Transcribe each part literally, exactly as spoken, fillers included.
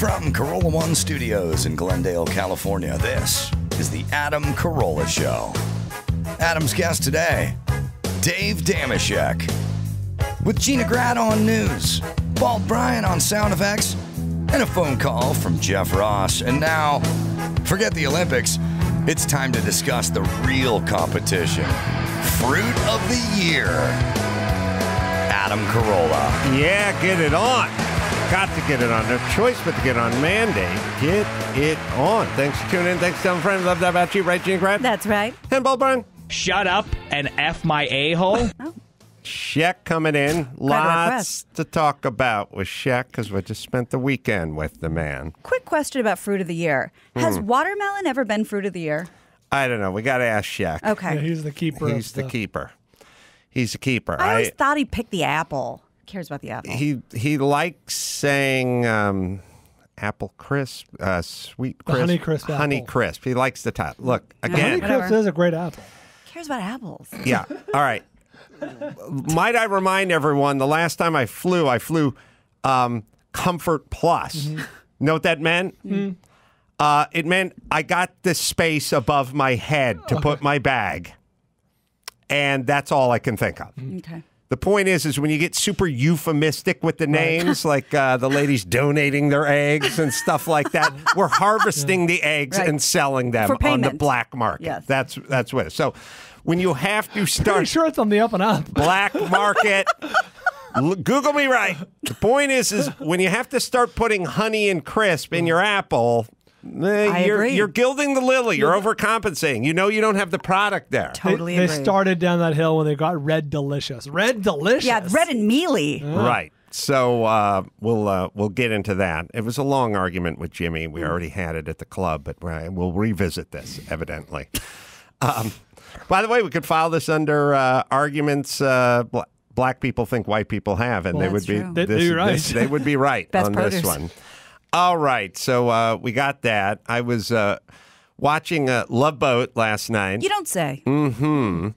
From Carolla One Studios in Glendale, California, this is the Adam Carolla Show. Adam's guest today, Dave Dameshek. With Gina Grad on news, Bald Brian on sound effects, and a phone call from Jeff Ross. And now, forget the Olympics, it's time to discuss the real competition. Fruit of the year, Adam Carolla. Yeah, get it on. Got to get it on. No choice but to get on mandate. Get it on. Thanks for tuning in. Thanks to some friends. Love that about you. Right, Gina Grad? That's right. And Bald Brian. Shut up and F my a-hole. Oh. Sheck coming in. Lots to talk about with Sheck because we just spent the weekend with the man. Quick question about fruit of the year. Has hmm. watermelon ever been fruit of the year? I don't know. We got to ask Sheck. Okay. Yeah, he's the keeper. He's the keeper. He's the keeper. I always I, thought he picked the apple. He cares about the apple. He, he likes saying um, apple crisp, uh, sweet crisp. The honey crisp apple. Honey crisp. He likes the top. Look, again. Honey crisp is a great apple. He cares about apples. Yeah. All right. Might I remind everyone, the last time I flew, I flew um, Comfort Plus. Mm-hmm. Know what that meant? Mm-hmm. uh, it meant I got the space above my head to okay. put my bag, and that's all I can think of. Okay. The point is, is when you get super euphemistic with the names, right. like uh, the ladies donating their eggs and stuff like that, we're harvesting yeah. the eggs right. and selling them on the black market. Yes. That's that's what it is. So when you have to start... Pretty sure it's on the up and up. Black market. Google me right. The point is, is when you have to start putting honey and crisp in your apple... I you're, agree. You're gilding the lily. You're overcompensating. You know you don't have the product there. Totally They, they agree. started down that hill when they got Red Delicious. Red Delicious? Yeah, red and mealy. Yeah. Right. So uh, we'll uh, we'll get into that. It was a long argument with Jimmy. We already had it at the club, but we'll revisit this, evidently. um, by the way, we could file this under uh, arguments... Uh, black people think white people have, and well, they, would be, this, they, right. this, they would be right Best on produce. This one. All right, so uh, we got that. I was uh, watching uh, Love Boat last night. You don't say. Mm-hmm.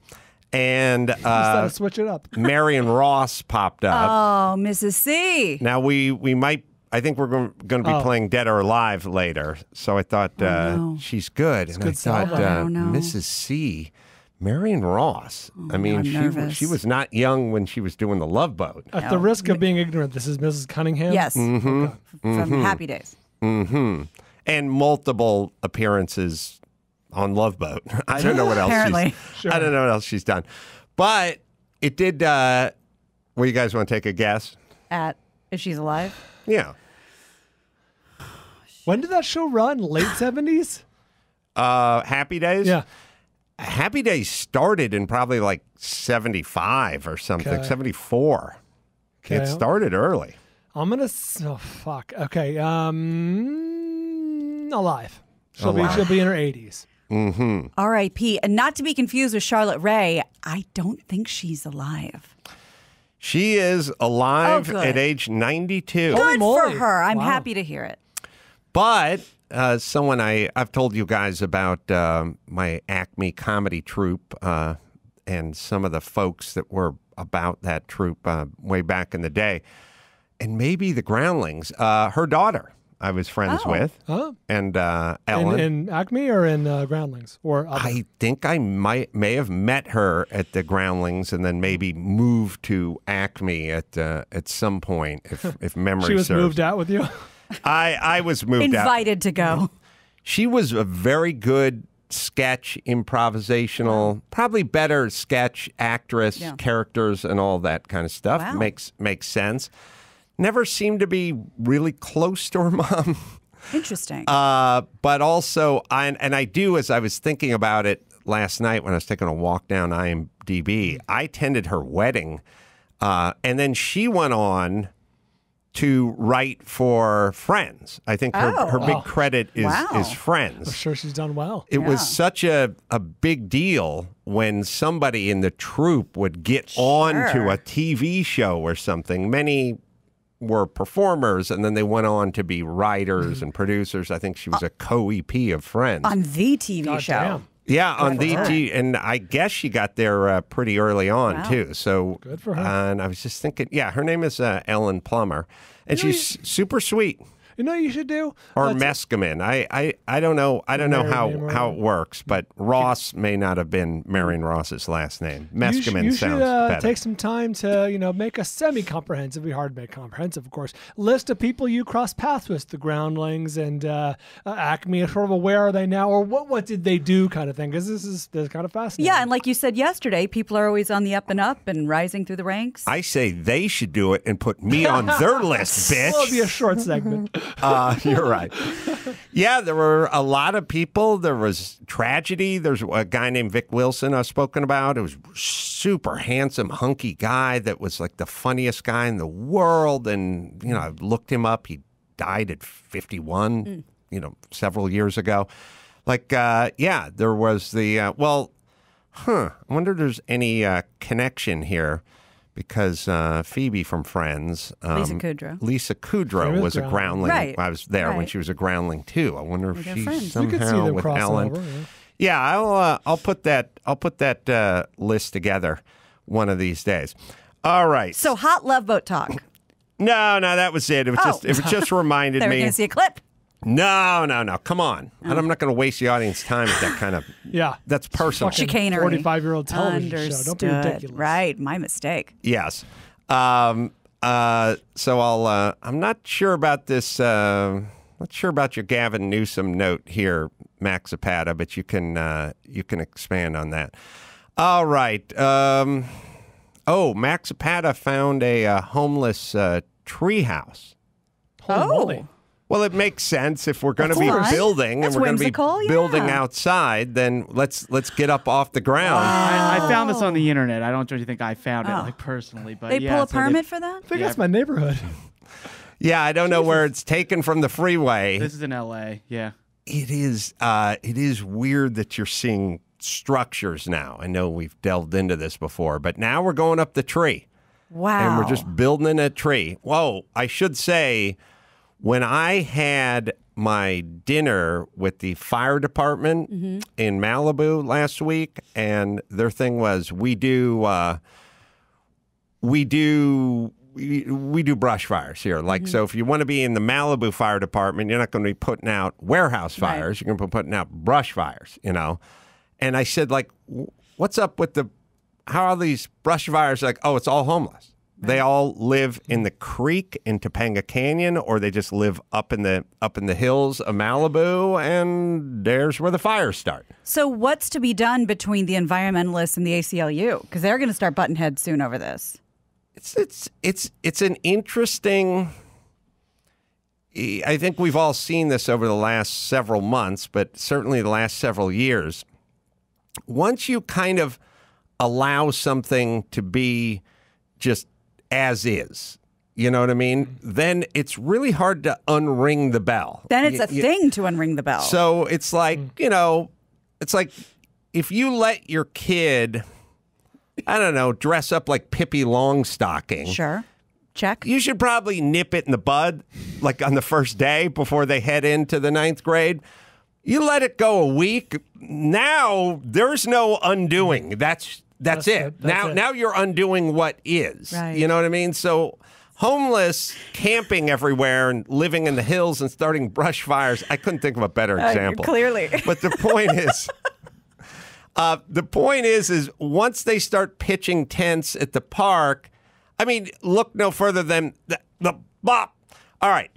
And uh, gotta switch it up. Marion Ross popped up. Oh, Missus C. Now we we might. I think we're going to be oh. playing Dead or Alive later. So I thought oh, uh, no. she's good, it's and good I thought uh, I Missus C. Marion Ross. Oh, I mean, she, she was not young when she was doing the Love Boat. At no. the risk of being ignorant, this is Missus Cunningham? Yes. Mm-hmm. Okay. From mm-hmm. Happy Days. Mm-hmm. And multiple appearances on Love Boat. I don't know what else Apparently. She's, sure. I don't know what else she's done. But it did, uh, well, you guys want to take a guess? At if she's alive? Yeah. When did that show run? Late seventies? Uh, Happy Days? Yeah. Happy Days started in probably like seventy-five or something, okay. seventy-four. Okay. It started early. I'm going to... Oh, fuck. Okay. Um, alive. She'll, alive. Be, she'll be in her eighties. Mm-hmm. R I P And not to be confused with Charlotte Ray, I don't think she's alive. She is alive oh, at age ninety-two. Good for her. I'm wow. happy to hear it. But... Uh, someone I, I've told you guys about uh, my Acme comedy troupe uh, and some of the folks that were about that troupe uh, way back in the day. And maybe the Groundlings. Uh, her daughter I was friends oh. with. Oh. And uh, Ellen. In, in Acme or in uh, Groundlings? Or other? I think I might may have met her at the Groundlings and then maybe moved to Acme at uh, at some point, if, if memory serves. She was serves. moved out with you? I, I was moved Invited out. Invited to go. She was a very good sketch, improvisational, probably better sketch actress, yeah. characters, and all that kind of stuff. Wow. Makes, makes sense. Never seemed to be really close to her mom. Interesting. Uh, but also, I, and I do, as I was thinking about it last night when I was taking a walk down I M D B, I attended her wedding, uh, and then she went on to write for Friends. I think her, oh, her wow. big credit is, wow. is Friends. I'm sure she's done well. It yeah. was such a, a big deal when somebody in the troupe would get sure. on to a T V show or something. Many were performers, and then they went on to be writers and producers. I think she was uh, a co-E P of Friends. On the T V God show. Damn. Yeah, good on the T V. And I guess she got there uh, pretty early on, wow. too. So, good for her. Uh, and I was just thinking, yeah, her name is uh, Ellen Plummer. And you know, she's you... super sweet. You know what you should do? Or uh, Meskimen. I, I I don't know. I don't Marion know how Marion. how it works, but Ross you, may not have been Marion Ross's last name. Meskimen you sh you sounds should, uh, better. Take some time to you know make a semi-comprehensive, be hard to make comprehensive, of course, list of people you cross paths with, the Groundlings and uh, Acme, sort of a where are they now or what what did they do kind of thing, because this is this is kind of fascinating. Yeah, and like you said yesterday, people are always on the up and up and rising through the ranks. I say they should do it and put me on their list, bitch. It'll be a short segment. Uh, you're right. Yeah, there were a lot of people. There was tragedy. There's a guy named Vic Wilson I've spoken about. It was super handsome, hunky guy that was like the funniest guy in the world. And, you know, I looked him up. He died at fifty-one, mm. you know, several years ago. Like, uh, yeah, there was the, uh, well, huh, I wonder if there's any uh, connection here. Because uh, Phoebe from Friends, um, Lisa Kudrow, Lisa Kudrow was a Groundling. Right. I was there right. when she was a Groundling too. I wonder if she's friends. somehow with Ellen. Over, yeah. yeah, I'll uh, I'll put that I'll put that uh, list together one of these days. All right. So hot Love Boat talk. No, no, that was it. It was oh. just it was just reminded me. We're gonna see a clip. No, no, no! Come on, mm. I'm not going to waste the audience time with that kind of yeah. That's personal chicanery. forty-five year old television Understood. show. Don't be ridiculous. Right, my mistake. Yes. Um, uh, so I'll. Uh, I'm not sure about this. Uh, not sure about your Gavin Newsom note here, Max Zapata, but you can uh, you can expand on that. All right. Um, oh, Max Zapata found a uh, homeless uh, treehouse. Oh. Holy. Well, it makes sense if we're going to be building That's and we're going to be building yeah. outside, then let's let's get up off the ground. Wow. I, I found this on the internet. I don't really think I found oh. it like personally, but they yeah, pull a so permit they, for that. I think yeah. that's my neighborhood. Yeah, I don't Jesus. know where it's taken from the freeway. This is in L A. Yeah, it is. Uh, it is weird that you're seeing structures now. I know we've delved into this before, but now we're going up the tree. Wow, and we're just building a tree. Whoa, I should say. When I had my dinner with the fire department mm-hmm. in Malibu last week, and their thing was we do uh, we do we do brush fires here. Like mm-hmm. so, if you want to be in the Malibu fire department, you're not going to be putting out warehouse fires. Right. You're going to be putting out brush fires, you know. And I said, like, what's up with the? How are these brush fires? Like, oh, it's all homeless. They all live in the creek in Topanga Canyon, or they just live up in the up in the hills of Malibu, and there's where the fires start. So what's to be done between the environmentalists and the A C L U? Because they're going to start butting heads soon over this. It's it's it's it's an interesting. I think we've all seen this over the last several months, but certainly the last several years. Once you kind of allow something to be just as is, you know what I mean? Then it's really hard to unring the bell. Then it's a you, thing to unring the bell. So it's like, you know, it's like if you let your kid, I don't know, dress up like Pippi Longstocking. Sure. Check. You should probably nip it in the bud, like on the first day before they head into the ninth grade. You let it go a week. Now there's no undoing. That's That's, That's it. That's now it. now you're undoing what is. Right. You know what I mean? So homeless, camping everywhere and living in the hills and starting brush fires. I couldn't think of a better example. Uh, clearly. But the point is uh, the point is is once they start pitching tents at the park, I mean, look no further than the, the bop. All right.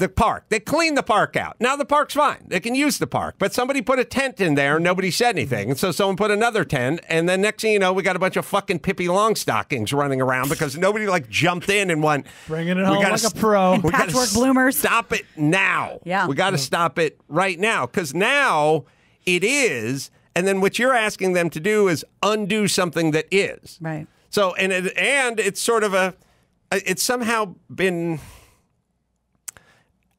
The park. They clean the park out. Now the park's fine. They can use the park. But somebody put a tent in there and nobody said anything. And so someone put another tent. And then next thing you know, we got a bunch of fucking Pippi Longstockings running around because nobody like jumped in and went. Bringing it home like a pro. And patchwork bloomers. Stop it now. Yeah. We got to stop it right now. Because now it is. And then what you're asking them to do is undo something that is. Right. So, and it, and it's sort of a, it's somehow been...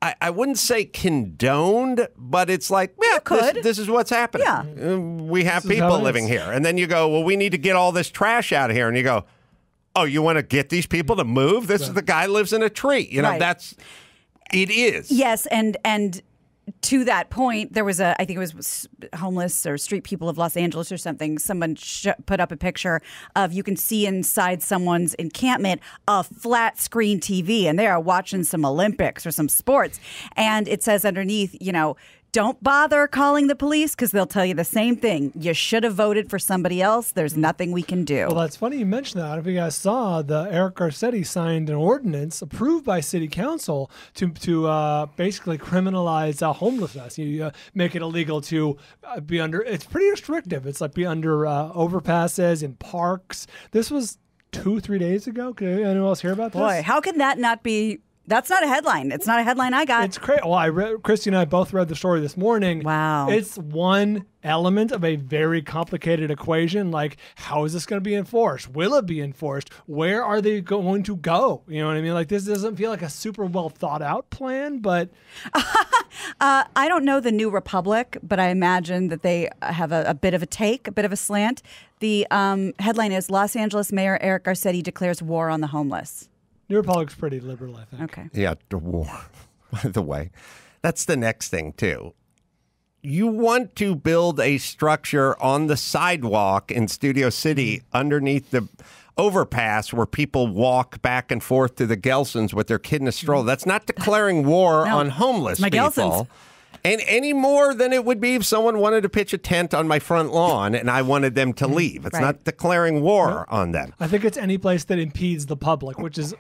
I, I wouldn't say condoned, but it's like, yeah, this, this is what's happening. Yeah. We have this people living here. And then you go, well, we need to get all this trash out of here. And you go, oh, you want to get these people to move? This right. is the guy lives in a tree. You know, right. that's, it is. Yes, and and to that point, there was a, I think it was homeless or street people of Los Angeles or something. Someone sh put up a picture of, you can see inside someone's encampment, a flat screen T V, and they are watching some Olympics or some sports. And it says underneath, you know, don't bother calling the police because they'll tell you the same thing. You should have voted for somebody else. There's nothing we can do. Well, that's funny you mentioned that. If you guys saw, the Eric Garcetti signed an ordinance approved by city council to to uh, basically criminalize uh, homelessness. You uh, make it illegal to uh, be under. It's pretty restrictive. It's like be under uh, overpasses in parks. This was two, three days ago. Could anyone else hear about this? Boy, how can that not be? That's not a headline. It's not a headline I got. It's crazy. Well, I read, Christy and I both read the story this morning. Wow. It's one element of a very complicated equation. Like, how is this going to be enforced? Will it be enforced? Where are they going to go? You know what I mean? Like, this doesn't feel like a super well thought out plan, but. uh, I don't know the New Republic, but I imagine that they have a, a bit of a take, a bit of a slant. The um, headline is, Los Angeles Mayor Eric Garcetti declares war on the homeless. New Republic's pretty liberal, I think. Okay. Yeah, the war, by the way. That's the next thing, too. You want to build a structure on the sidewalk in Studio City underneath the overpass where people walk back and forth to the Gelsons with their kid in a stroller. That's not declaring war no, on homeless my people. Gelsons. And any more than it would be if someone wanted to pitch a tent on my front lawn and I wanted them to leave. It's right. not declaring war no. on them. I think it's any place that impedes the public, which is...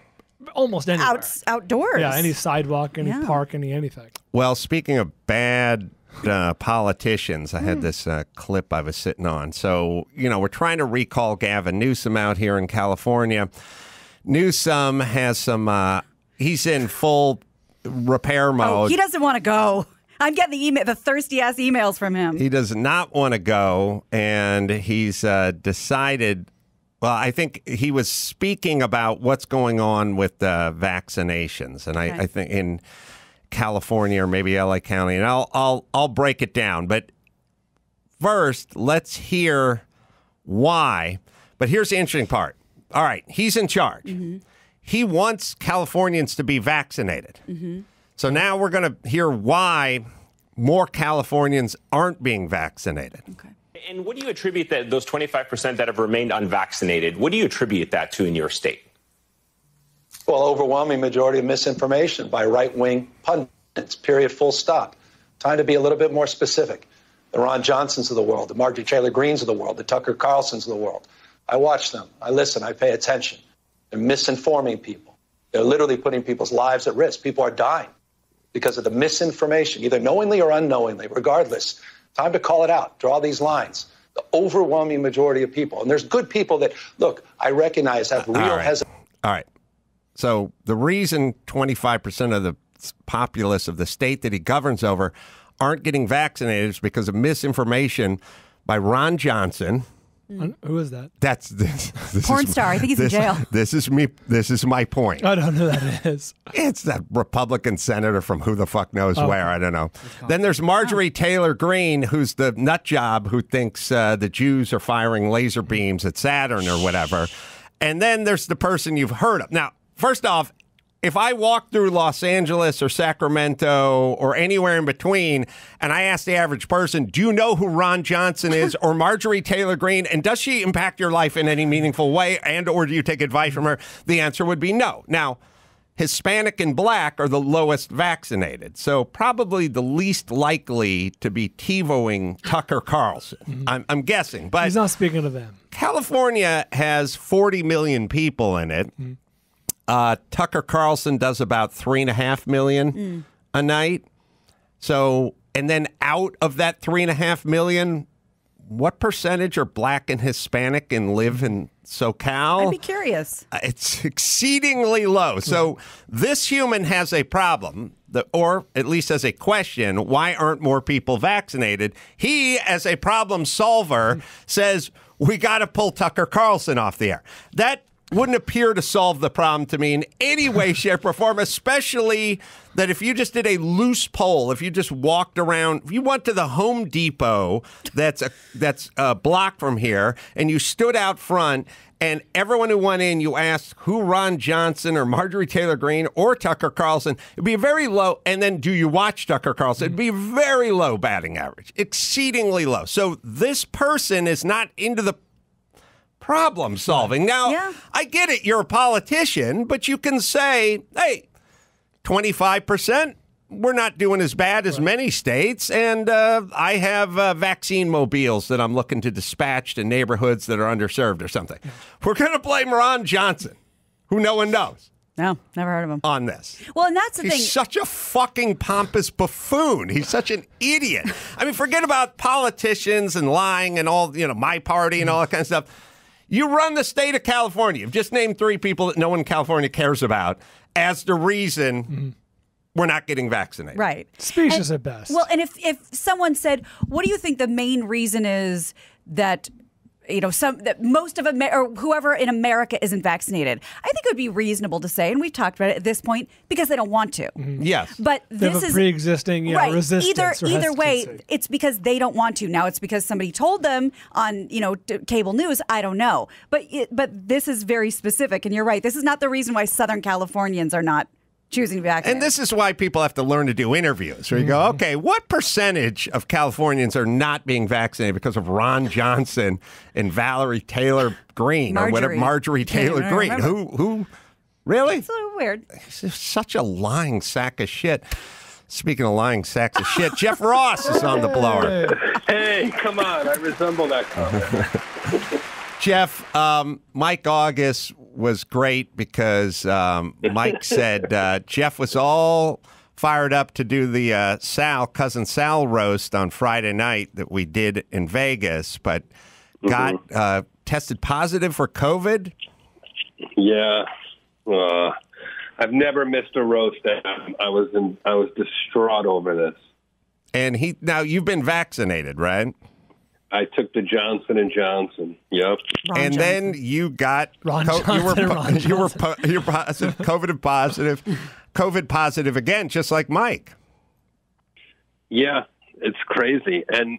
almost anywhere. Out, outdoors. Yeah, any sidewalk, any yeah. park, any anything. Well, speaking of bad uh, politicians, I mm. had this uh, clip I was sitting on. So, you know, we're trying to recall Gavin Newsom out here in California. Newsom has some, uh, he's in full repair mode. Oh, he doesn't want to go. I'm getting the email, the thirsty-ass emails from him. He does not want to go, and he's uh, decided... Well, I think he was speaking about what's going on with uh, vaccinations, and okay. I, I think in California or maybe L A County, and I'll I'll I'll break it down. But first, let's hear why. But here's the interesting part. All right, he's in charge. Mm-hmm. He wants Californians to be vaccinated. Mm-hmm. So now we're going to hear why more Californians aren't being vaccinated. Okay. And what do you attribute that those twenty-five percent that have remained unvaccinated? What do you attribute that to in your state? Well, overwhelming majority of misinformation by right-wing pundits, period, full stop. Time to be a little bit more specific. The Ron Johnsons of the world, the Marjorie Taylor Greenes of the world, the Tucker Carlsons of the world. I watch them. I listen. I pay attention. They're misinforming people. They're literally putting people's lives at risk. People are dying because of the misinformation, either knowingly or unknowingly, regardless. Time to call it out, draw these lines. The overwhelming majority of people. And there's good people that, look, I recognize have real uh, all right. hesitation. All right. So the reason twenty-five percent of the populace of the state that he governs over aren't getting vaccinated is because of misinformation by Ron Johnson. Mm. Who is that? That's this, this porn is, star. I think he's this, in jail. This is me. This is my point. I don't know who that is. It's that Republican senator from who the fuck knows oh, where. I don't know. Then there's Marjorie oh. Taylor Greene, who's the nut job who thinks uh, the Jews are firing laser beams at Saturn or whatever. And then there's the person you've heard of. Now, first off, if I walk through Los Angeles or Sacramento or anywhere in between and I ask the average person, do you know who Ron Johnson is or Marjorie Taylor Greene, and does she impact your life in any meaningful way, and or do you take advice from her? The answer would be no. Now, Hispanic and black are the lowest vaccinated, so probably the least likely to be TiVoing Tucker Carlson. Mm-hmm. I'm, I'm guessing. But he's not speaking to them. California has forty million people in it. Mm-hmm. Uh, Tucker Carlson does about three and a half million mm. a night. So, and then out of that three and a half million, what percentage are black and Hispanic and live in SoCal? I'd be curious. Uh, it's exceedingly low. So mm. this human has a problem, the, or at least as a question, why aren't more people vaccinated? He, as a problem solver, mm. says, we got to pull Tucker Carlson off the air. That wouldn't appear to solve the problem to me in any way, shape, or form, especially that if you just did a loose poll, if you just walked around, if you went to the Home Depot that's a, that's a block from here, and you stood out front, and everyone who went in, you asked who Ron Johnson or Marjorie Taylor Greene or Tucker Carlson, it'd be very low, and then do you watch Tucker Carlson? It'd be very low batting average, exceedingly low. So this person is not into the problem solving. Now, yeah. I get it, you're a politician, but you can say, hey, twenty-five percent, we're not doing as bad as right. many states, and uh, I have uh, vaccine mobiles that I'm looking to dispatch to neighborhoods that are underserved or something. We're going to blame Ron Johnson, who no one knows. No, never heard of him. On this. Well, and that's the He's thing. He's such a fucking pompous buffoon. He's such an idiot. I mean, forget about politicians and lying and all, you know, my party and all that kind of stuff. You run the state of California. You've just named three people that no one in California cares about as the reason mm. we're not getting vaccinated. Right. Specious at best. Well, and if, if someone said, what do you think the main reason is that, you know, some that most of Amer or whoever in America isn't vaccinated? I think it would be reasonable to say, and we've talked about it at this point, because they don't want to. Mm-hmm. Yes. But they this is pre-existing yeah, right, resistance. Either either way, it's because they don't want to. Now it's because somebody told them on, you know, cable news. I don't know. But it, but this is very specific, and you're right. This is not the reason why Southern Californians are not choosing to be vaccinated. And this is why people have to learn to do interviews where you go, okay, what percentage of Californians are not being vaccinated because of Ron Johnson and Valerie Taylor Greene Marjorie. or whatever Marjorie Taylor Greene? Who who really? It's a little weird. It's such a lying sack of shit. Speaking of lying sacks of shit, Jeff Ross is on the blower. Hey, come on, I resemble that comment. Jeff, um, Mike August was great because um, Mike said uh, Jeff was all fired up to do the uh, Sal, Cousin Sal roast on Friday night that we did in Vegas, but got mm-hmm. uh, tested positive for COVID. Yeah, uh, I've never missed a roast. I was in, I was distraught over this. And he now you've been vaccinated, right? I took the Johnson and Johnson. Yep. Ron and Johnson. Then you got Ron Johnson, you were Ron you were you're positive, COVID positive, COVID positive again, just like Mike. Yeah, it's crazy. And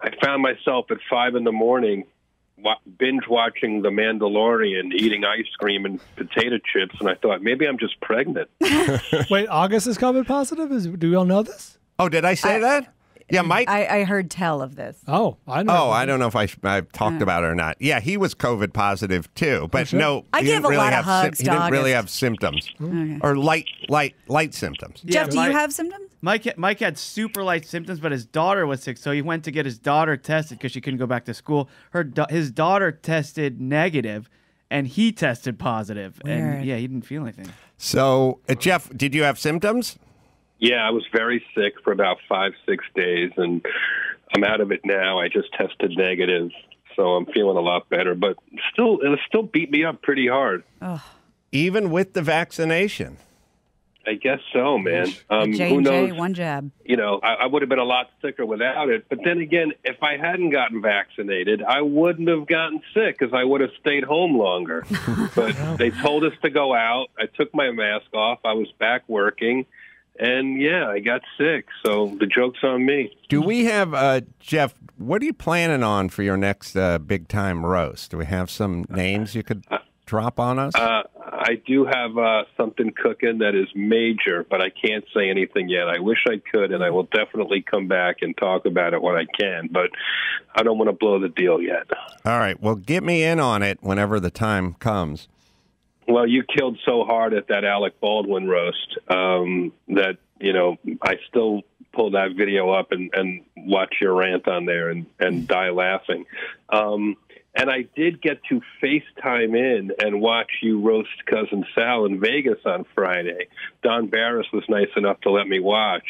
I found myself at five in the morning binge watching The Mandalorian, eating ice cream and potato chips, and I thought maybe I'm just pregnant. Wait, August is COVID positive? Is do we all know this? Oh, did I say I, that? Yeah, Mike. I, I heard tell of this. Oh, I know. Oh, I don't know if I, I've talked yeah. about it or not. Yeah, he was COVID positive too, but sure. no, I he gave didn't a really lot of hugs. He didn't really have symptoms, okay. or light, light, light symptoms. Yeah, Jeff, do Mike, you have symptoms? Mike, Mike had super light symptoms, but his daughter was sick, so he went to get his daughter tested because she couldn't go back to school. Her, his daughter tested negative, and he tested positive, Weird. and yeah, he didn't feel anything. So, uh, Jeff, did you have symptoms? Yeah, I was very sick for about five, six days, and I'm out of it now. I just tested negative, so I'm feeling a lot better. But still, it still beat me up pretty hard. Ugh. Even with the vaccination? I guess so, man. Um, J and J, who knows? One jab. You know, I, I would have been a lot sicker without it. But then again, if I hadn't gotten vaccinated, I wouldn't have gotten sick because I would have stayed home longer. But they told us to go out. I took my mask off. I was back working. And, yeah, I got sick, so the joke's on me. Do we have, uh, Jeff, what are you planning on for your next uh, big-time roast? Do we have some names you could uh, drop on us? Uh, I do have uh, something cooking that is major, but I can't say anything yet. I wish I could, and I will definitely come back and talk about it when I can, but I don't want to blow the deal yet. All right, well, get me in on it whenever the time comes. Well, you killed so hard at that Alec Baldwin roast um, that, you know, I still pull that video up and, and watch your rant on there and, and die laughing. Um, and I did get to FaceTime in and watch you roast Cousin Sal in Vegas on Friday. Don Barris was nice enough to let me watch.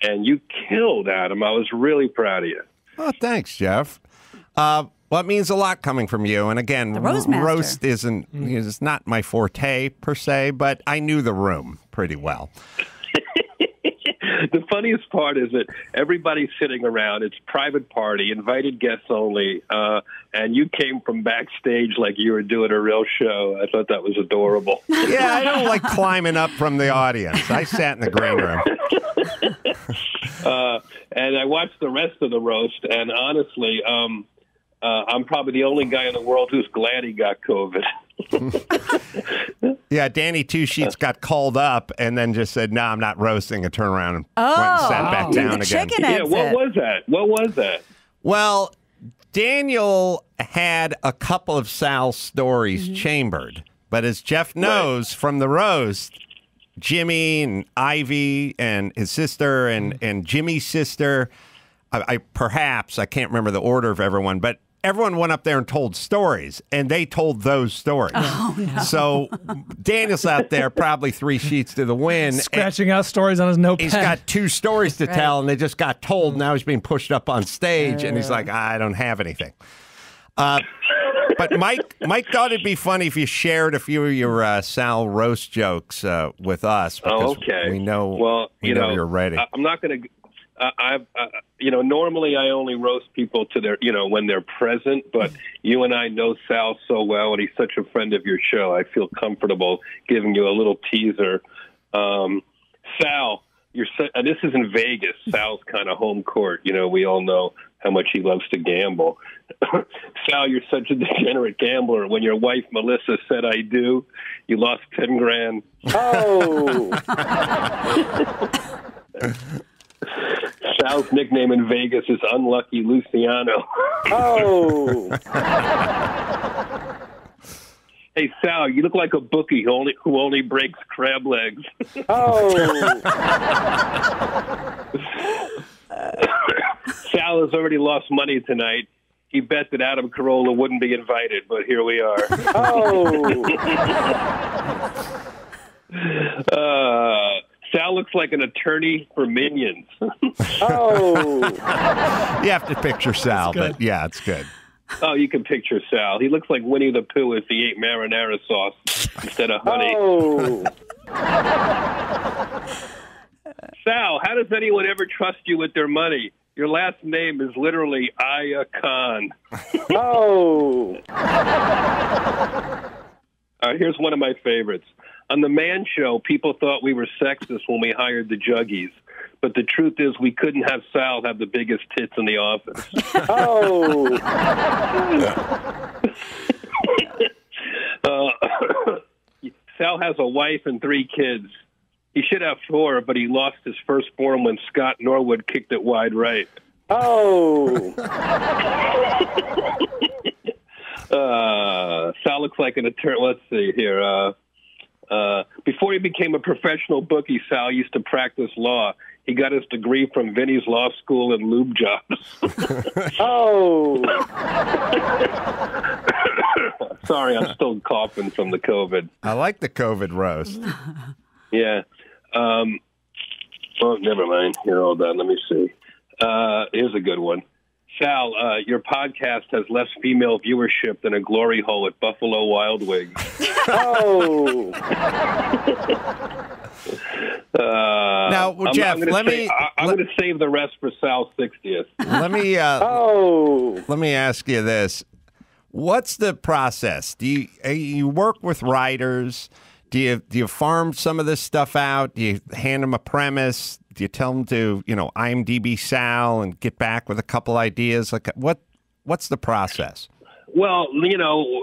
And you killed, Adam. I was really proud of you. Oh, thanks, Jeff. Uh Well, it means a lot coming from you. And again, roast isn't is not my forte per se, but I knew the room pretty well. The funniest part is that everybody's sitting around. It's private party, invited guests only, uh, and you came from backstage like you were doing a real show. I thought that was adorable. Yeah, I don't like climbing up from the audience. I sat in the green room. uh, and I watched the rest of the roast, and honestly, um, uh, I'm probably the only guy in the world who's glad he got COVID. Yeah, Danny Two Sheets got called up and then just said, no, nah, I'm not roasting, and turned around and oh, went and sat back down again. Yeah, what was that? What was that? Well, Daniel had a couple of Sal's stories mm-hmm. chambered, but as Jeff knows right. from the roast, Jimmy and Ivy and his sister and, and Jimmy's sister, I, I perhaps, I can't remember the order of everyone, but everyone went up there and told stories, and they told those stories. Oh, no. So Daniel's out there probably three sheets to the wind. Scratching out stories on his notepad. He's got two stories to right. tell, and they just got told. Now he's being pushed up on stage, uh, and he's like, I don't have anything. Uh, but Mike Mike thought it'd be funny if you shared a few of your uh, Sal roast jokes uh, with us. Because oh, okay. We know, well, we you know, know you're ready. I'm not going to... Uh, I've, uh, you know, normally I only roast people to their, you know, when they're present, but you and I know Sal so well, and he's such a friend of your show. I feel comfortable giving you a little teaser. Um, Sal, you're so, uh, this is in Vegas. Sal's kind of home court. You know, we all know how much he loves to gamble. Sal, you're such a degenerate gambler. When your wife, Melissa, said I do, you lost ten grand. Oh! Sal's nickname in Vegas is Unlucky Luciano. Oh! Hey, Sal, you look like a bookie who only, who only breaks crab legs. Oh! Sal has already lost money tonight. He bet that Adam Carolla wouldn't be invited, but here we are. Oh! uh... Sal looks like an attorney for minions. Oh. You have to picture Sal, but yeah, it's good. Oh, you can picture Sal. He looks like Winnie the Pooh if he ate marinara sauce instead of honey. Oh. Sal, how does anyone ever trust you with their money? Your last name is literally Aya Khan. Oh. All right, here's one of my favorites. On the Man Show, people thought we were sexist when we hired the Juggies. But the truth is we couldn't have Sal have the biggest tits in the office. Oh! uh, Sal has a wife and three kids. He should have four, but he lost his firstborn when Scott Norwood kicked it wide right. Oh! uh, Sal looks like an attorney. Let's see here. Uh, Uh, before he became a professional bookie, Sal used to practice law. He got his degree from Vinny's Law School and Lube Jobs. Oh! Sorry, I'm still coughing from the COVID. I like the COVID roast. Yeah. Um, oh, never mind. Here, hold on. Let me see. Uh, here's a good one. Sal, uh, your podcast has less female viewership than a glory hole at Buffalo Wild Wings. Oh! uh, now, well, I'm, Jeff, I'm let save, me. I, I'm going to save the rest for Sal's sixtieth. Let me. Uh, oh! Let me ask you this: what's the process? Do you uh, you work with writers? Do you do you farm some of this stuff out? Do you hand them a premise? Do you tell them to, you know, IMDb Sal and get back with a couple ideas? Like, what, what's the process? Well, you know,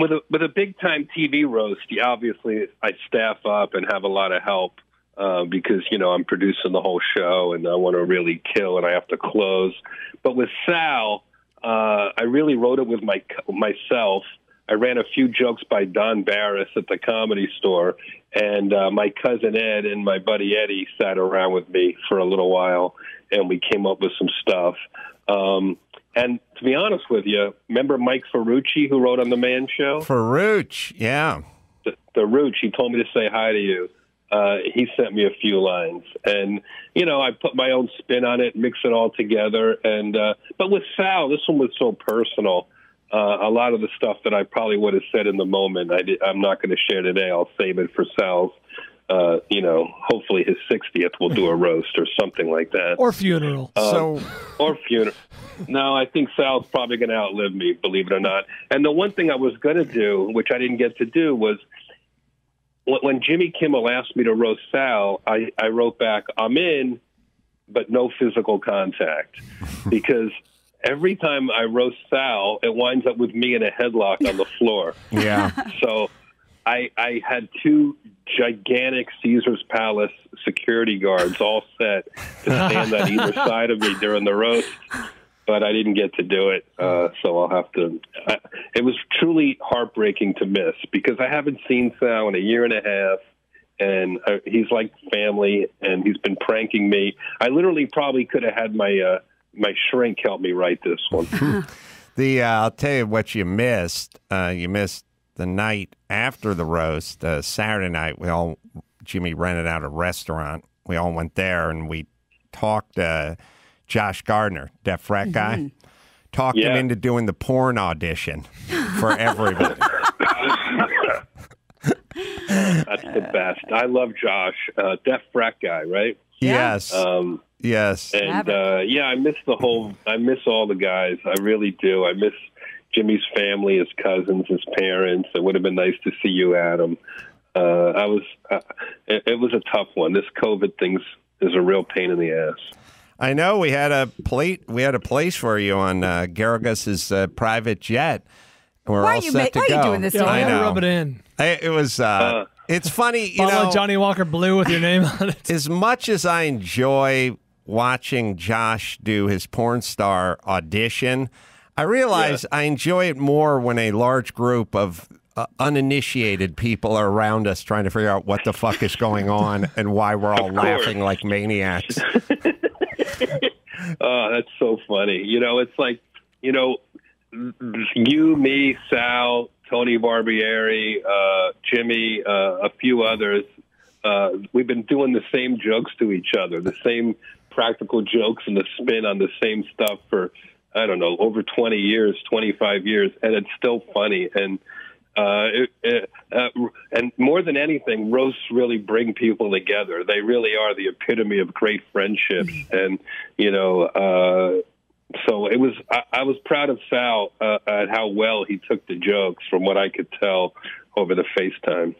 with a, with a big-time T V roast, obviously I staff up and have a lot of help uh, because, you know, I'm producing the whole show and I want to really kill and I have to close. But with Sal, uh, I really wrote it with my myself. I ran a few jokes by Don Barris at the Comedy Store, and uh, my cousin Ed and my buddy Eddie sat around with me for a little while, and we came up with some stuff. Um, and to be honest with you, remember Mike Ferrucci, who wrote on The Man Show? Ferrucci, yeah. The, the Rooch, he told me to say hi to you. Uh, he sent me a few lines, and you know I put my own spin on it, mix it all together. And uh, but with Sal, this one was so personal. Uh, a lot of the stuff that I probably would have said in the moment, I did, I'm not going to share today. I'll save it for Sal's uh, you know, hopefully his sixtieth, we'll do a roast or something like that. Or funeral. Uh, so, Or funeral. No, I think Sal's probably going to outlive me, believe it or not. And the one thing I was going to do, which I didn't get to do, was when Jimmy Kimmel asked me to roast Sal, I, I wrote back, I'm in, but no physical contact. Because every time I roast Sal, it winds up with me in a headlock on the floor. Yeah. So I, I had two gigantic Caesar's Palace security guards all set to stand on either side of me during the roast. But I didn't get to do it, uh, so I'll have to. I, it was truly heartbreaking to miss because I haven't seen Sal in a year and a half, and uh, he's like family, and he's been pranking me. I literally probably could have had my uh, my shrink help me write this one. the uh, I'll tell you what you missed. Uh, you missed the night after the roast, uh, Saturday night. We all Jimmy rented out a restaurant. We all went there, and we talked. Uh, Josh Gardner, deaf rat guy, mm-hmm. talked yeah. him into doing the porn audition for everybody. That's the best. I love Josh, uh, deaf rat guy, right? Yes, um, yes. And uh, yeah, I miss the whole. I miss all the guys. I really do. I miss Jimmy's family, his cousins, his parents. It would have been nice to see you, Adam. Uh, I was. Uh, it, it was a tough one. This COVID thing is a real pain in the ass. I know we had a plate. We had a place for you on uh, Garagos's uh, private jet. We're why all you set to why go. Why are you doing this? Yeah, I had to rub it in. I, it was. Uh, uh, it's funny. You know, Johnny Walker Blue with your name on it. As much as I enjoy watching Josh do his porn star audition, I realize yeah. I enjoy it more when a large group of uh, uninitiated people are around us trying to figure out what the fuck is going on and why we're all laughing like maniacs. Oh, that's so funny. You know, it's like, you know, you, me, Sal, Tony Barbieri, uh, Jimmy, uh, a few others. Uh, we've been doing the same jokes to each other, the same practical jokes and the spin on the same stuff for, I don't know, over twenty years, twenty-five years. And it's still funny. And Uh, it, it, uh, and more than anything, roasts really bring people together. They really are the epitome of great friendships. And, you know, uh, so it was, I, I was proud of Sal uh, at how well he took the jokes from what I could tell over the FaceTime.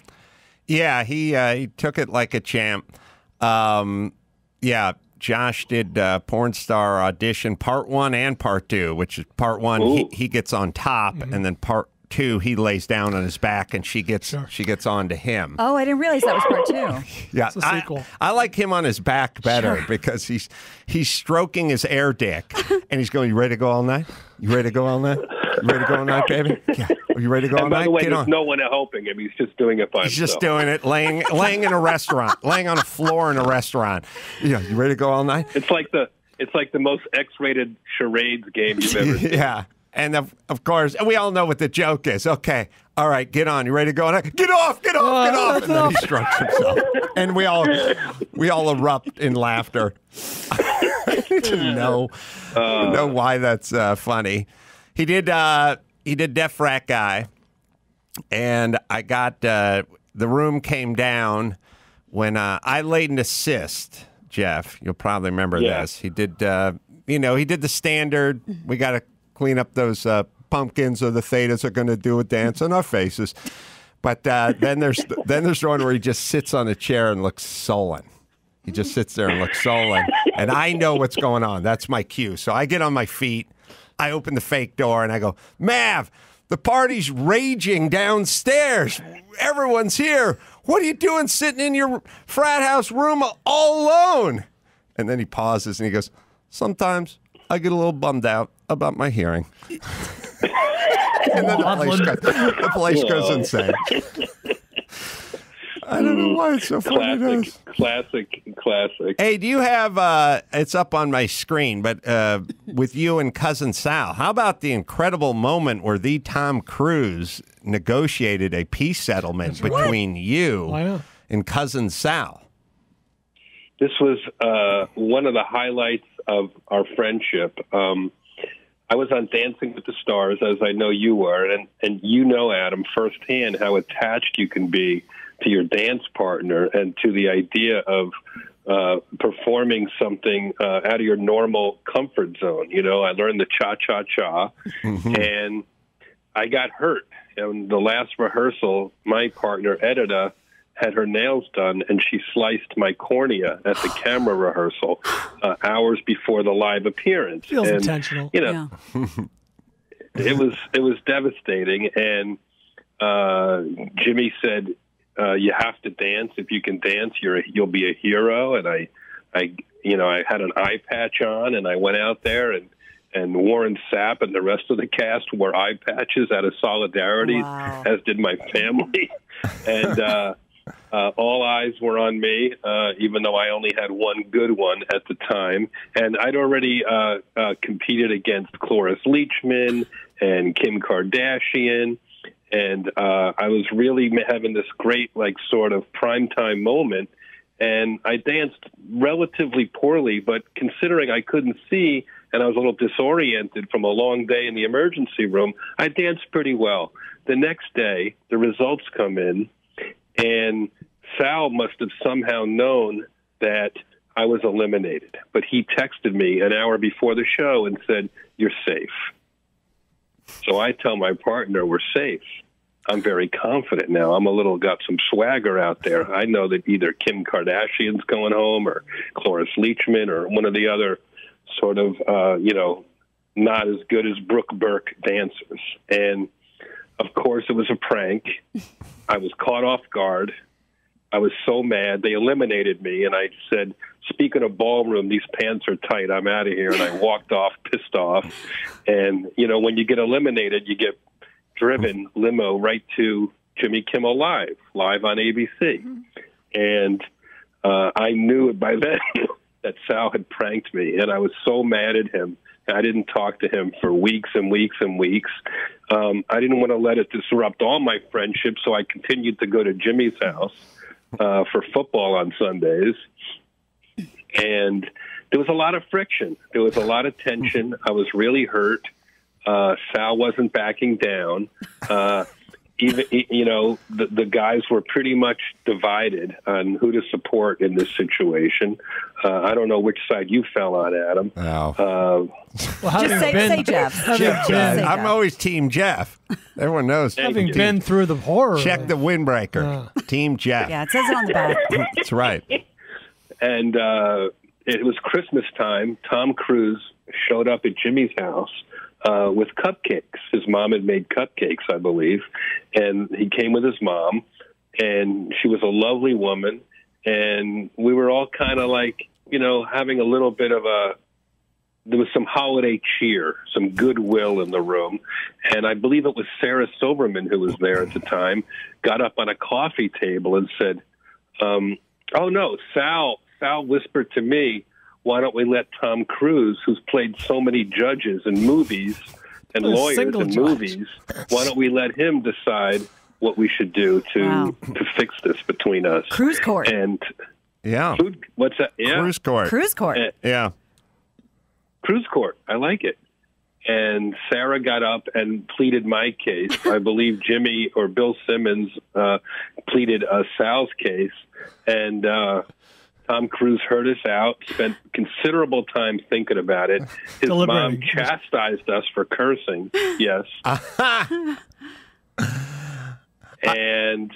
Yeah, he, uh, he took it like a champ. Um, yeah. Josh did uh, porn star audition part one and part two, which is part one, he, he gets on top mm-hmm. and then part two, he lays down on his back and she gets sure. she gets on to him. Oh, I didn't realize that was part two. Yeah, it's a sequel. I, I like him on his back better sure. because he's he's stroking his air dick and he's going, "You ready to go all night? You ready to go all night? You ready to go all night, baby? Yeah. Are you ready to go and all by night?" The way, Get there's on. no one helping him. He's just doing it by himself. He's just doing it, laying laying in a restaurant, laying on a floor in a restaurant. Yeah, you ready to go all night? It's like the it's like the most X-rated charades game you've ever seen. Yeah. And of, of course, we all know what the joke is. Okay, all right, get on. You ready to go? Get off! Get off! Get off! And then he strokes himself, and we all we all erupt in laughter. I didn't know, uh, know why that's uh, funny. He did uh, he did Deaf Rat Guy, and I got uh, the room came down when uh, I laid an assist. Jeff, you'll probably remember yeah. this. He did uh, you know he did the standard. We got a. Clean up those uh, pumpkins, or the Thetas are going to do a dance on our faces. But uh, then there's then there's one where he just sits on a chair and looks sullen. He just sits there and looks sullen, and I know what's going on. That's my cue. So I get on my feet, I open the fake door, and I go, "Mav, the party's raging downstairs. Everyone's here. What are you doing sitting in your frat house room all alone?" And then he pauses and he goes, "Sometimes I get a little bummed out about my hearing." And then the place, got, the place goes insane. I don't know why it's so classic, funny. Classic, classic. Hey, do you have, uh, it's up on my screen, but uh, with you and Cousin Sal, how about the incredible moment where the Tom Cruise negotiated a peace settlement That's between right. you and Cousin Sal? This was uh, one of the highlights of our friendship. Um, I was on Dancing with the Stars, as I know you were, and, and you know, Adam, firsthand how attached you can be to your dance partner and to the idea of uh, performing something uh, out of your normal comfort zone. You know, I learned the cha-cha-cha, mm-hmm. and I got hurt. And the last rehearsal, my partner, Edita, had her nails done, and she sliced my cornea at the camera rehearsal uh, hours before the live appearance. Feels and, intentional. You know, yeah. it was it was devastating. And uh, Jimmy said, uh, "You have to dance. If you can dance, you're a, you'll be a hero." And I, I, you know, I had an eye patch on, and I went out there and. And Warren Sapp and the rest of the cast wore eye patches out of solidarity, wow. as did my family. And uh, uh, all eyes were on me, uh, even though I only had one good one at the time. And I'd already uh, uh, competed against Cloris Leachman and Kim Kardashian. And uh, I was really having this great, like, sort of primetime moment. And I danced relatively poorly, but considering I couldn't see and I was a little disoriented from a long day in the emergency room, I danced pretty well. The next day, the results come in, and Sal must have somehow known that I was eliminated. But he texted me an hour before the show and said, "You're safe." So I tell my partner, "We're safe." I'm very confident now. I'm a little got some swagger out there. I know that either Kim Kardashian's going home or Cloris Leachman or one of the other sort of, uh, you know, not as good as Brooke Burke dancers. And, of course, it was a prank. I was caught off guard. I was so mad. They eliminated me, and I said, "Speaking of ballroom, these pants are tight. I'm out of here." And I walked off, pissed off. And, you know, when you get eliminated, you get driven limo right to Jimmy Kimmel Live, live on A B C. And uh, I knew by then that Sal had pranked me, and I was so mad at him. I didn't talk to him for weeks and weeks and weeks. Um, I didn't want to let it disrupt all my friendships, so I continued to go to Jimmy's house uh, for football on Sundays. And there was a lot of friction. There was a lot of tension. I was really hurt. Uh, Sal wasn't backing down. Uh, even you know the, the guys were pretty much divided on who to support in this situation. Uh, I don't know which side you fell on, Adam. Wow. Oh. Uh, well, just say, been, say Jeff. Jeff, Jeff uh, I'm Jeff. Always Team Jeff. Everyone knows. Having team, been through the horror, check the windbreaker. Uh. Team Jeff. Yeah, it says it on the back. That's right. And uh, it was Christmas time. Tom Cruise showed up at Jimmy's house. Uh, with cupcakes. His mom had made cupcakes, I believe. And he came with his mom, and she was a lovely woman. And we were all kind of like, you know, having a little bit of a, there was some holiday cheer, some goodwill in the room. And I believe it was Sarah Silverman, who was there at the time, got up on a coffee table and said, um, oh no, Sal, Sal whispered to me, "Why don't we let Tom Cruise, who's played so many judges in movies and lawyers in movies, why don't we let him decide what we should do to wow. to fix this between us?" Cruise court. And yeah, food, what's that? Yeah. Cruise court. Cruise court. And, yeah, cruise court. I like it. And Sarah got up and pleaded my case. I believe Jimmy or Bill Simmons uh, pleaded uh, Sal's case, and. Uh, Tom Cruise heard us out, spent considerable time thinking about it. His mom chastised us for cursing, yes. And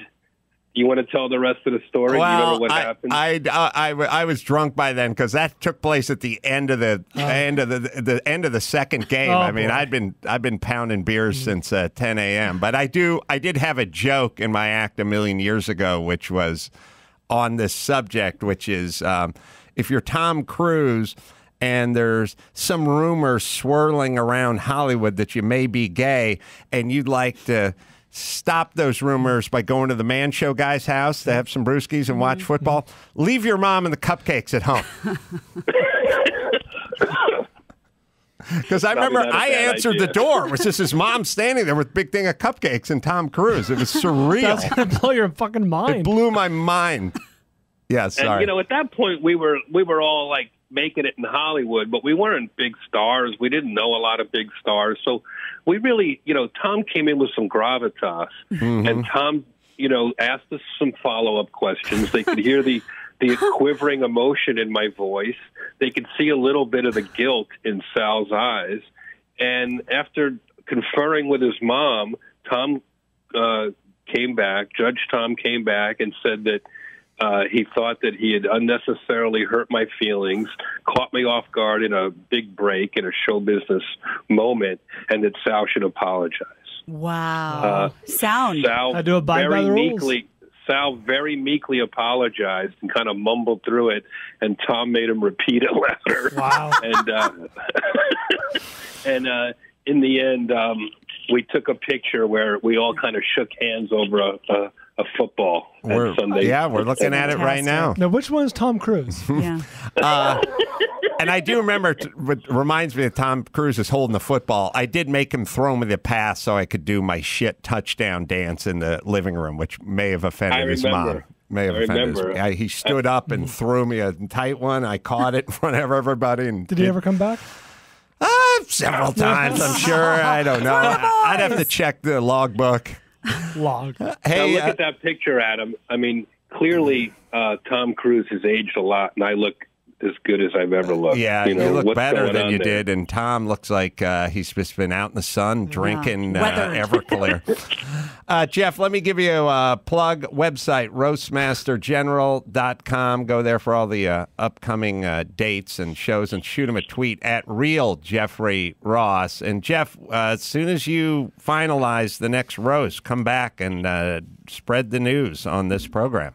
you want to tell the rest of the story? Well, you know what I, happened? I, I, I, I was drunk by then because that took place at the end of the oh. end of the, the end of the second game. Oh, I mean, boy. I'd been I've been pounding beers mm. since uh, ten A M But I do I did have a joke in my act a million years ago, which was. On this subject, which is um, if you're Tom Cruise and there's some rumor swirling around Hollywood that you may be gay and you'd like to stop those rumors by going to the Man Show guy's house to have some brewskis and watch football, leave your mom and the cupcakes at home. Because I remember I answered idea. the door. It was just his mom standing there with a big thing of cupcakes and Tom Cruise. It was surreal. That's going to blow your fucking mind. It blew my mind. Yeah, sorry. And, you know, at that point, we were, we were all, like, making it in Hollywood, but we weren't big stars. We didn't know a lot of big stars. So we really, you know, Tom came in with some gravitas, mm-hmm. and Tom you know, asked us some follow-up questions. They could hear the, the quivering emotion in my voice. They could see a little bit of the guilt in Sal's eyes. And after conferring with his mom, Tom uh, came back, Judge Tom came back and said that uh, he thought that he had unnecessarily hurt my feelings, caught me off guard in a big break in a show business moment, and that Sal should apologize. Wow. Uh, Sound. Sal I do abide very by the rules. Meekly, Sal very meekly apologized and kind of mumbled through it, and Tom made him repeat it louder. Wow. And, uh, and uh, in the end, um, we took a picture where we all kind of shook hands over a, a, a football we're, Sunday. Yeah, we're looking at it right now. Now, which one's Tom Cruise? Yeah. uh, and I do remember, t what reminds me of Tom Cruise is holding the football. I did make him throw me the pass so I could do my shit touchdown dance in the living room, which may have offended I his remember. mom. May have I offended remember. His I, He stood up and threw me a tight one. I caught it in front of everybody. And did he did, ever come back? Uh, several times, I'm sure. I don't know. I'd have to check the logbook. Log. Hey, now look uh, at that picture, Adam. I mean, clearly uh, Tom Cruise has aged a lot, and I look as good as I've ever looked. Yeah, you, know, you look better than you there? did, and Tom looks like uh, he's just been out in the sun drinking yeah. uh, Everclear. uh, Jeff, let me give you a plug website, roastmaster general dot com. Go there for all the uh, upcoming uh, dates and shows, and shoot him a tweet at Real Jeffrey Ross. And Jeff, uh, as soon as you finalize the next roast, come back and uh, spread the news on this program.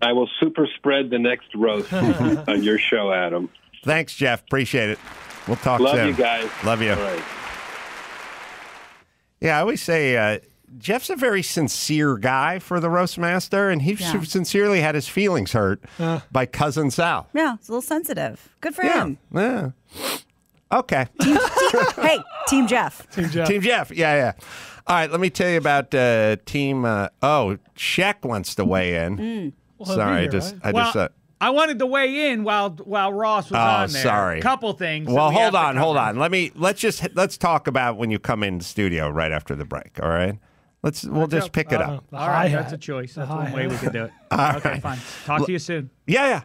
I will super spread the next roast on your show, Adam. Thanks, Jeff. Appreciate it. We'll talk Love soon. Love you guys. Love you. All right. Yeah, I always say uh, Jeff's a very sincere guy for the Roastmaster, and he yeah. sincerely had his feelings hurt uh. by Cousin Sal. Yeah, it's a little sensitive. Good for yeah. him. Yeah. Okay. Team, team, hey, Team Jeff. Team Jeff. Team Jeff. Yeah, yeah. All right, let me tell you about uh, Team... Uh, oh, Sheck wants to weigh in. Mm. Well, sorry, here, I just, right? I, well, just uh, I wanted to weigh in while while Ross was oh, on there. Sorry, a couple things. Well, hold on, hold in. on. Let me let's just let's talk about when you come in the studio right after the break. All right, let's we'll that's just up. pick uh, it up. All right, that's a choice. That's one way we can do it. all okay, right. fine. Talk to you soon. Yeah, yeah.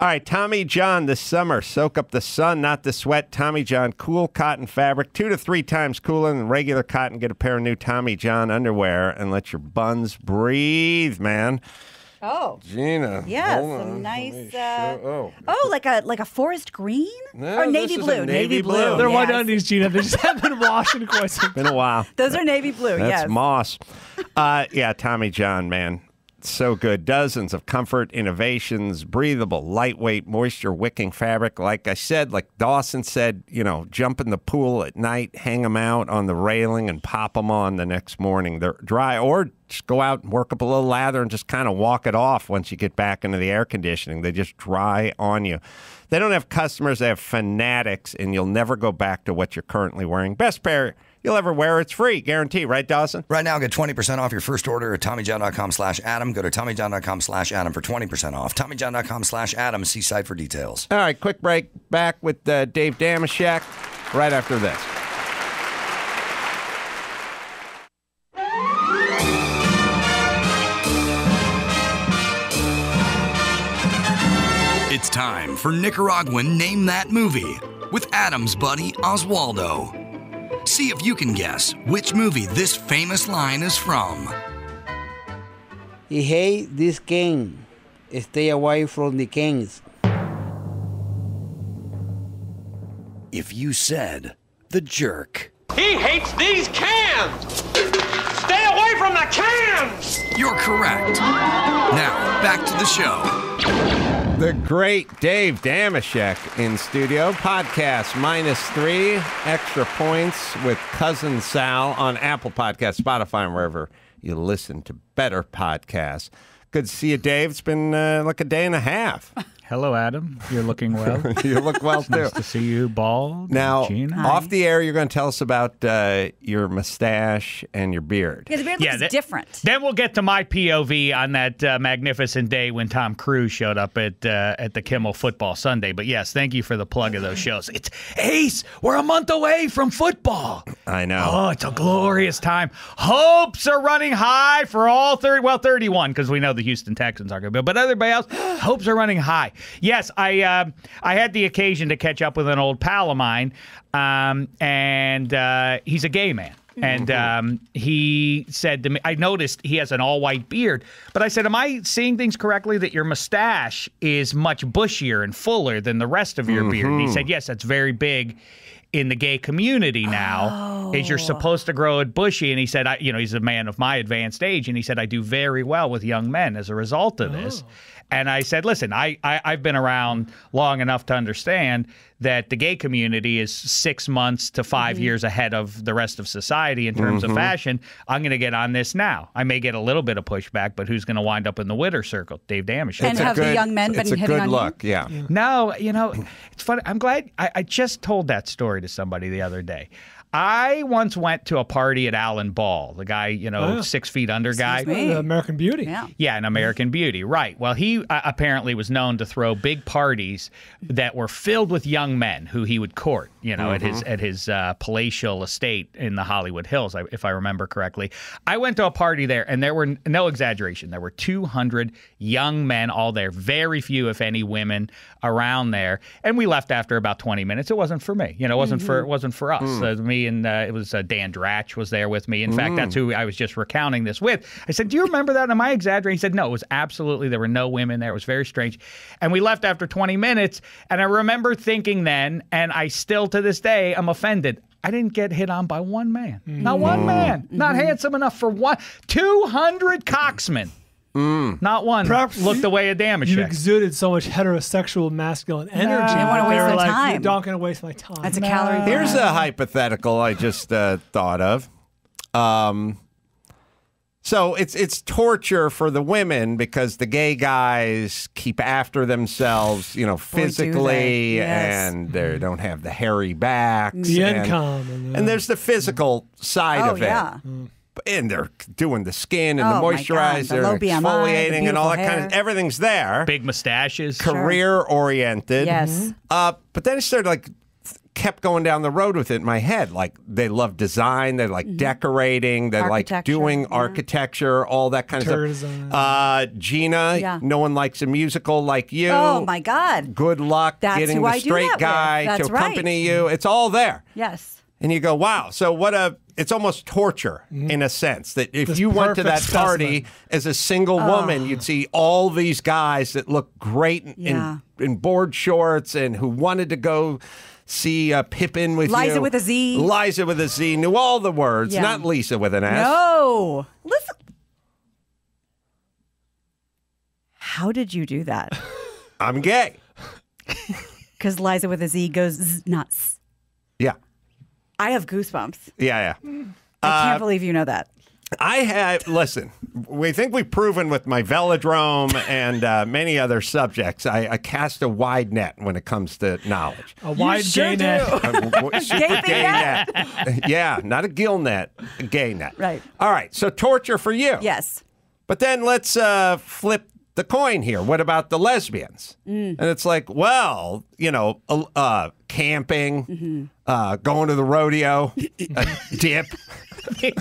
All right, TommyJohn this summer. Soak up the sun, not the sweat. TommyJohn cool cotton fabric, two to three times cooler than regular cotton. Get a pair of new TommyJohn underwear and let your buns breathe, man. Oh, Gina. Yeah, some nice. Uh, oh. oh, like a like a forest green no, or navy blue. Navy, navy blue. blue. They're yes. white undies, Gina. They just haven't been washed in quite some time. Been a while. Those are navy blue. That's yes, that's moss. Uh, yeah, TommyJohn, man, so good. Dozens of comfort innovations, breathable, lightweight, moisture wicking fabric. Like I said, like Dawson said, you know, jump in the pool at night, hang them out on the railing, and pop them on the next morning. They're dry or just go out and work up a little lather and just kind of walk it off once you get back into the air conditioning. They just dry on you. They don't have customers. They have fanatics, and you'll never go back to what you're currently wearing. Best pair you'll ever wear. It's free. Guarantee. Right, Dawson? Right now, get twenty percent off your first order at Tommy John dot com slash Adam. Go to Tommy John dot com slash Adam for twenty percent off. Tommy John dot com slash Adam. See site for details. All right, quick break. Back with uh, Dave Dameshek right after this. It's time for Nicaraguan Name That Movie with Adam's buddy Oswaldo. See if you can guess which movie this famous line is from. He hate this king. Stay away from the kings. If you said The Jerk. He hates these cans! Stay away from the cans! You're correct. Now, back to the show. The great Dave Dameshek in studio. Podcast minus three, Extra Points with Cousin Sal on Apple Podcasts, Spotify, and wherever you listen to better podcasts. Good to see you, Dave. It's been uh, like a day and a half. Hello, Adam. You're looking well. You look well, too. Nice to see you bald. Now, Gina. Off the air, you're going to tell us about uh, your mustache and your beard. Yeah, the beard yeah, looks that, different. Then we'll get to my P O V on that uh, magnificent day when Tom Cruise showed up at uh, at the Kimmel football Sunday. But, yes, thank you for the plug of those shows. It's Ace. We're a month away from football. I know. Oh, it's a glorious time. Hopes are running high for all thirty. Well, thirty-one, because we know the Houston Texans aren't going to be. But everybody else, hopes are running high. Yes, I uh, I had the occasion to catch up with an old pal of mine, um, and uh, he's a gay man. And um, he said to me, I noticed he has an all-white beard, but I said, am I seeing things correctly that your mustache is much bushier and fuller than the rest of your mm-hmm. beard? And he said, yes, that's very big in the gay community now, oh. is you're supposed to grow it bushy. And he said, I, you know, he's a man of my advanced age, and he said, I do very well with young men as a result of this. Oh. And I said, listen, I, I, I've been around long enough to understand that the gay community is six months to five mm-hmm. years ahead of the rest of society in terms mm-hmm. of fashion. I'm going to get on this now. I may get a little bit of pushback, but who's going to wind up in the winner's circle? Dave Dameshek. And have good, the young men been hitting on you? It's a good look, yeah. yeah. No, you know, it's funny. I'm glad I, I just told that story to somebody the other day. I once went to a party at Alan Ball, the guy, you know, oh, yeah. six feet under guy. The American Beauty. Yeah, yeah, an American Beauty, right. Well, he uh, apparently was known to throw big parties that were filled with young men who he would court, you know, mm-hmm. at his at his uh, palatial estate in the Hollywood Hills, if I remember correctly. I went to a party there, and there were, no exaggeration, there were two hundred young men all there, very few, if any, women around there. And we left after about twenty minutes. It wasn't for me. You know, it wasn't, mm-hmm. for, it wasn't for us. Mm. Uh, me and uh, it was uh, Dan Dratch was there with me. In mm. fact, that's who I was just recounting this with. I said, do you remember that? Am I exaggerating? He said, no, it was absolutely, there were no women there. It was very strange. And we left after twenty minutes. And I remember thinking then, and I still to this day, I'm offended. I didn't get hit on by one man. Mm. Not one man. Mm-hmm. Not handsome enough for one. two hundred cocksmen. Mm. Not one Perhaps looked the way of Dameshek. You exuded so much heterosexual masculine energy. No, I didn't want to waste my like, time. You're not going to waste my time. That's a no. calorie. Here's a hypothetical I just uh, thought of. Um, so it's it's torture for the women because the gay guys keep after themselves, you know, physically, Boy, yes. and they don't have the hairy backs. The and, income. And, uh, and there's the physical side oh, of it. Yeah. Mm. And they're doing the skin and oh the moisturizer, God, the and exfoliating, the and all that hair. kind of everything's there. Big mustaches, career sure. oriented. Yes, mm-hmm. uh, but then it started like kept going down the road with it in my head. Like they love design, they like mm-hmm. decorating, they like doing yeah. architecture, all that kind Turn of stuff. Uh, Gina, yeah. no one likes a musical like you. Oh my God! Good luck That's getting the I straight that guy to accompany right. you. It's all there. Yes. And you go, wow, so what a, it's almost torture mm-hmm. in a sense that if this you went to that party specimen. as a single oh. woman, you'd see all these guys that look great in, yeah. in, in board shorts and who wanted to go see uh, Pippin with Liza you. Liza with a Z. Liza with a Z, knew all the words, yeah. not Lisa with an S. No. Listen. How did you do that? I'm gay. Because Liza with a Z goes z nuts. Yeah. I have goosebumps. Yeah, yeah. I can't uh, believe you know that. I have, listen, we think we've proven with my velodrome and uh, many other subjects, I, I cast a wide net when it comes to knowledge. A wide gay net. A, super gay net. Yeah, not a gill net, a gay net. Right. All right, so torture for you. Yes. But then let's uh, flip the coin here. What about the lesbians? Mm. And it's like, well, you know, uh, camping. Mm-hmm. Uh, going to the rodeo, a dip, you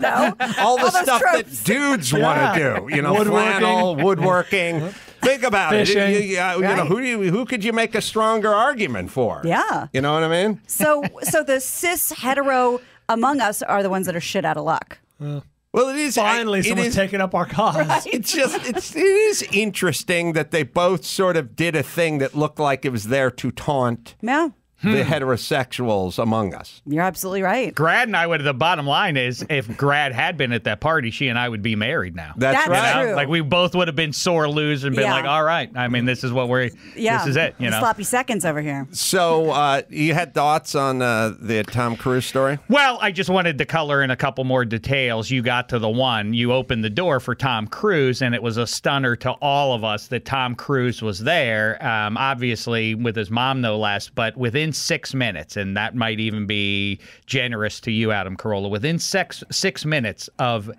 know, all the all stuff tropes. that dudes yeah. want to do, you know, woodworking. flannel, woodworking. Think about Fishing. it. You, you, uh, right. you know, who do you, who could you make a stronger argument for? Yeah, you know what I mean. So, so the cis hetero among us are the ones that are shit out of luck. Yeah. Well, it is finally I, it someone's is, taking up our cause. Right? It's just it's it is interesting that they both sort of did a thing that looked like it was there to taunt. No. hmm. the heterosexuals among us. You're absolutely right. Grad and I would, the bottom line is, if Grad had been at that party, she and I would be married now. That's, That's right. You know? True. Like, we both would have been sore losers and been yeah. like, all right, I mean, this is what we're, yeah. this is it, you know. Sloppy seconds over here. So, uh, you had thoughts on uh, the Tom Cruise story? Well, I just wanted to color in a couple more details. You got to the one. You opened the door for Tom Cruise, and it was a stunner to all of us that Tom Cruise was there, um, obviously with his mom no less, but within six minutes, and that might even be generous to you, Adam Carolla, within six, six minutes of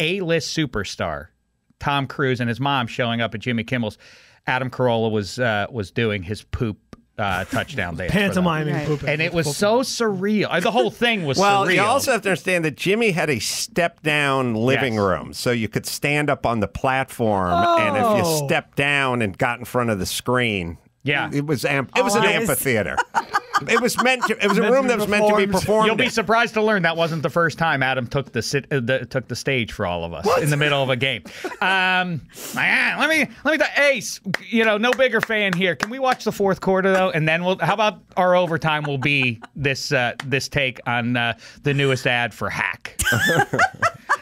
A-list superstar Tom Cruise and his mom showing up at Jimmy Kimmel's, Adam Carolla was, uh, was doing his poop Uh, touchdown dance. Pantomiming. Right. Pooping. And it was pooping. So surreal. The whole thing was well, surreal. Well, you also have to understand that Jimmy had a step-down living yes. room, so you could stand up on the platform, oh. and if you stepped down and got in front of the screen, yeah. it was, amp oh, it was an I amphitheater. It was meant to. It was a room that was meant to be performed. You'll be surprised to learn that wasn't the first time Adam took the, sit, uh, the took the stage for all of us what? in the middle of a game. Um, man, let me let me. Ace, you know, no bigger fan here. Can we watch the fourth quarter though, and then we'll. How about our overtime? Will be this uh, this take on uh, the newest ad for Hack.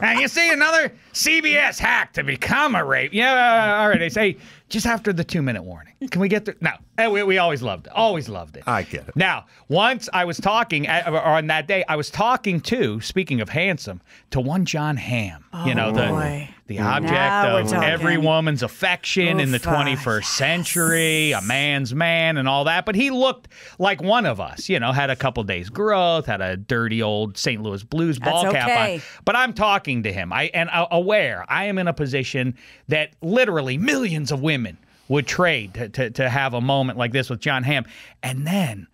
And you see another C B S hack to become a rape. Yeah, all right. I say just after the two-minute warning. Can we get through? No, we, we always loved it. Always loved it. I get it. Now, once I was talking or on that day, I was talking to, speaking of handsome, to one John Hamm. Oh, you know, the boy. the object now of every woman's affection Oof, in the twenty-first yes. century, a man's man, and all that. But he looked like one of us. You know, had a couple days growth, had a dirty old Saint Louis Blues ball That's cap okay. on. But I'm talking to him, I and uh, aware I am in a position that literally millions of women would trade to, to, to have a moment like this with John Hamm. And then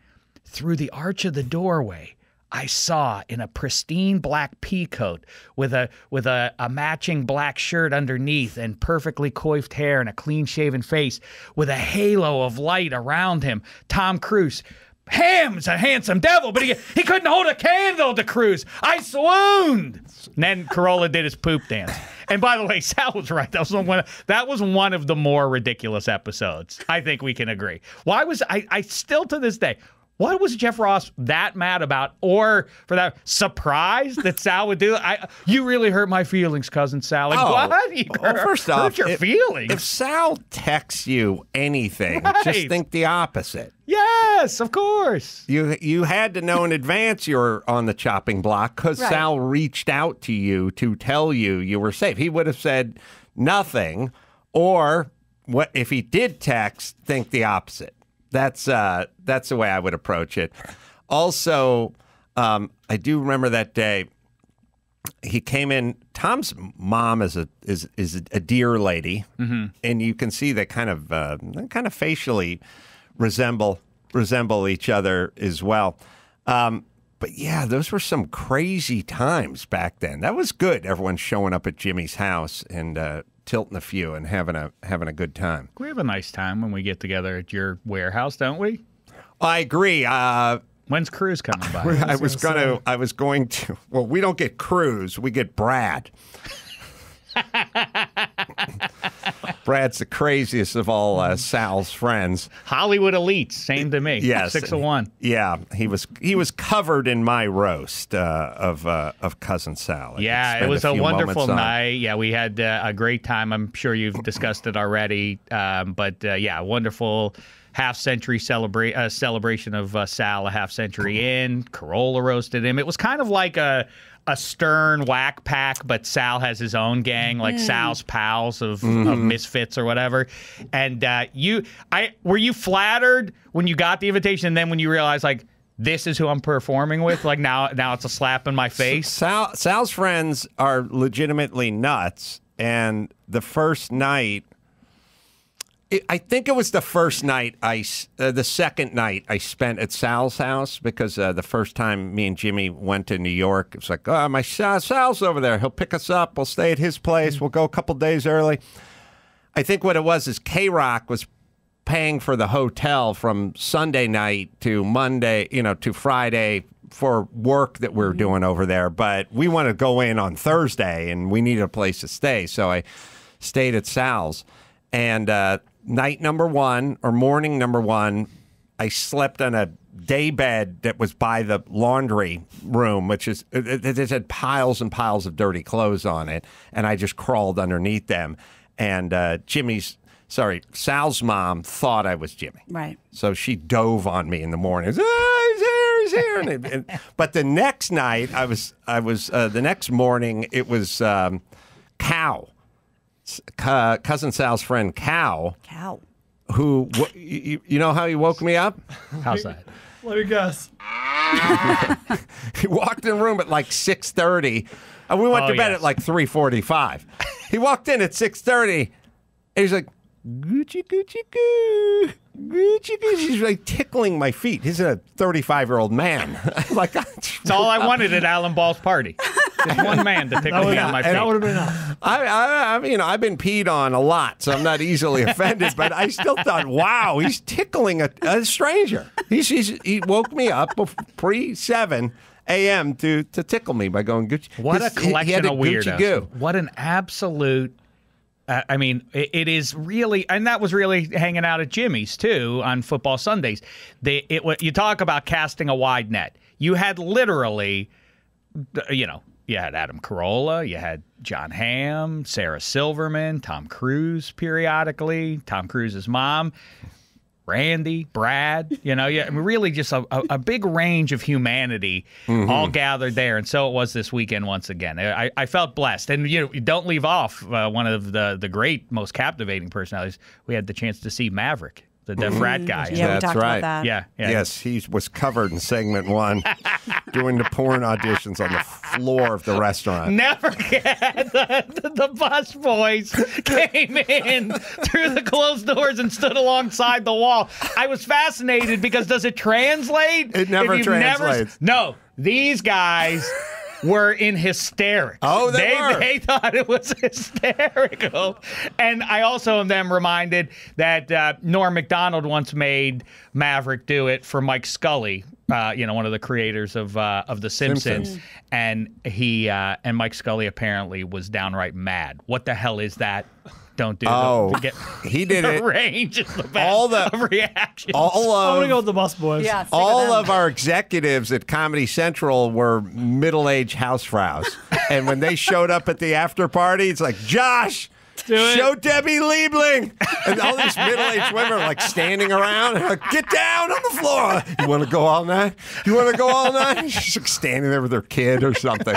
through the arch of the doorway, I saw in a pristine black pea coat with a with a, a matching black shirt underneath and perfectly coiffed hair and a clean-shaven face with a halo of light around him, Tom Cruise. Ham's a handsome devil, but he he couldn't hold a candle to Cruise. I swooned. And then Carolla did his poop dance. And by the way, Sal was right. That was one. Of, that was one of the more ridiculous episodes. I think we can agree. Why was I? I still to this day. What was Jeff Ross that mad about, or for that surprise that Sal would do? I, you really hurt my feelings, cousin Sal. Like, oh, what? You well, first hurt off, your if, feelings. If Sal texts you anything, right. just think the opposite. Yes, of course. You you had to know in advance you were on the chopping block because right. Sal reached out to you to tell you you were safe. He would have said nothing, or what if he did text? Think the opposite. That's uh, that's the way I would approach it. Also, um, I do remember that day he came in. Tom's mom is a is is a dear lady, mm-hmm. and you can see they kind of uh, kind of facially resemble resemble each other as well. Um, but yeah, those were some crazy times back then. That was good. Everyone showing up at Jimmy's house and. Uh, tilting a few and having a having a good time. We have a nice time when we get together at your warehouse, don't we? I agree. Uh, When's Cruise coming by? I, I was gonna. Say. I was going to. Well, we don't get Cruise. We get Brad. Brad's the craziest of all uh, Sal's friends. Hollywood elites, same to me. Yes, six of one. Yeah, he was he was covered in my roast uh, of uh, of Cousin Sal. I yeah, it was a, a wonderful night. On. Yeah, we had uh, a great time. I'm sure you've discussed it already, um, but uh, yeah, wonderful. Half century celebra uh, celebration of uh, Sal, a half century in. Carolla roasted him. It was kind of like a a stern whack pack, but Sal has his own gang, like mm. Sal's pals of, mm. of misfits or whatever. And uh, you, I were you flattered when you got the invitation, and then when you realized like this is who I'm performing with, like now now it's a slap in my face. Sal, Sal's friends are legitimately nuts, and the first night. I think it was the first night I, uh, the second night I spent at Sal's house because uh, the first time me and Jimmy went to New York, it was like, oh, my Sal's over there. He'll pick us up. We'll stay at his place. We'll go a couple days early. I think what it was is K-Rock was paying for the hotel from Sunday night to Monday, you know, to Friday for work that we were doing over there. But we wanted to go in on Thursday and we needed a place to stay. So I stayed at Sal's. And uh, night number one, or morning number one, I slept on a day bed that was by the laundry room, which is, it, it had piles and piles of dirty clothes on it, and I just crawled underneath them. And uh, Jimmy's, sorry, Sal's mom thought I was Jimmy. Right. So she dove on me in the morning. Ah, he's here, he's here. And, and, but the next night, I was, I was, uh, the next morning, it was um, Cow, uh, Cousin Sal's friend Cow. Cow. Who, wh you, you know how he woke me up? How's that? Let me guess. He walked in the room at like six thirty, and we went oh, to bed yes. at like three forty-five. He walked in at six thirty, and he's like, Gucci, Gucci, Goo. Gucci, Gucci. He's like tickling my feet. He's a thirty-five-year-old man. Like, it's all I wanted at Alan Ball's party. Just one man to tickle me on my feet. That would have been enough. I, I, I, you know, I've been peed on a lot, so I'm not easily offended. But I still thought, wow, he's tickling a, a stranger. He's, he's, he woke me up pre seven A M to to tickle me by going Gucci. What a collection he, he a of weirdos. Goo. What an absolute. Uh, I mean, it, it is really, and that was really hanging out at Jimmy's too on football Sundays. They, it, you talk about casting a wide net. You had literally, you know, you had Adam Carolla, you had John Hamm, Sarah Silverman, Tom Cruise periodically, Tom Cruise's mom, Randy, Brad. You know, yeah, I mean, really just a, a, a big range of humanity mm-hmm. all gathered there, and so it was this weekend once again. I, I felt blessed, and you know, you don't leave off uh, one of the the great, most captivating personalities. We had the chance to see Maverick, the deaf mm-hmm. rat guy. Yeah, that's we talked right. About that. Yeah, yeah, yes, he was covered in segment one, doing the porn auditions on the floor of the restaurant. Never forget, the, the, the bus boys came in through the closed doors and stood alongside the wall. I was fascinated because does it translate? It never translates. Never, no, these guys were in hysterics. Oh, they, they were. They thought it was hysterical. And I also am then reminded that uh, Norm Macdonald once made Maverick do it for Mike Scully. Uh, you know, one of the creators of uh, of The Simpsons, Simpsons. and he uh, and Mike Scully apparently was downright mad. What the hell is that? Don't do. Oh, don't he did the it. Range is the best all the of reactions. All of, I'm gonna go with the bus boys. Yeah, all of our executives at Comedy Central were middle-aged housefraus, and when they showed up at the after party, it's like Josh. Show Debbie Liebling. And all these middle-aged women are like standing around and like, get down on the floor. You want to go all night? You want to go all night? She's like standing there with her kid or something.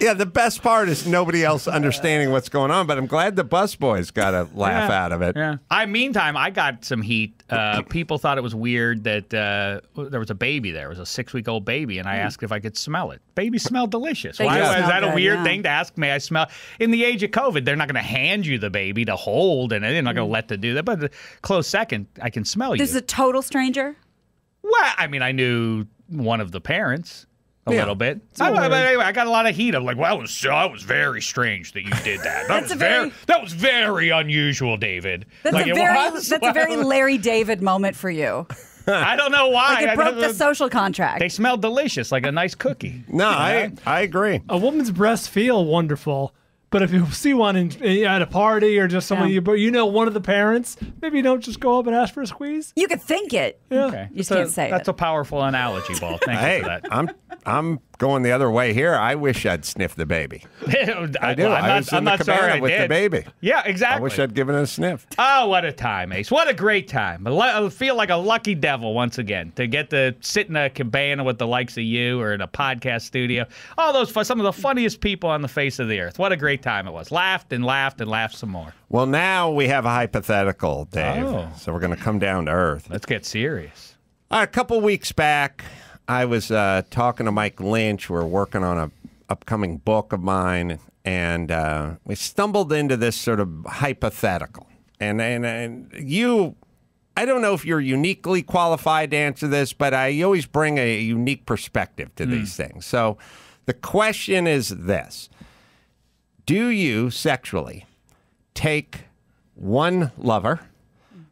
Yeah, the best part is nobody else understanding what's going on, but I'm glad the busboys got a laugh yeah, out of it. Yeah. I meantime, I got some heat. Uh, people thought it was weird that uh, there was a baby there. It was a six-week-old baby, and I mm. asked if I could smell it. Babies smell delicious. They Why is that good, a weird yeah. thing to ask? May I smell? In the age of COVID, they're not going to hand you the baby to hold, and they're not going to mm. let to do that. But a close second, I can smell this you. This is a total stranger? Well, I mean, I knew one of the parents. A yeah. little bit. I, but anyway, I got a lot of heat. I'm like, well, that was, uh, that was very strange that you did that. That was very, very that was very unusual, David. That's, like, a, very, was, that's well, a very Larry David moment for you. I don't know why. Like it broke I, the social contract. They smelled delicious, like a nice cookie. No, you know? I I agree. A woman's breasts feel wonderful. But if you see one in, at a party or just someone, yeah. you, you know, one of the parents, maybe you don't just go up and ask for a squeeze. You could think it. Yeah. Okay. You just can't say it. That's a powerful analogy, Ball. Thank hey, you for that. I'm, I'm going the other way here. I wish I'd sniffed the baby. I do. Well, I'm I not, was I'm in not the sorry I with did. the baby. Yeah, exactly. I wish I'd given it a sniff. Oh, what a time, Ace. What a great time. I feel like a lucky devil once again to get to sit in a cabana with the likes of you or in a podcast studio. All those fun, some of the funniest people on the face of the earth. What a great time it was. Laughed and laughed and laughed some more. Well, now we have a hypothetical, Dave. Oh. So we're going to come down to earth. Let's get serious. All right, a couple weeks back, I was uh, talking to Mike Lynch. We were working on an upcoming book of mine, and uh, we stumbled into this sort of hypothetical. And, and, and you, I don't know if you're uniquely qualified to answer this, but I always bring a unique perspective to mm. these things. So the question is this. Do you sexually take one lover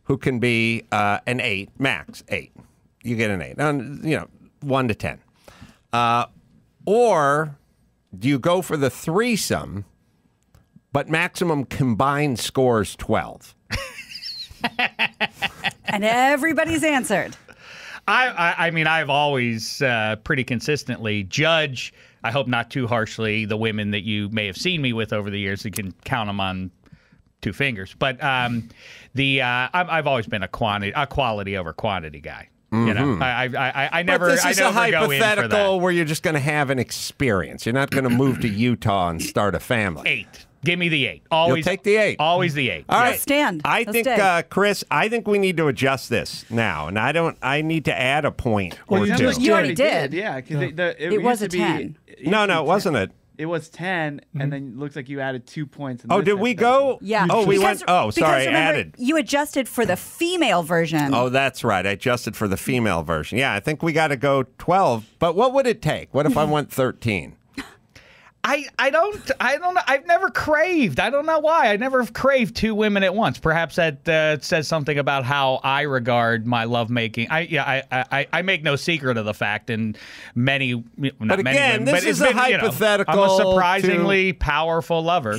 who can be uh, an eight, max eight? You get an eight. Now, you know, one to ten. Uh, or do you go for the threesome, but maximum combined scores twelve? And everybody's answered. I, I, I mean, I've always uh, pretty consistently judge, I hope not too harshly, the women that you may have seen me with over the years. You can count them on two fingers. But um, the uh, I've always been a quantity, a quality over quantity guy. Mm-hmm. You know, I, I, I, I never. But this is I never a hypothetical go in for that. Where you're just going to have an experience. You're not going to move to Utah and start a family. Eight. Give me the eight. Always You'll take the eight. Always the eight. All right, yes. stand. I Let's think, uh, Chris. I think we need to adjust this now, and I don't. I need to add a point well, or you two. You already did. did. Yeah, because no. it, it, it was a be, ten. It no, no, it wasn't it. It was ten, mm-hmm. and then it looks like you added two points. In oh, did we go? Yeah. Oh, we because, went. Oh, sorry, remember, added. You adjusted for the female version. Oh, that's right. I adjusted for the female version. Yeah, I think we got to go twelve. But what would it take? What if I went thirteen? I I don't I don't know. I've never craved. I don't know why. I never have craved two women at once. Perhaps that uh, says something about how I regard my lovemaking. I yeah I, I I make no secret of the fact, and many not but again many women, this but is it's a been, hypothetical. You know, I'm a surprisingly to... powerful lover.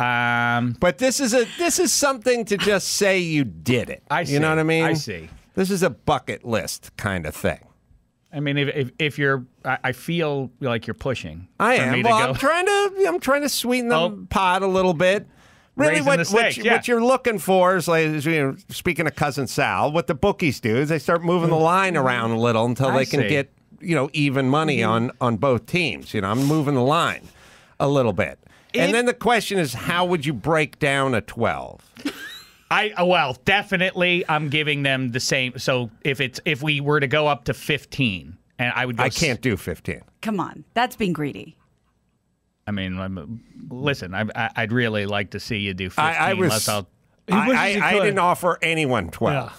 um, but this is a this is something to just say you did it. I see. You know what I mean? I see. This is a bucket list kind of thing. I mean, if, if if you're, I feel like you're pushing. I am. Well, I'm trying to, I'm trying to sweeten the oh, pot a little bit. Really, what what, steak, you, yeah. what you're looking for is, like, you know, speaking of Cousin Sal, what the bookies do is they start moving the line around a little until I they see. can get, you know, even money mm-hmm. on on both teams. You know, I'm moving the line a little bit, it, and then the question is, how would you break down a twelve? I well, definitely, I'm giving them the same. So if it's if we were to go up to fifteen, and I would, go I can't do fifteen. Come on, that's being greedy. I mean, I'm, listen, I, I'd really like to see you do fifteen. I, I was, I, I, I didn't offer anyone twelve. Yeah.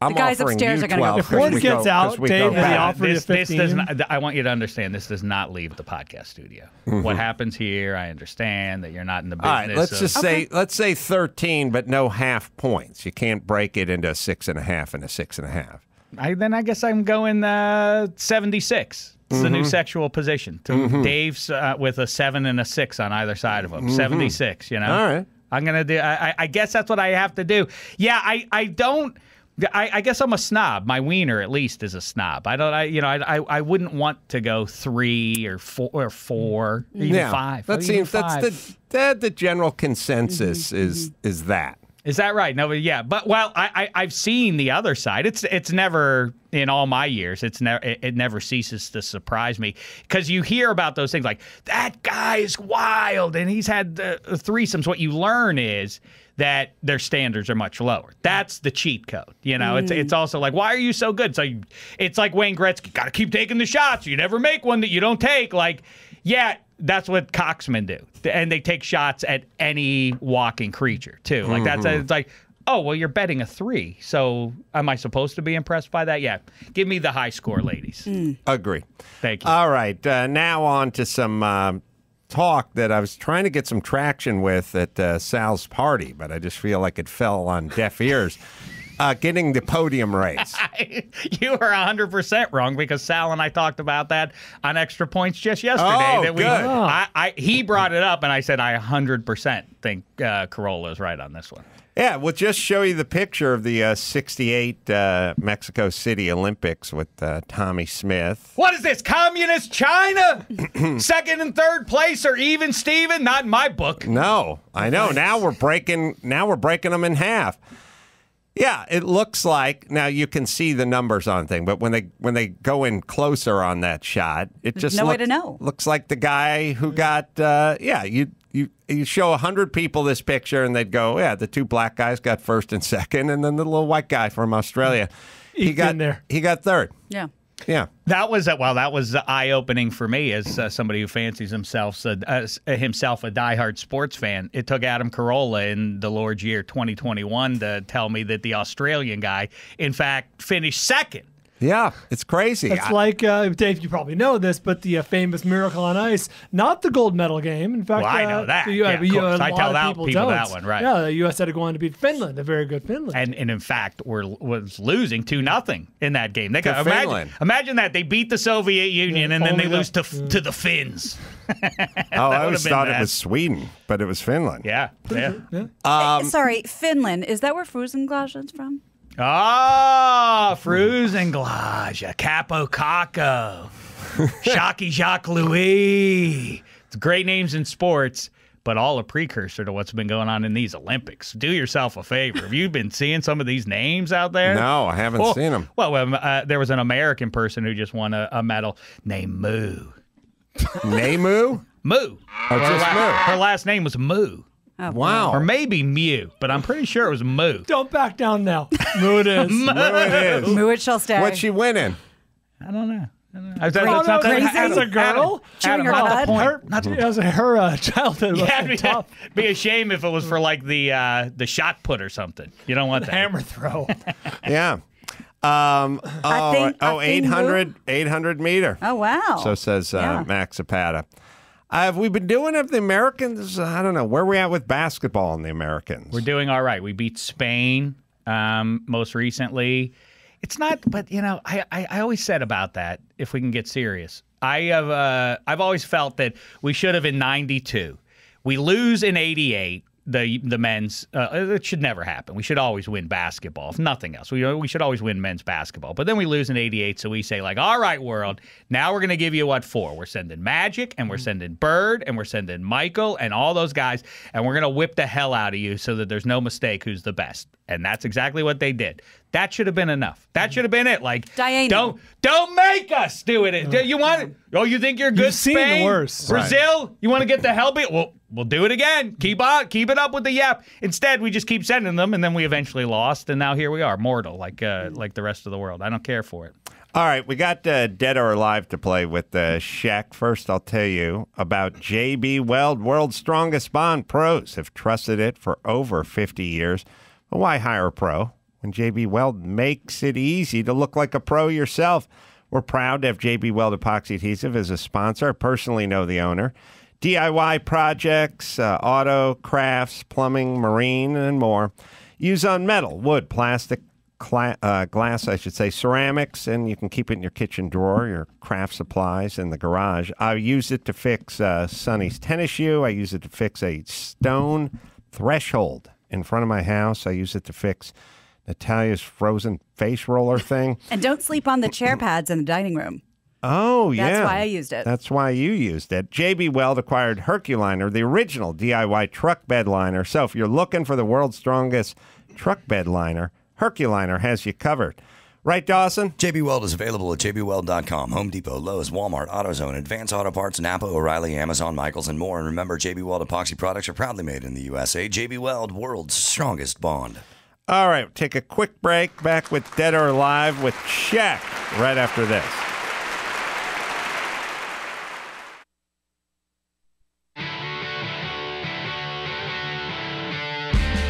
I'm the guys upstairs are going to go. If word gets go, out, Dave, the offer is fifteen. This does not, I want you to understand this does not leave the podcast studio. Mm-hmm. What happens here, I understand that you're not in the business. All right, let's of, just say okay. let's say thirteen, but no half points. You can't break it into a six and a half and a six and a half. I, then I guess I'm going uh, seventy-six. It's mm-hmm. the new sexual position. Mm-hmm. Dave's uh, with a seven and a six on either side of him. Mm-hmm. seventy-six, you know? All right. I'm going to do, I, I guess that's what I have to do. Yeah, I, I don't. I, I guess I'm a snob. My wiener, at least, is a snob. I don't. I you know. I I, I wouldn't want to go three or four or four, or even yeah, five. That seems five. that's the that the general consensus is is that. Is that right? No, but yeah. But well, I, I I've seen the other side. It's it's never in all my years. It's never it, it never ceases to surprise me because you hear about those things like that guy is wild and he's had uh, threesomes. What you learn is that their standards are much lower. That's the cheat code. You know, mm. it's it's also like, why are you so good? So it's, like, it's like Wayne Gretzky, got to keep taking the shots. You never make one that you don't take. Like, yeah, that's what cocksmen do. And they take shots at any walking creature, too. Like, that's mm-hmm. it's like, oh, well, you're betting a three. So am I supposed to be impressed by that? Yeah. Give me the high score, ladies. Mm. Agree. Thank you. All right. Uh, now on to some... Uh, talk that I was trying to get some traction with at uh, Sal's party, but I just feel like it fell on deaf ears. Uh, getting the podium race. You are one hundred percent wrong because Sal and I talked about that on Extra Points just yesterday. Oh, that we, good. I, I, he brought it up, and I said I one hundred percent think uh, Carolla is right on this one. Yeah, we'll just show you the picture of the uh, sixty-eight uh, Mexico City Olympics with uh, Tommy Smith. What is this, communist China? Second and third place are even, Steven? Not in my book. No, I know. Now we're breaking. Now we're breaking them in half. Yeah, it looks like now you can see the numbers on thing, but when they when they go in closer on that shot, it just no looks, way to know. Looks like the guy who got uh, yeah you. You, you show a hundred people this picture, and they'd go, yeah, the two black guys got first and second, and then the little white guy from Australia, he, he got there. He got third. Yeah, yeah. That was a, well, that was eye-opening for me as uh, somebody who fancies himself a, uh, himself a diehard sports fan. It took Adam Carolla in the Lord's year twenty twenty-one to tell me that the Australian guy, in fact, finished second. Yeah, it's crazy. It's like, uh, Dave, you probably know this, but the uh, famous Miracle on Ice, not the gold medal game. In fact, well, I know that. Uh, the, yeah, uh, yeah, I tell that people, people that one, right? Yeah, the U S had to go on to beat Finland, a very good Finland. And, and in fact, were was losing two nothing in that game. They got, imagine, imagine that. They beat the Soviet Union, yeah, and then they lose to, yeah. to the Finns. Oh, I always thought bad. It was Sweden, but it was Finland. Yeah. yeah. yeah. Um, hey, sorry, Finland. Is that where Fusenglass is from? Ah, Fruz and Glaja, Capo Caco, Shocky Jacques Louis. It's great names in sports, but all a precursor to what's been going on in these Olympics. Do yourself a favor. Have you been seeing some of these names out there? No, I haven't oh, seen them. Well, uh, there was an American person who just won a, a medal named Moo. Namu? Moo. Oh, her, just la Moo. Her last name was Moo. Oh, wow. Or maybe Mew, but I'm pretty sure it was Moo. Don't back down now. Moo it is. Moo it is. Moo it shall stay. What's she winning? I don't know. That's a girl? Adam, Adam, not the her, not the, as a, her uh, childhood yeah, I mean, tough. Be a shame if it was for like the uh, the shot put or something. You don't want the that. Hammer throw. yeah. Um, oh, I think, oh I eight hundred, eight hundred meter. Oh, wow. So says uh, yeah. Max Zapata. Uh, have we been doing of the Americans? I don't know. Where are we at with basketball and the Americans? We're doing all right. We beat Spain um, most recently. It's not, but, you know, I, I, I always said about that, if we can get serious, I have, uh, I've always felt that we should have in ninety-two. We lose in eighty-eight. The the men's uh, it should never happen. We should always win basketball, if nothing else. We we should always win men's basketball. But then we lose in eighty-eight, so we say like, all right, world, now we're gonna give you what for? We're sending Magic and we're sending Bird and we're sending Michael and all those guys, and we're gonna whip the hell out of you so that there's no mistake who's the best. And that's exactly what they did. That should have been enough. That should have been it. Like, Diana. don't don't make us do it. Do you want it? Oh, you think you're good? You've seen Spain, the worst. Brazil, right. You want to get the hell beat? Well. We'll do it again. Keep on, keep it up with the yap. Instead, we just keep sending them, and then we eventually lost, and now here we are, mortal, like uh, like the rest of the world. I don't care for it. All right, we got uh, Dead or Alive to play with uh, Shaq. First, I'll tell you about J B Weld. World's strongest bond. Pros have trusted it for over fifty years. But why hire a pro when J B Weld makes it easy to look like a pro yourself? We're proud to have J B Weld Epoxy Adhesive as a sponsor. I personally know the owner. D I Y projects, uh, auto, crafts, plumbing, marine, and more. Use on metal, wood, plastic, uh, glass, I should say, ceramics, and you can keep it in your kitchen drawer, your craft supplies in the garage. I use it to fix uh, Sonny's tennis shoe. I use it to fix a stone threshold in front of my house. I use it to fix Natalia's frozen face roller thing. And don't sleep on the chair pads in the dining room. Oh, yeah. That's why I used it. That's why you used it. J B Weld acquired Herculiner, the original D I Y truck bed liner. So if you're looking for the world's strongest truck bed liner, Herculiner has you covered. Right, Dawson? J B Weld is available at J B Weld dot com, Home Depot, Lowe's, Walmart, AutoZone, Advance Auto Parts, Napa, O'Reilly, Amazon, Michaels, and more. And remember, J B Weld epoxy products are proudly made in the U S A. J B Weld, world's strongest bond. All right, take a quick break. Back with Dead or Alive with Shaq right after this.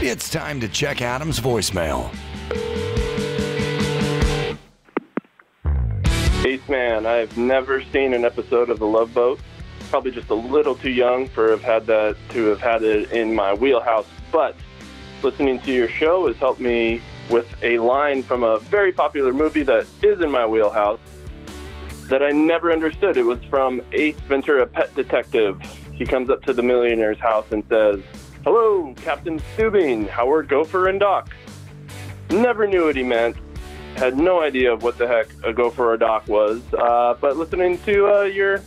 It's time to check Adam's voicemail. Ace Man, I've never seen an episode of The Love Boat. Probably just a little too young for have had that to have had it in my wheelhouse. But listening to your show has helped me with a line from a very popular movie that is in my wheelhouse that I never understood. It was from Ace Ventura, Pet Detective. He comes up to the millionaire's house and says, "Hello, Captain Steubing, Howard Gopher and Doc." Never knew what he meant. Had no idea what the heck a gopher or doc was. Uh, but listening to uh, your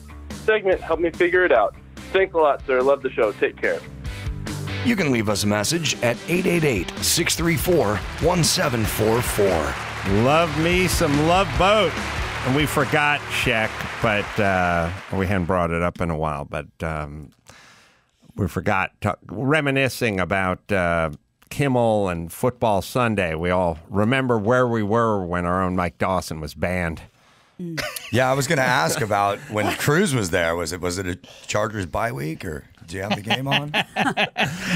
segment helped me figure it out. Thanks a lot, sir. Love the show. Take care. You can leave us a message at eight eight eight, six three four, one seven four four. Love me some Love Boat. And we forgot Shaq, but uh, we hadn't brought it up in a while. But... Um, We forgot, to, reminiscing about uh, Kimmel and Football Sunday. We all remember where we were when our own Mike Dawson was banned. Yeah, I was going to ask about when Cruise was there. Was it was it a Chargers bye week, or did you have the game on?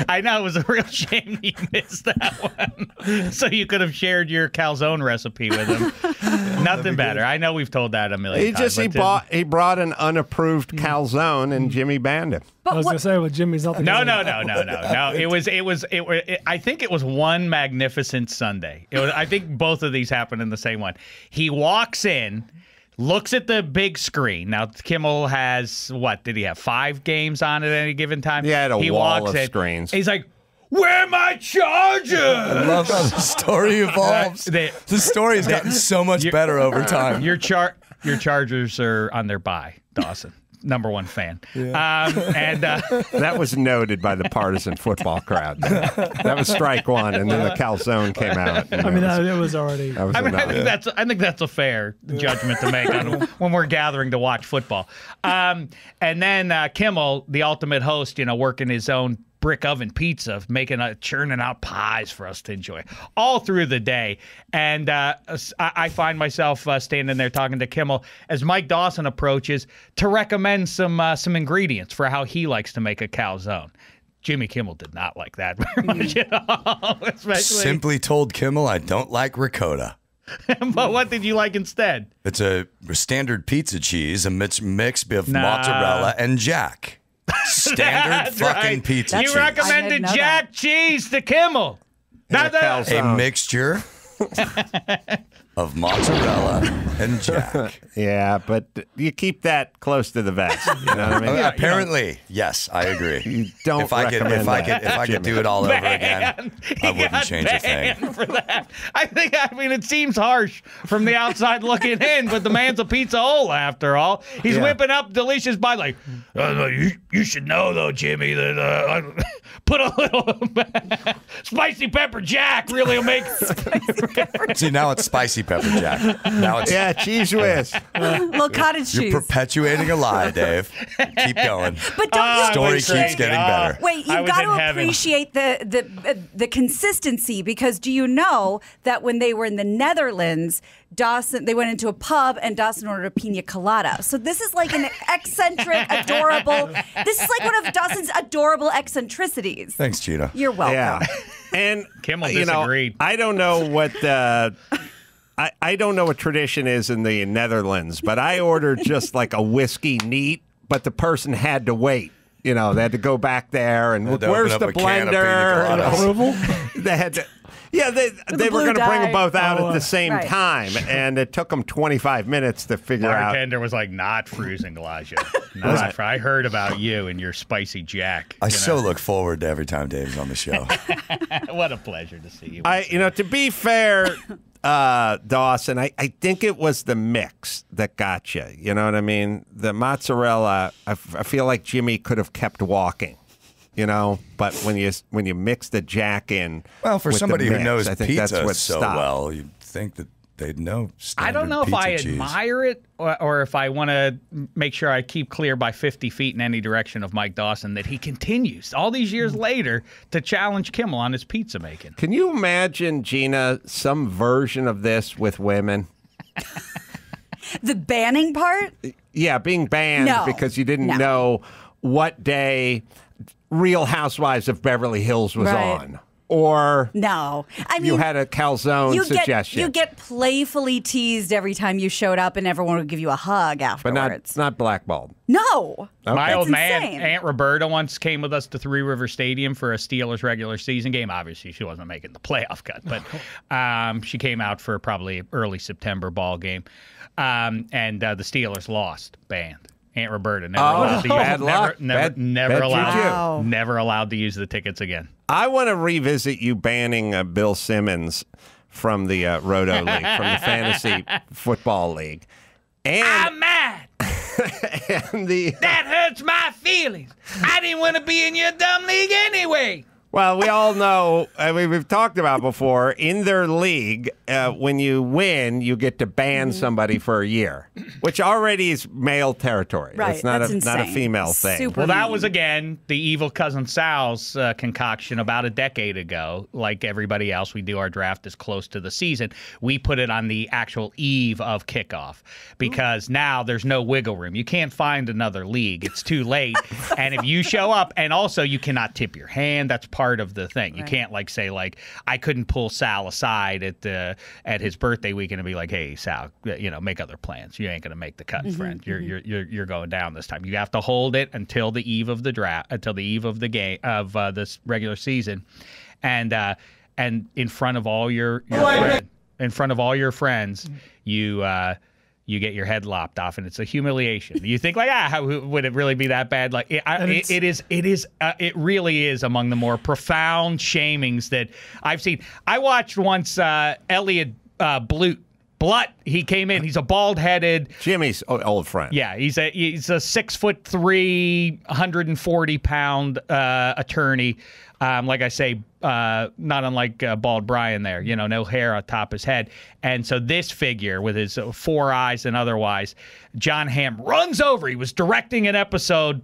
I know, it was a real shame you missed that one. So you could have shared your calzone recipe with him. Yeah, nothing better. Good. I know we've told that a million he times. Just, he just bought he brought an unapproved calzone, and Jimmy banned him. But I was going to say, well, Jimmy's not the no, no, no, no, no, no, no. It was, it was, it, it. I think it was one magnificent Sunday. It was, I think both of these happened in the same one. He walks in. Looks at the big screen. Now, Kimmel has, what, did he have five games on at any given time? Yeah, he had a wall of screens. He's like, Where my charger? I love how the story evolves. They, the story has gotten so much better over time. Your char your Chargers are on their bye, Dawson. Number one fan. Yeah. Um, and uh, that was noted by the partisan football crowd. That was strike one, and then the calzone came out. I mean, was, it was already. Was I mean, I think that's. I think that's a fair yeah. judgment to make on, when we're gathering to watch football. Um, and then uh, Kimmel, the ultimate host, you know, working his own brick oven pizza, making a churning out pies for us to enjoy all through the day. And uh, I, I find myself uh, standing there talking to Kimmel as Mike Dawson approaches to recommend some uh, some ingredients for how he likes to make a calzone. Jimmy Kimmel did not like that very much at all. Especially. Simply told Kimmel, I don't like ricotta. But what did you like instead? It's a standard pizza cheese, a mix, mix of nah. mozzarella and jack. Standard fucking right. pizza That's cheese. You recommended jack that. cheese to Kimmel. Not that. A mixture of mozzarella and jack. Yeah, but you keep that close to the vest. You know what I mean? Yeah, Apparently, yes, I agree. You don't if I could, if I could, if I could do it all over again, Man, I wouldn't change a thing. For that. I think, I mean, it seems harsh from the outside looking in, but the man's a pizzaiola after all. He's yeah. whipping up delicious by like, oh, you, you should know though, Jimmy, that uh, I put a little spicy pepper jack really will make. See, now it's spicy pepper jack. Now it's yeah, cheese whiz. Little cottage You're cheese. You're perpetuating a lie, Dave. Keep going. But don't uh, you story keeps saying, getting uh, better. Wait, you've got to appreciate the, the, uh, the consistency, because do you know that when they were in the Netherlands, Dawson, they went into a pub and Dawson ordered a pina colada. So this is like an eccentric, adorable. This is like one of Dawson's adorable eccentricities. Thanks, Gina. You're welcome. Yeah. And Kimmel disagreed. You know, I don't know what. Uh, I, I don't know what tradition is in the Netherlands, but I ordered just like a whiskey neat, but the person had to wait. You know, they had to go back there and look, where's the blender? Approval? They had to. Yeah, they the they were going to bring them both out oh, at the same right. time, and it took them twenty-five minutes to figure Bartender out. Bartender was like, not freezing, Elijah. Not fr I heard about you and your spicy jack. I you know? so look forward to every time Dave's on the show. What a pleasure to see you. I, you know, to be fair, uh, Dawson, I, I think it was the mix that got you. You know what I mean? The mozzarella, I, f I feel like Jimmy could have kept walking. You know, but when you when you mix the jack in, well, for somebody who knows pizza so well, you'd think that they'd know. I don't know if I admire it or, or if I want to make sure I keep clear by fifty feet in any direction of Mike Dawson that he continues all these years later to challenge Kimmel on his pizza making. Can you imagine, Gina, some version of this with women? The banning part? Yeah, being banned no. because you didn't no. know what day Real Housewives of Beverly Hills was right. on. Or no, I mean, you had a calzone you suggestion. Get, you get playfully teased every time you showed up, and everyone would give you a hug afterwards. But not, not blackballed. No. Okay. My old man, Aunt Roberta, once came with us to Three River Stadium for a Steelers regular season game. Obviously, she wasn't making the playoff cut, but um, she came out for probably early September ball game, um, and uh, the Steelers lost. Banned. Aunt Roberta never oh, allowed to bad use, luck. never never, bad, never bad allowed wow. never allowed to use the tickets again. I want to revisit you banning uh, Bill Simmons from the uh, Roto League, from the Fantasy Football League. And I'm mad. and the uh, that hurts my feelings. I didn't want to be in your dumb league anyway. Well, we all know, I mean, we've talked about before, in their league, uh, when you win, you get to ban somebody for a year, which already is male territory. Right, it's not, that's a, insane. not a female thing. Super well, mean. That was, again, the evil Cousin Sal's uh, concoction about a decade ago. Like everybody else, we do our draft as close to the season. We put it on the actual eve of kickoff because Ooh. now there's no wiggle room. You can't find another league. It's too late. And if you show up, and also you cannot tip your hand, that's part of the thing. You right. can't like say like I couldn't pull Sal aside at the at his birthday weekend and be like, hey Sal, you know, make other plans. You ain't gonna make the cut, mm-hmm, friend. You're, mm-hmm. you're you're you're going down this time. You have to hold it until the eve of the draft, until the eve of the game of uh, this regular season, and uh, and in front of all your, your friend, in front of all your friends, mm-hmm. you. Uh, you get your head lopped off, and it's a humiliation. You think like, ah, how, would it really be that bad? Like, it, I, it, it is, it is, uh, it really is among the more profound shamings that I've seen. I watched once uh, Elliot uh, Blute. Blutt, he came in. He's a bald-headed Jimmy's old friend. Yeah, he's a he's a six foot three, one hundred forty pound uh, attorney. Um, like I say, uh, not unlike uh, Bald Brian there, you know, no hair on top of his head. And so this figure with his four eyes and otherwise, John Hamm runs over. He was directing an episode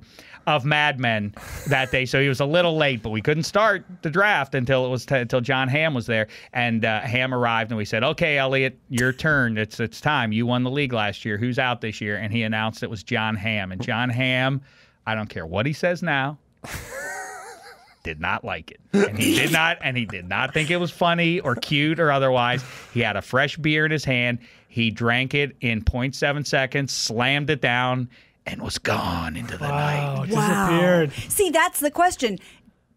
of Mad Men that day, so he was a little late, but we couldn't start the draft until it was t until John Hamm was there. And uh, Hamm arrived, and we said, "Okay, Elliot, your turn. It's it's time. You won the league last year. Who's out this year?" And he announced it was John Hamm. And John Hamm, I don't care what he says now. Did not like it, and he did not, and he did not think it was funny or cute or otherwise. He had a fresh beer in his hand. He drank it in zero point seven seconds, slammed it down, and was gone into the wow, night. Wow. Disappeared. See, that's the question.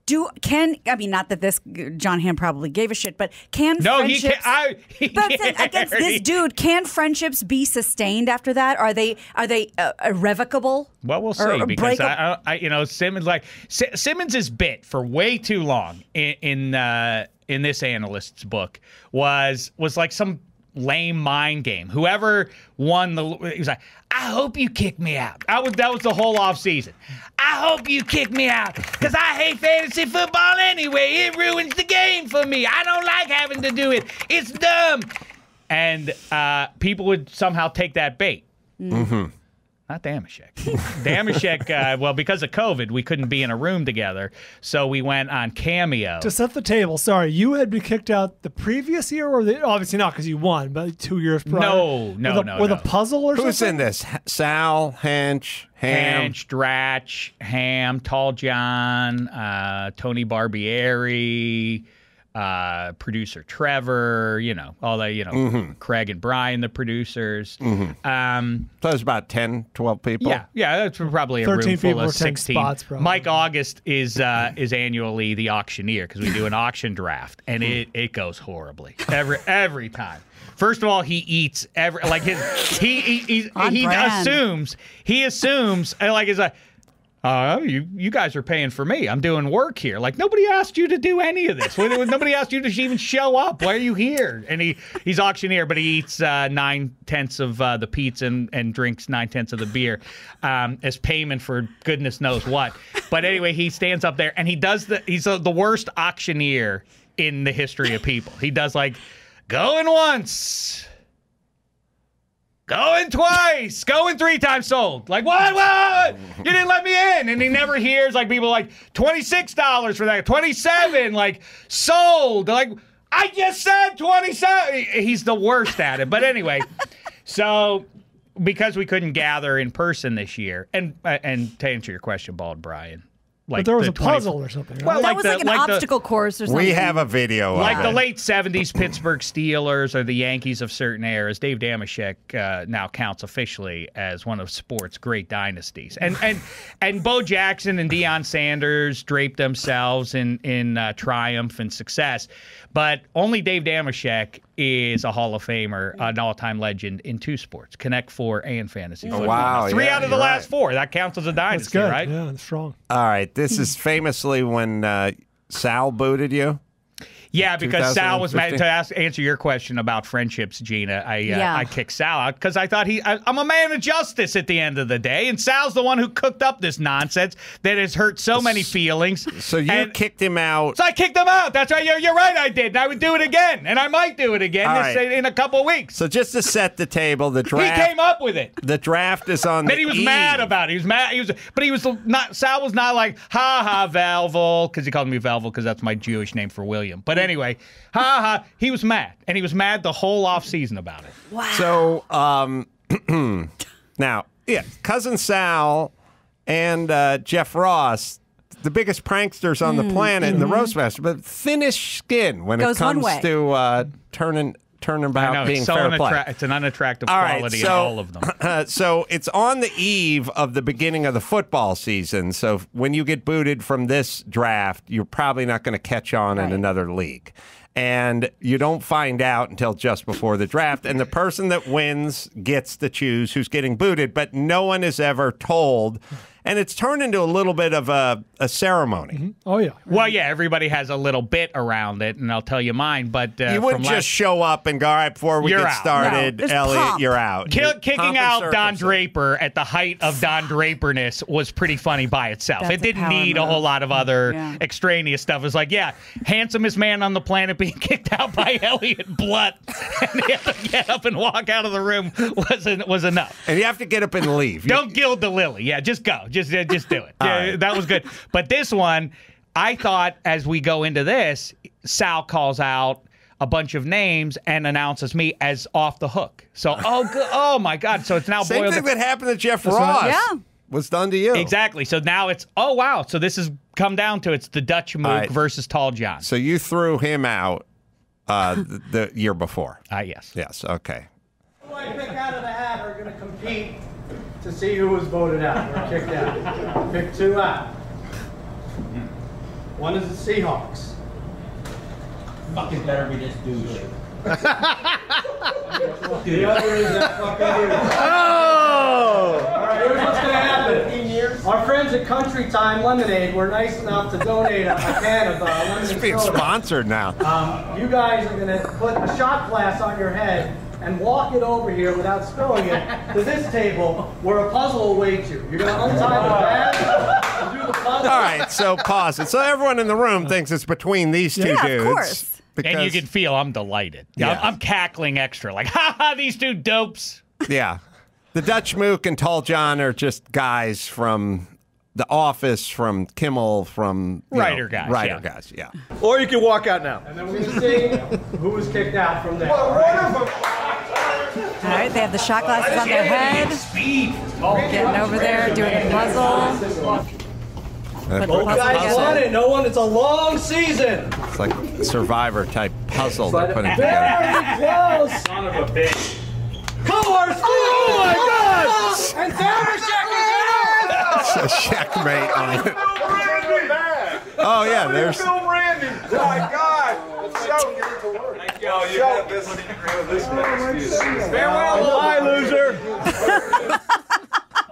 Do can I mean not that this John Hamm probably gave a shit, but can no friendships, he can I, he but against this dude, can friendships be sustained after that? Are they are they uh, irrevocable? Well, we'll see, because I, I, you know, Simmons like Simmons is bit for way too long in in, uh, in this analyst's book was was like some lame mind game. Whoever won the, he was like, I hope you kick me out. I was, that was the whole off season. I hope you kick me out because I hate fantasy football anyway. It ruins the game for me. I don't like having to do it. It's dumb. And uh, people would somehow take that bait. Mm-hmm. Not Dameshek. Dameshek, uh, well, because of COVID, we couldn't be in a room together, so we went on Cameo. To set the table, sorry, you had been kicked out the previous year, or the, obviously not because you won, but two years prior? No, no, with a, no. With no. a puzzle or Who's something? Who's in this? Sal, Hench, Hamm? Hench, Dratch, Hamm, Tall John, uh, Tony Barbieri, uh, producer Trevor, you know, all the, you know, mm-hmm. Craig and Brian, the producers. Mm-hmm. um, so there's about ten, twelve people. Yeah, yeah, that's probably a room full of sixteen. Spots, Mike August is uh, is annually the auctioneer because we do an auction draft, and it it goes horribly every every time. First of all, he eats every like his he he he, he assumes he assumes like is a. Uh, you you guys are paying for me. I'm doing work here. Like, nobody asked you to do any of this. Nobody asked you to even show up. Why are you here? And he, he's auctioneer, but he eats uh, nine-tenths of uh, the pizza and, and drinks nine-tenths of the beer um, as payment for goodness knows what. But anyway, he stands up there, and he does the he's uh, the worst auctioneer in the history of people. He does, like, going once, going twice, going three times sold. Like, what, what? You didn't let me in. And he never hears, like, people like, twenty-six dollars for that, twenty-seven, like, sold. Like, I just said twenty-seven. He's the worst at it. But anyway, so because we couldn't gather in person this year, and, and to answer your question, Bald Brian, like but there was the a puzzle or something. Right? Well, that like was the, like an like obstacle the, course or something. We have a video of Like it. The late seventies Pittsburgh Steelers or the Yankees of certain eras, Dave Dameshek uh, now counts officially as one of sports' great dynasties. And and and Bo Jackson and Deion Sanders draped themselves in, in uh, triumph and success. But only Dave Dameshek is a Hall of Famer, an all-time legend in two sports, Connect Four and Fantasy Football. Oh, wow. Three yeah, out of the last right. four. That counts as a dynasty, that's good. Right? Yeah, that's strong. All right. This is famously when uh, Sal booted you. Yeah, because Sal was mad. To ask, answer your question about friendships, Gina, I uh, yeah. I kicked Sal out because I thought he, I, I'm a man of justice at the end of the day, and Sal's the one who cooked up this nonsense that has hurt so many feelings. So you and, kicked him out. So I kicked him out. That's right. You're, you're right. I did. And I would do it again, and I might do it again this, right. in a couple weeks. So just to set the table, the draft. He came up with it. The draft is on. Then the he was eve. mad about it. He was mad. He was, but he was not. Sal was not like ha ha Valvel because he called me Valvel because that's my Jewish name for William, but. But anyway, ha ha, he was mad. And he was mad the whole off season about it. Wow. So um now, yeah, Cousin Sal and uh, Jeff Ross, the biggest pranksters on mm, the planet, mm-hmm. and the roastmaster, but thinnest skin when Goes it comes to uh turning turning about I know, being it's so fair play. It's an unattractive all quality right, so, in all of them. Uh, so it's on the eve of the beginning of the football season. So when you get booted from this draft, you're probably not going to catch on right. in another league. And you don't find out until just before the draft. And the person that wins gets to choose who's getting booted. But no one is ever told. And it's turned into a little bit of a, a ceremony. Mm-hmm. Oh, yeah. Well, yeah, everybody has a little bit around it, and I'll tell you mine. But uh, you wouldn't just last... show up and go, all right, before we you're get out. started, no, Elliot, pop. you're out. Kill, you're kicking out Don Draper at the height of Don Draperness was pretty funny by itself. That's it didn't need move. a whole lot of other yeah. extraneous stuff. It was like, yeah, handsomest man on the planet being kicked out by Elliot Blutt, and he had to get up and walk out of the room wasn't was enough. And you have to get up and leave. Don't gild the lily. Yeah, just go. Just, just do it. Right. That was good. But this one, I thought as we go into this, Sal calls out a bunch of names and announces me as off the hook. So, oh, oh my God. So it's now Same boiled thing that happened to Jeff Ross. Yeah. What's done to you? Exactly. So now it's, oh, wow. So this has come down to it's the Dutch Mook right. versus Tall John. So you threw him out uh, the year before. Ah, uh, yes. Yes, okay. Who I pick out of the hat are going to compete to see who was voted out or kicked out. Pick two out. One is the Seahawks. Fucking better be this douche. The other is that fucking dude. Oh! All right, here's what's gonna happen. Our friends at Country Time Lemonade were nice enough to donate a can of uh, lemonade soda. It's being sponsored now. Um, you guys are gonna put a shot glass on your head and walk it over here without spilling it to this table where a puzzle awaits you. You're going to untie the bag and do the puzzle. All right, so pause it. So everyone in the room thinks it's between these two yeah, dudes. Of course. And you can feel I'm delighted. Yeah. I'm, I'm cackling extra like, ha ha, these two dopes. Yeah. The Dutch Mook and Tall John are just guys from The Office, from Kimmel, from writer know, guys, writer yeah. guys, yeah. Or you can walk out now. And then we're gonna see who was kicked out from there. Well, all right, they have the shot glasses on their head. Speed. Getting over there, doing a puzzle. Oh, guys want it. No one. It's a long season. It's like a Survivor type puzzle they're putting together. Very close. Son of a bitch. Colors. Oh my God! And Dameshek is a checkmate on it. Oh, yeah, there's... Bill Randy! Oh, my God! Show you the word. Thank you all. You have this one. You agree with this one. Farewell. Bye, loser.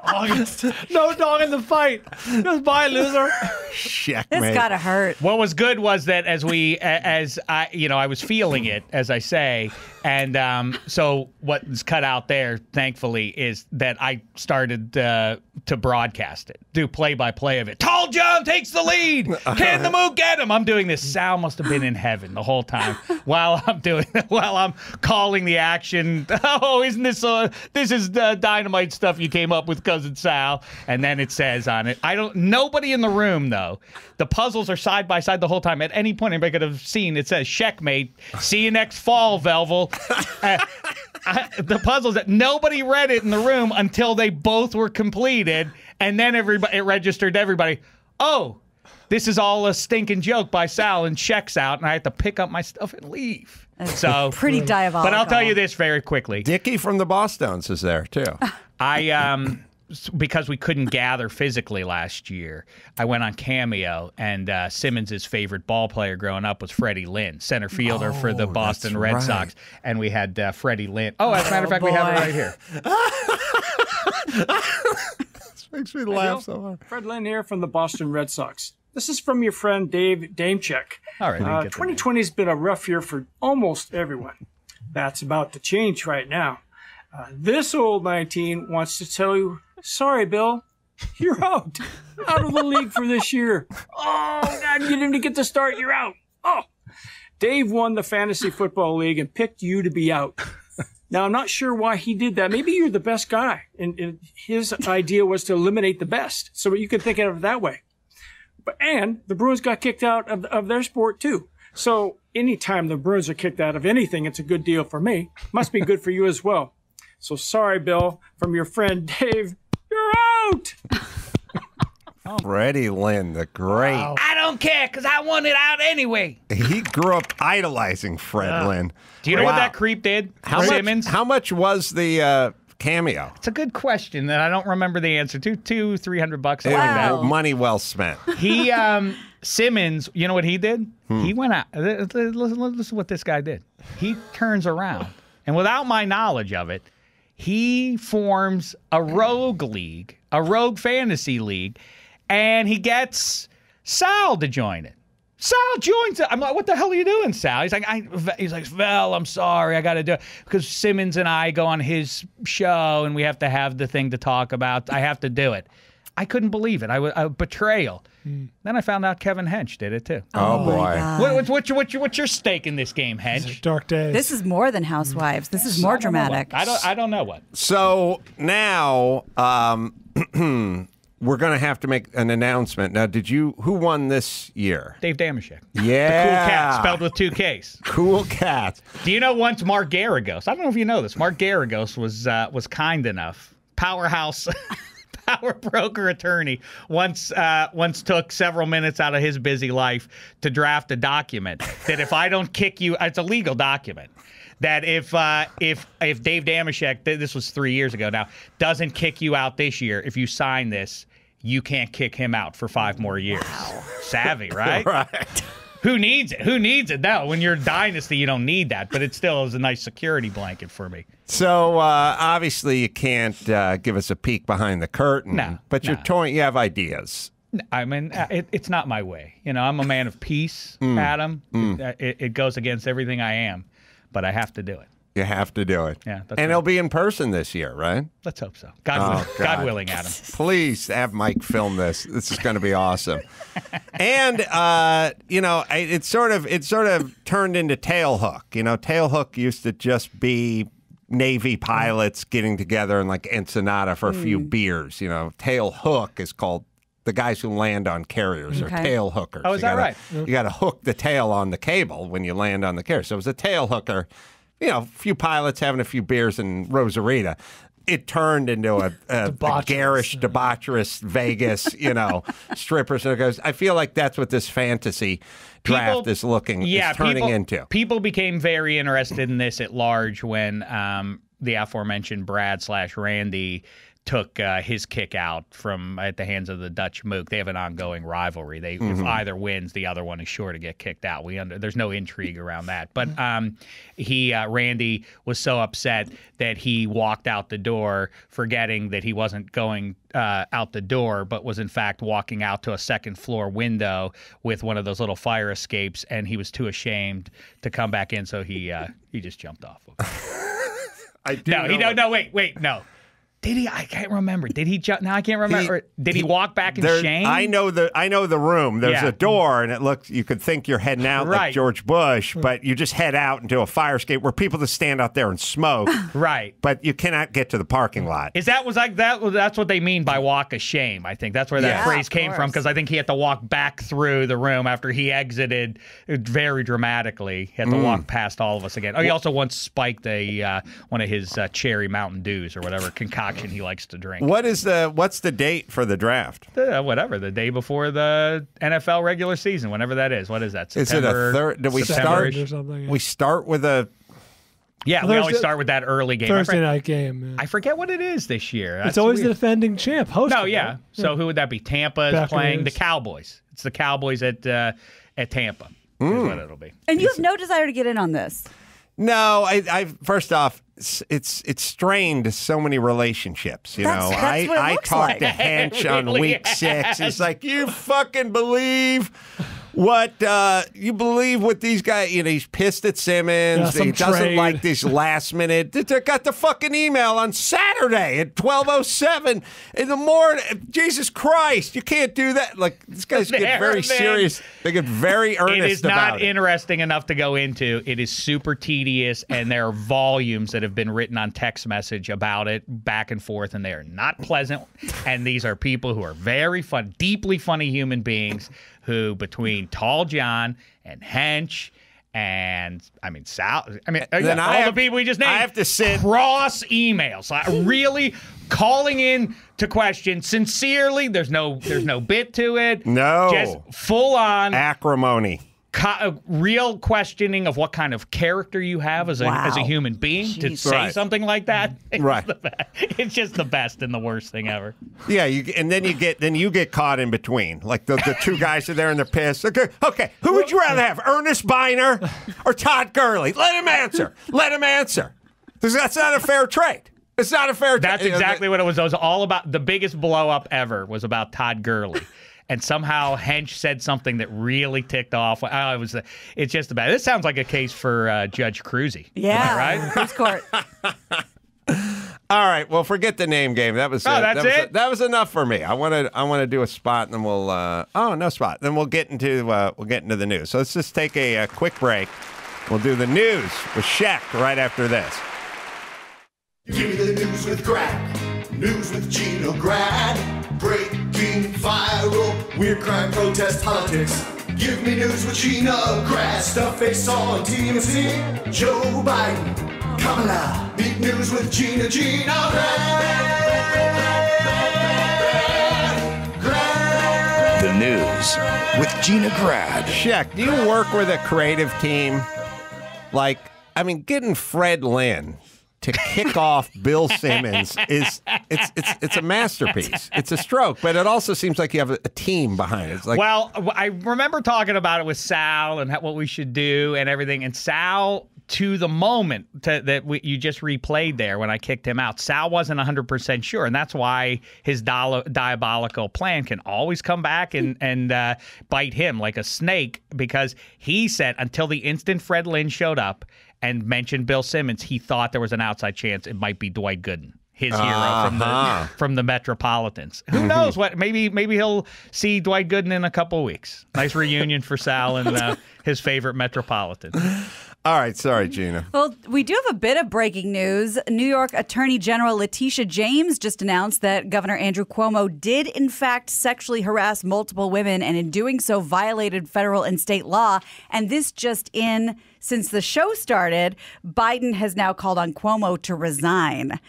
August. No dog in the fight. Just bye, loser. Checkmate. This gotta hurt. What was good was that as we, as I, you know, I was feeling it, as I say, and um, so what's cut out there, thankfully, is that I started uh, to broadcast it, do play-by-play of it. Tall John takes the lead. Can the Mook get him? I'm doing this. Sal must have been in heaven the whole time while I'm doing, while I'm calling the action. Oh, isn't this uh, this is uh, dynamite stuff you came up with, Cousin Sal? And then it says on it, I don't. Nobody in the room though. The puzzles are side by side the whole time. At any point, anybody could have seen it says checkmate. See you next fall, Velvel. uh, I, the puzzles that nobody read it in the room until they both were completed, and then everybody it registered to everybody. Oh, this is all a stinking joke by Sal, and checks out, and I had to pick up my stuff and leave. That's so pretty diabolical. But I'll tell you this very quickly: Dickie from the Boston's is there too. I um. Because we couldn't gather physically last year, I went on Cameo, and uh, Simmons' favorite ball player growing up was Freddie Lynn, center fielder oh, for the Boston Red right. Sox, and we had uh, Freddie Lynn. Oh, as a matter of oh, fact, boy. we have it right here. This makes me laugh so hard. Fred Lynn here from the Boston Red Sox. This is from your friend Dave Dameshek. All right, uh, twenty twenty has been a rough year for almost everyone. That's about to change right now. Uh, this old nineteen wants to tell you, sorry, Bill, you're out. Out of the league for this year. Oh, God, you didn't get to start. You're out. Oh, Dave won the fantasy football league and picked you to be out. Now, I'm not sure why he did that. Maybe you're the best guy, and, and his idea was to eliminate the best. So you can think of it that way. But and the Bruins got kicked out of, of their sport, too. So anytime the Bruins are kicked out of anything, it's a good deal for me. Must be good for you as well. So sorry, Bill, from your friend Dave, you're out. Oh. Freddie Lynn, the great. Wow. I don't care because I want it out anyway. He grew up idolizing Fred uh, Lynn. Do you wow. know what that creep did? How Simmons? Much, how much was the uh, cameo? It's a good question that I don't remember the answer to. Two, three hundred bucks. Wow. Like that. Money well spent. He um, Simmons, you know what he did? Hmm. He went out. Listen, listen to what this guy did. He turns around, and without my knowledge of it, he forms a rogue league, a rogue fantasy league, and he gets Sal to join it. Sal joins it. I'm like, what the hell are you doing, Sal? He's like, I, he's like, well, I'm sorry, I got to do it because Simmons and I go on his show and we have to have the thing to talk about. I have to do it. I couldn't believe it. I was a betrayal. Mm. Then I found out Kevin Hench did it too. Oh, oh boy! What, what, what, what, what's your stake in this game, Hench? Dark days. This is more than Housewives. This is so more dramatic. I don't. I don't know what. So now um, we're going to have to make an announcement. Now, did you? Who won this year? Dave Dameshek. Yeah. The cool cat spelled with two Ks. Cool cat. Do you know once Mark Garagos? I don't know if you know this. Mark Garagos was uh, was kind enough. Powerhouse. Our broker attorney once uh, once took several minutes out of his busy life to draft a document that if I don't kick you, it's a legal document. That if uh, if if Dave Dameshek, this was three years ago now, doesn't kick you out this year, if you sign this, you can't kick him out for five more years. Wow. Savvy, right? Right. Who needs it? Who needs it? No, when you're a dynasty, you don't need that, but it still is a nice security blanket for me. So, uh, obviously, you can't uh, give us a peek behind the curtain, no, but no. You're toying, you have ideas. I mean, it, it's not my way. You know, I'm a man of peace, mm. Adam. Mm. It, it goes against everything I am, but I have to do it. You have to do it. Yeah, that's and right. It'll be in person this year, right? Let's hope so. God, oh, God. God willing, Adam. Please have Mike film this. This is going to be awesome. And uh, you know, it's sort of it sort of turned into Tailhook. You know, Tailhook used to just be Navy pilots getting together in like Ensenada for a few mm. beers. You know, Tailhook is called. The guys who land on carriers okay. are tail hookers. Oh, is you that gotta, right? You got to hook the tail on the cable when you land on the carrier. So it was a tail hooker. You know, a few pilots having a few beers in Rosarita. It turned into a, a, a garish, debaucherous Vegas, you know, strippers. So it goes, I feel like that's what this fantasy draft people, is looking, yeah, is turning people, into. People became very interested in this at large when um, the aforementioned Brad slash Randy took uh, his kick out from at the hands of the Dutch Mook. They have an ongoing rivalry. They mm-hmm. If either wins, the other one is sure to get kicked out. We under there's no intrigue around that. But um, he uh, Randy was so upset that he walked out the door, forgetting that he wasn't going uh, out the door, but was in fact walking out to a second floor window with one of those little fire escapes, and he was too ashamed to come back in, so he uh, he just jumped off. I do no, know he don't. No, wait, wait, no. Did he? I can't remember. Did he jump? No, I can't remember. He, Did he, he walk back in there, shame? I know the I know the room. There's yeah. a door, and it looks. You could think you're heading out right. like George Bush, but you just head out into a fire escape where people just stand out there and smoke. Right. But you cannot get to the parking lot. Is that was like that? That's what they mean by walk of shame. I think that's where that yeah, phrase came from because I think he had to walk back through the room after he exited very dramatically. He had to mm. walk past all of us again. Oh, he also once spiked a uh, one of his uh, cherry Mountain Dews or whatever concoction. He likes to drink. What is the what's the date for the draft? Uh, whatever, the day before the N F L regular season, whenever that is. What is that? September, is it a third? Do we start? Or something, yeah. We start with a. Yeah, Thursday, we always start with that early game. Thursday night game. Yeah. I forget what it is this year. That's it's always weird. The defending champ hosting. No, yeah. Right? So yeah. Who would that be? Tampa is playing the Cowboys. It's the Cowboys at uh, at Tampa. Mm. Is what it'll be. And you have no desire to get in on this. No, I, I first off, it's it's strained so many relationships. You that's, know, that's I what it I looks talked like. To Hench really on week has. six. It's like you fucking believe what uh, you believe what these guys. You know, he's pissed at Simmons. Yeah, he doesn't trade. like this last minute. They got the fucking email on Saturday at twelve oh seven in the morning. Jesus Christ, you can't do that. Like these guys there, get very man. serious. They get very earnest. It is not about interesting it. enough to go into. It is super tedious. And there are volumes that have been written on text message about it back and forth, and they are not pleasant. And these are people who are very fun, deeply funny human beings who, between Tall John and Hench and, I mean, Sal, I mean, then all I have, the people we just named, I have to sit. Cross emails. Like, really calling in to question sincerely. There's no, there's no bit to it. No. Just full on acrimony. co- real questioning of what kind of character you have as a wow. as a human being Jeez. to say right. something like that. It's right. It's just the best and the worst thing ever. Yeah, you, and then you get then you get caught in between. Like the, the two guys are there in the piss. Okay, okay, who would you rather have, Ernest Biner or Todd Gurley? Let him answer. Let him answer. That's not a fair trade. It's not a fair trade. That's exactly what it was. It was all about the biggest blow up ever was about Todd Gurley. And somehow Hench said something that really ticked off. Oh, it was, it's just about. This sounds like a case for uh, Judge Cruzy. Yeah, right. His court. All right. Well, forget the name game. That was. Oh, uh, that's that was, it. Uh, that was enough for me. I want to. I want to do a spot, and then we'll. Uh, oh, no spot. Then we'll get into. Uh, we'll get into the news. So let's just take a, a quick break. We'll do the news with Shaq right after this. Give me the news with Grad. News with Gina Grad. Break. Viral, weird crime, protest, politics. Give me news with Gina Grad. Stuff they saw on T M Z. Joe Biden, Kamala. Big news with Gina, Gina Grad. Grad. The news with Gina Grad. Shaq, do you work with a creative team? Like, I mean, getting Fred Lynn to kick off Bill Simmons is it's it's it's a masterpiece. It's a stroke, but it also seems like you have a team behind it. It's like, well, I remember talking about it with Sal and what we should do and everything. And Sal, to the moment to, that we, you just replayed there when I kicked him out, Sal wasn't one hundred percent sure, and that's why his di- diabolical plan can always come back and and uh, bite him like a snake, because he said until the instant Fred Lynn showed up and mentioned Bill Simmons, he thought there was an outside chance it might be Dwight Gooden, his hero uh-huh. from the from the Metropolitans. Who mm-hmm. knows what? Maybe maybe he'll see Dwight Gooden in a couple weeks. Nice reunion for Sal and uh, his favorite Metropolitan. All right, sorry, Gina. Well, we do have a bit of breaking news. New York Attorney General Letitia James just announced that Governor Andrew Cuomo did, in fact, sexually harass multiple women, and in doing so violated federal and state law. And this just in, since the show started, Biden has now called on Cuomo to resign.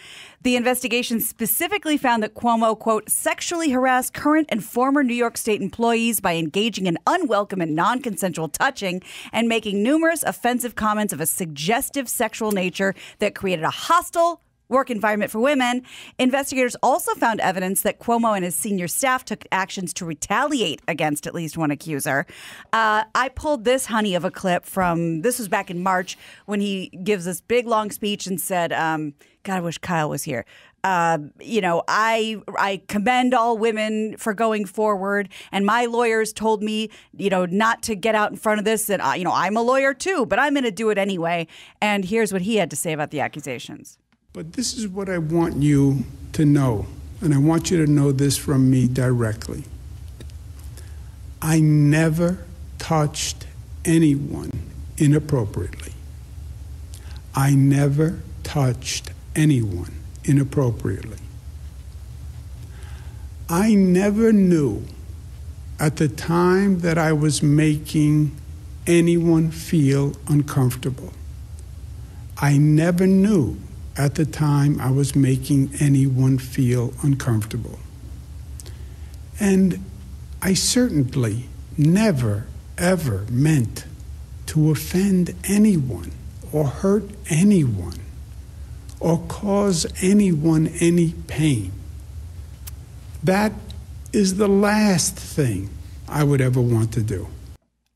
The investigation specifically found that Cuomo, quote, sexually harassed current and former New York State employees by engaging in unwelcome and non-consensual touching and making numerous offensive comments of a suggestive sexual nature that created a hostile work environment for women. Investigators also found evidence that Cuomo and his senior staff took actions to retaliate against at least one accuser. Uh, I pulled this, honey, of a clip from, this was back in March, when he gives this big, long speech and said, um, God, I wish Kyle was here. Uh, you know, I I commend all women for going forward, and my lawyers told me, you know, not to get out in front of this, and, I, you know, I'm a lawyer too, but I'm going to do it anyway. And here's what he had to say about the accusations. But this is what I want you to know, and I want you to know this from me directly. I never touched anyone inappropriately. I never touched anyone inappropriately. I never knew at the time that I was making anyone feel uncomfortable. I never knew at the time I was making anyone feel uncomfortable. And I certainly never, ever meant to offend anyone or hurt anyone or cause anyone any pain. That is the last thing I would ever want to do.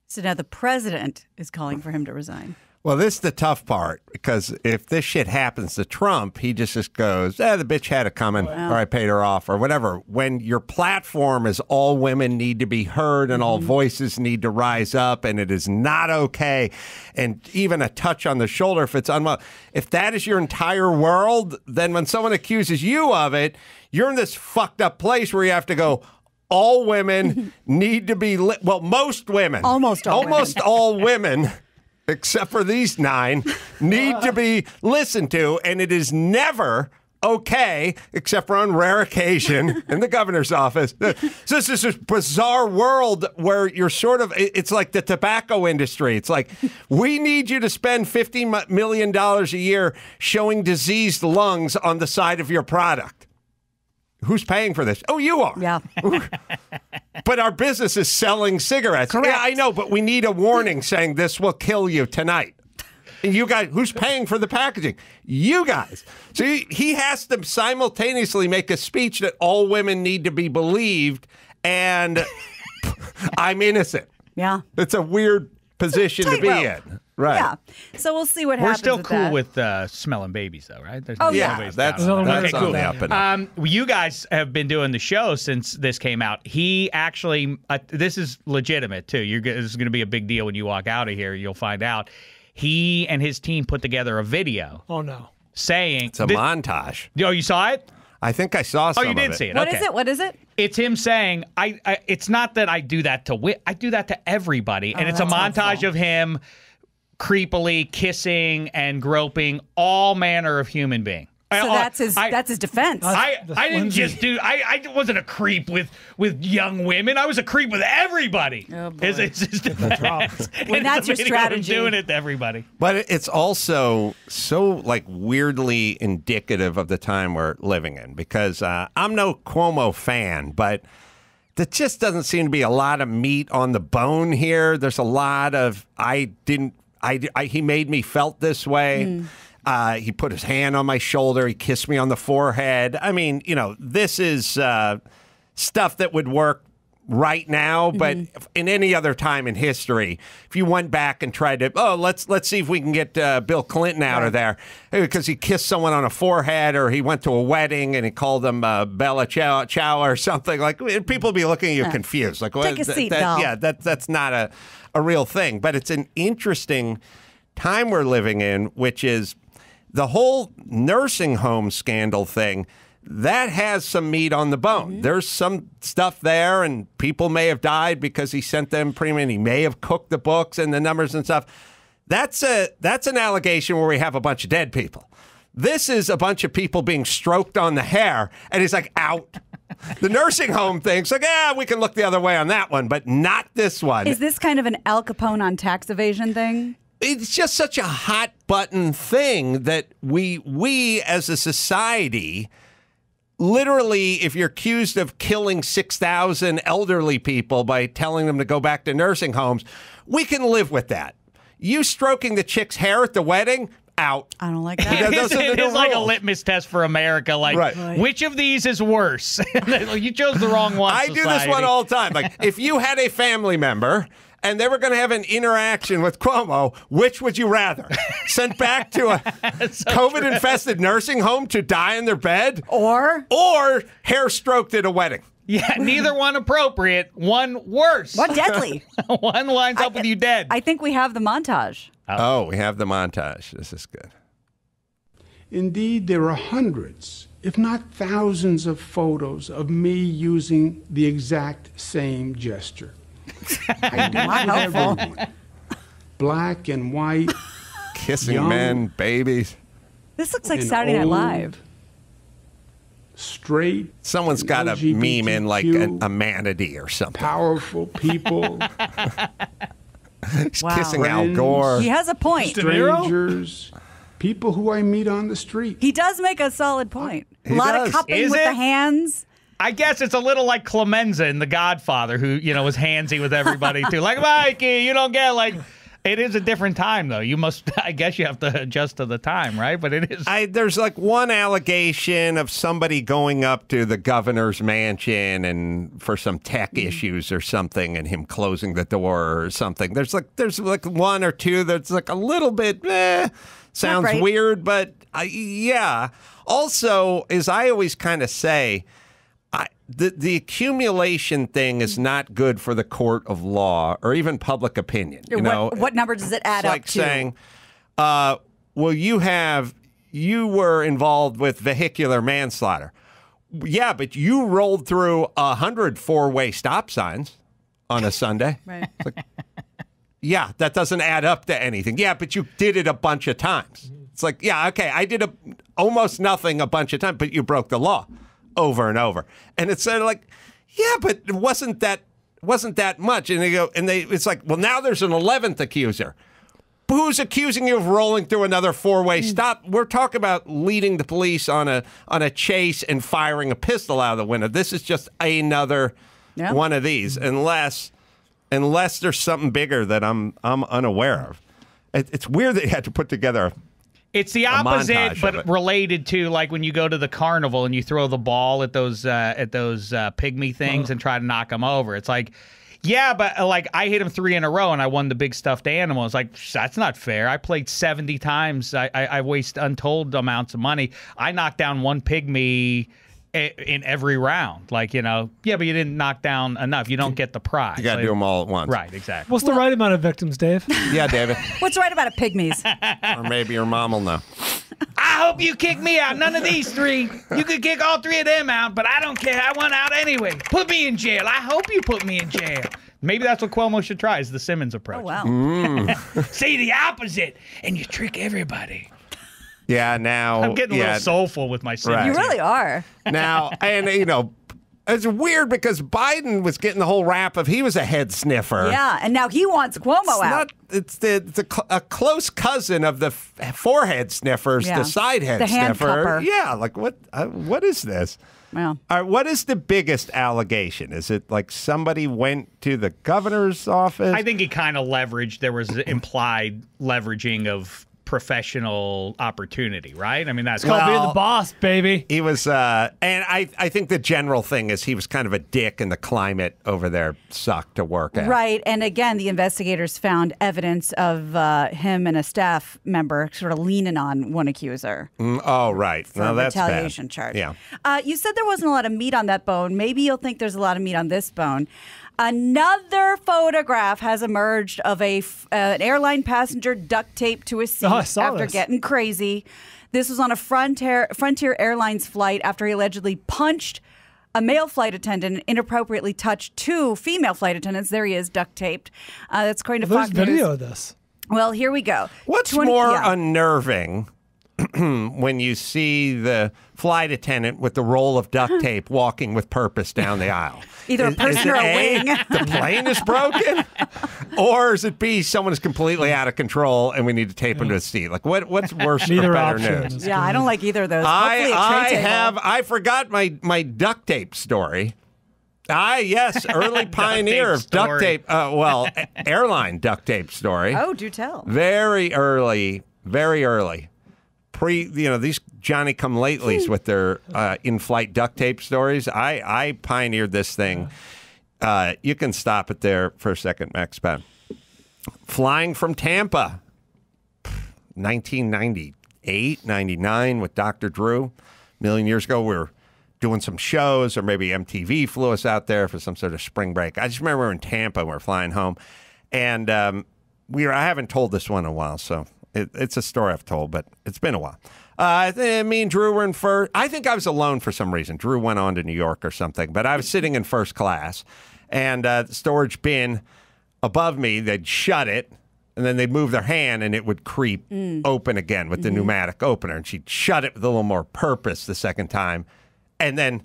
So now the president is calling for him to resign. Well, this is the tough part, because if this shit happens to Trump, he just, just goes, eh, the bitch had it coming, wow. or I paid her off, or whatever. When your platform is all women need to be heard and all mm-hmm. voices need to rise up, and it is not okay, and even a touch on the shoulder if it's unwell. If that is your entire world, then when someone accuses you of it, you're in this fucked up place where you have to go, all women need to be, li- well, most women. Almost all Almost women. all women. Except for these nine, need to be listened to, and it is never okay, except for on rare occasion in the governor's office. So this is this bizarre world where you're sort of, it's like the tobacco industry. It's like, we need you to spend fifty million dollars a year showing diseased lungs on the side of your product. Who's paying for this? Oh, you are. Yeah. But our business is selling cigarettes. Correct. Yeah, I know, but we need a warning saying this will kill you tonight. And you guys, who's paying for the packaging? You guys. So he, he has to simultaneously make a speech that all women need to be believed, and I'm innocent. Yeah. It's a weird position a to be rope. in. Right. Yeah. So we'll see what We're happens. We're still with cool that. with uh, smelling babies, though, right? There's no oh yeah, that's, that's okay, cool. happening. Um, well, you guys have been doing the show since this came out. He actually, uh, this is legitimate too. You're this is going to be a big deal when you walk out of here. You'll find out. He and his team put together a video. Oh no! Saying it's a this, montage. Oh, you saw it? I think I saw some of it. Oh, you did it. see it. What okay. is it? What is it? It's him saying, "I." I it's not that I do that to wit. I do that to everybody, oh, and it's a montage awful. of him. creepily kissing and groping all manner of human being. So I, that's his I, that's his defense. I, I didn't just do I, I wasn't a creep with with young women. I was a creep with everybody. Oh boy. It's, it's his defense. That's, well, that's your strategy. Doing it to everybody. But it's also so like weirdly indicative of the time we're living in, because uh, I'm no Cuomo fan, but there just doesn't seem to be a lot of meat on the bone here. There's a lot of I didn't I, I, he made me felt this way. Mm. Uh, he put his hand on my shoulder. He kissed me on the forehead. I mean, you know, this is uh, stuff that would work right now, but mm-hmm. in any other time in history, if you went back and tried to, oh, let's let's see if we can get uh, Bill Clinton out right. of there because he kissed someone on a forehead, or he went to a wedding and he called them uh, Bella Chow, Chow or something, like people would be looking at you yeah. confused, like Take what, a seat, that, yeah, that that's not a a real thing. But it's an interesting time we're living in, which is the whole nursing home scandal thing. That has some meat on the bone. Mm-hmm. There's some stuff there, and people may have died because he sent them premium. He may have cooked the books and the numbers and stuff. That's a that's an allegation where we have a bunch of dead people. This is a bunch of people being stroked on the hair, and he's like, out. The nursing home thing's like, ah, we can look the other way on that one, but not this one. Is this kind of an Al Capone on tax evasion thing? It's just such a hot button thing that we we as a society. Literally, if you're accused of killing six thousand elderly people by telling them to go back to nursing homes, we can live with that. You stroking the chick's hair at the wedding, out. I don't like that. Those it is like a litmus test for America. Like, right. which of these is worse? You chose the wrong one. I society. do this one all the time. Like, if you had a family member and they were going to have an interaction with Cuomo, which would you rather? Sent back to a so COVID-infested nursing home to die in their bed? Or? Or hair stroked at a wedding. Yeah, neither one appropriate, one worse. One deadly. One lines I, up with you dead. I think we have the montage. Oh. oh, we have the montage. This is good. Indeed, there are hundreds, if not thousands, of photos of me using the exact same gesture. I do it to everyone. Black and white. Kissing young, men, babies. This looks like Saturday Night Live. Straight. Someone's got a meme in like a, a manatee or something. Powerful people. He's wow. kissing Friends, Al Gore. He has a point. Strangers. People who I meet on the street. He does make a solid point. He a lot does. of cupping Is with it? the hands. I guess it's a little like Clemenza in The Godfather, who, you know, was handsy with everybody, too. Like, Mikey, you don't get, like, it is a different time, though. You must, I guess you have to adjust to the time, right? But it is. I, there's, like, one allegation of somebody going up to the governor's mansion and for some tech issues or something, and him closing the door or something. There's, like, there's like one or two that's, like, a little bit, eh, sounds right. weird, but, uh, yeah. Also, as I always kind of say, I, the, the accumulation thing is not good for the court of law or even public opinion. You what, know, what number does it add it's up like to? Like saying, uh, well, you have, you were involved with vehicular manslaughter. Yeah, but you rolled through a hundred four-way stop signs on a Sunday. Right. Like, yeah, that doesn't add up to anything. Yeah, but you did it a bunch of times. It's like, yeah, okay, I did a, almost nothing a bunch of times, but you broke the law. Over and over, and it's sort of like, yeah, but it wasn't that wasn't that much? And they go, and they, it's like, well, now there's an eleventh accuser, who's accusing you of rolling through another four-way stop. We're talking about leading the police on a on a chase and firing a pistol out of the window. This is just another yeah. one of these, unless unless there's something bigger that I'm I'm unaware of. It, it's weird that you had to put together a It's the opposite, but related to, like, when you go to the carnival and you throw the ball at those uh, at those uh, pygmy things oh. and try to knock them over. It's like, yeah, but, like, I hit them three in a row and I won the big stuffed animal. It's like, that's not fair. I played seventy times. I, I, I waste untold amounts of money. I knocked down one pygmy in every round. Like, you know, yeah, but you didn't knock down enough. You don't get the prize. You got to like, do them all at once. Right, exactly. What's well, the right amount of victims, Dave? Yeah, David. What's right about a pygmies? Or maybe your mom will know. I hope you kick me out. None of these three. You could kick all three of them out, but I don't care. I want out anyway. Put me in jail. I hope you put me in jail. Maybe that's what Cuomo should try, is the Simmons approach. Oh, wow. Mm. Say the opposite, and you trick everybody. Yeah, now I'm getting a yeah, little soulful with my Simmons. Right. You really are. Now, and you know, it's weird because Biden was getting the whole rap of he was a head sniffer. Yeah, and now he wants Cuomo it's out. Not, it's the, it's a, a close cousin of the f forehead sniffers, yeah. the side head the sniffer. Hand yeah, like what? Uh, what is this? Well, all right, what is the biggest allegation? Is it like somebody went to the governor's office? I think he kind of leveraged. There was implied leveraging of professional opportunity, right? I mean, that's called well, being the boss, baby. He was, uh, and I, I think the general thing is he was kind of a dick, and the climate over there sucked to work at. Right, and again, the investigators found evidence of uh, him and a staff member sort of leaning on one accuser. Mm, oh, right. Now that's bad. Retaliation charge. Yeah. Uh, you said there wasn't a lot of meat on that bone. Maybe you'll think there's a lot of meat on this bone. Another photograph has emerged of a f uh, an airline passenger duct taped to a seat oh, after this. getting crazy. This was on a Frontier, Frontier Airlines flight after he allegedly punched a male flight attendant and inappropriately touched two female flight attendants. There he is, duct taped. Uh, that's according to well, Fox News. There's video of this. Well, here we go. What's more yeah. unnerving when you see the flight attendant with the roll of duct tape walking with purpose down the aisle? Either is, a person or a, a wing. The plane is broken? Or is it B, someone is completely out of control and we need to tape yeah. them to a seat? Like, what, what's worse or better option. news? Yeah, I don't like either of those. I, I have, I forgot my, my duct tape story. Ah, yes, early pioneer duct of duct tape, uh, well, airline duct tape story. Oh, do tell. Very early, very early. Pre, you know, these Johnny Come Latelys with their uh, in-flight duct tape stories. I, I pioneered this thing. Uh, you can stop it there for a second, Max Pat. Flying from Tampa, nineteen ninety-eight, ninety-nine with Doctor Drew. A million years ago, we were doing some shows, or maybe M T V flew us out there for some sort of spring break. I just remember we were in Tampa, we were flying home. And um, we were, I haven't told this one in a while, so... It, it's a story I've told, but it's been a while. Uh, me and Drew were in first. I think I was alone for some reason. Drew went on to New York or something, but I was sitting in first class, and uh, the storage bin above me, they'd shut it, and then they'd move their hand, and it would creep mm. open again with the mm-hmm. pneumatic opener, and she'd shut it with a little more purpose the second time, and then...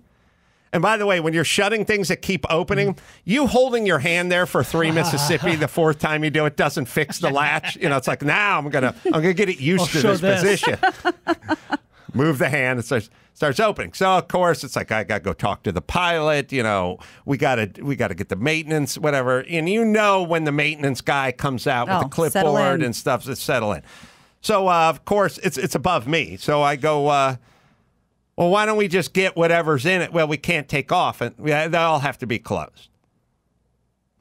And by the way, when you're shutting things that keep opening, you holding your hand there for three Mississippi the fourth time you do it doesn't fix the latch. You know, it's like, now nah, I'm gonna I'm gonna get it used I'll to this, this position. Move the hand, it starts starts opening. So of course it's like I gotta go talk to the pilot, you know, we gotta we gotta get the maintenance, whatever. And you know when the maintenance guy comes out oh, with the clipboard and stuff to settle in. So uh, of course it's it's above me. So I go uh well, why don't we just get whatever's in it? Well, we can't take off, and we, they all have to be closed,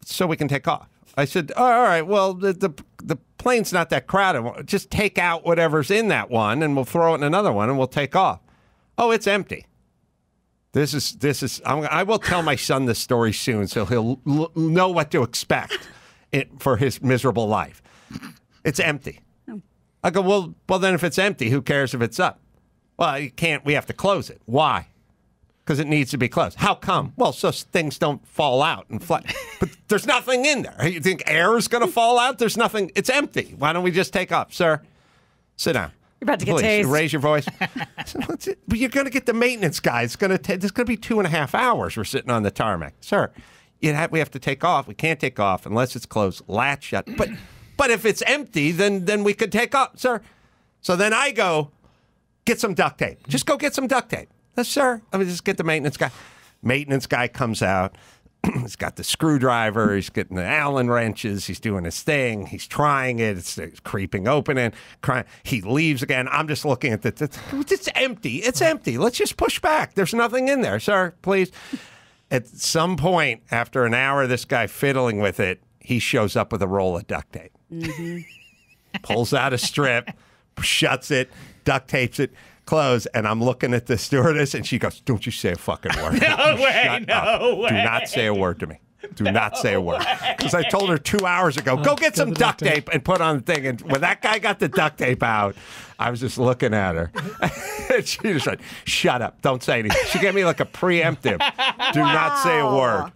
so we can take off. I said, oh, all right, well, the, the the plane's not that crowded. Just take out whatever's in that one, and we'll throw it in another one, and we'll take off. Oh, it's empty. This is this is. I'm, I will tell my son this story soon, so he'll l know what to expect it, for his miserable life. It's empty. I go, well, well, then if it's empty, who cares if it's up? Well, you can't. We have to close it. Why? Because it needs to be closed. How come? Well, so things don't fall out and fly. But there's nothing in there. You think air is going to fall out? There's nothing. It's empty. Why don't we just take off, sir? Sit down. You're about to Please, get tased. Raise your voice. But you're going to get the maintenance guy. It's going to take. There's going to be two and a half hours. We're sitting on the tarmac, sir. You have, we have to take off. We can't take off unless it's closed, latch shut. But But if it's empty, then then we could take up, sir. So then I go, get some duct tape. Just go get some duct tape. Yes, sir. I mean, just get the maintenance guy. Maintenance guy comes out. He's got the screwdriver. He's getting the Allen wrenches. He's doing his thing. He's trying it. It's, it's creeping open and crying. He leaves again. I'm just looking at the. It's empty. It's empty. Let's just push back. There's nothing in there, sir. Please. At some point, after an hour of this guy fiddling with it, he shows up with a roll of duct tape. Mm-hmm. Pulls out a strip, shuts it, duct tapes it, close, and I'm looking at the stewardess, and she goes, don't you say a fucking word. No way, Shut no up. way. Do not say a word to me. Do no not say a word. Because I told her two hours ago, oh, go get some duct tape, tape and put on the thing. And when that guy got the duct tape out, I was just looking at her. And she just went, shut up. Don't say anything. She gave me like a preemptive. Do wow. not say a word.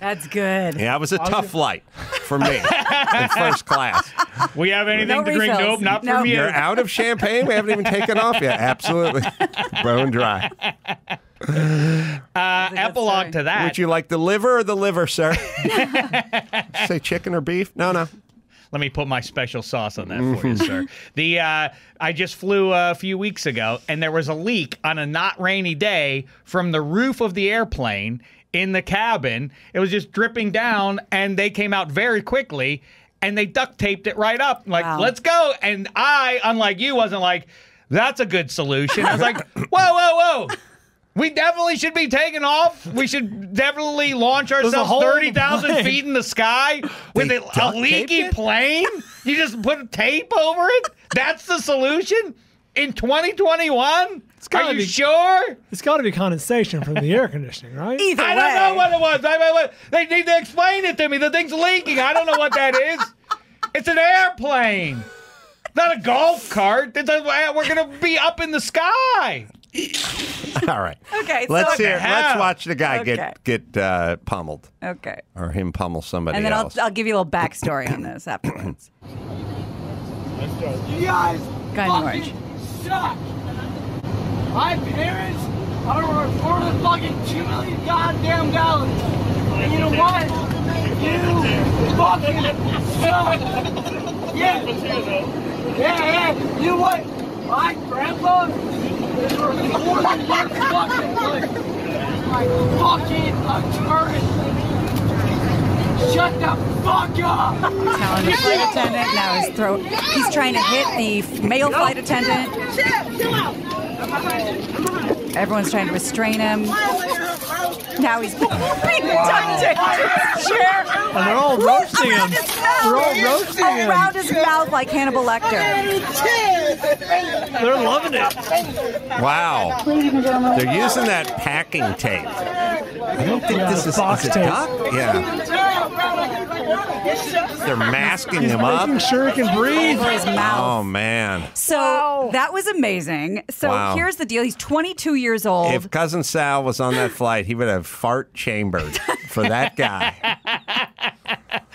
That's good. Yeah, it was a I'll tough flight for me in first class. We have anything no to refills. drink? Nope, not nope. from you. You're out of champagne? We haven't even taken off yet. Absolutely. Bone dry. Uh, epilogue to that. Would you like the liver or the liver, sir? Say chicken or beef? No, no. Let me put my special sauce on that for you, sir. The uh, I just flew a few weeks ago, and there was a leak on a not rainy day from the roof of the airplane in the cabin. It was just dripping down, and they came out very quickly, and they duct taped it right up. Like, wow. let's go. And I, unlike you, wasn't like, that's a good solution. I was like, whoa, whoa, whoa. We definitely should be taking off. We should definitely launch ourselves thirty thousand feet in the sky with a, a leaky plane. You just put tape over it? That's the solution? In twenty twenty-one? Are you be, sure? It's got to be condensation from the air conditioning, right? Either I way. don't know what it was. I, I, I, they need to explain it to me. The thing's leaking. I don't know what that is. It's an airplane. Not a golf cart. It's a, we're going to be up in the sky. All right. Okay. Let's so hear. Let's watch the guy okay. get get uh, pummeled. Okay. Or him pummel somebody else. And then else. I'll I'll give you a little backstory on this afterwards. Let's go. You guys fucking suck. My parents are reporting fucking two million goddamn gallons. And you know what? You fucking suck. Yeah. Yeah. Yeah. You know what? My grandpa. Like fucking a turret. Shut the fuck up! He's telling the flight attendant now his throat. He's trying to hit the male flight attendant. Everyone's trying to restrain him. Now he's being duct taped to his chair. And they're all roasting him. They're all roasting him. Around his mouth like Hannibal Lecter. They're loving it. Wow. They're using that packing tape. I don't think this is box tape. Yeah. They're masking him up. Making sure he can breathe. Over his mouth. Oh, man. So that was amazing. So wow. here's the deal. He's twenty-two years old. If Cousin Sal was on that flight, he would have fart chambered for that guy.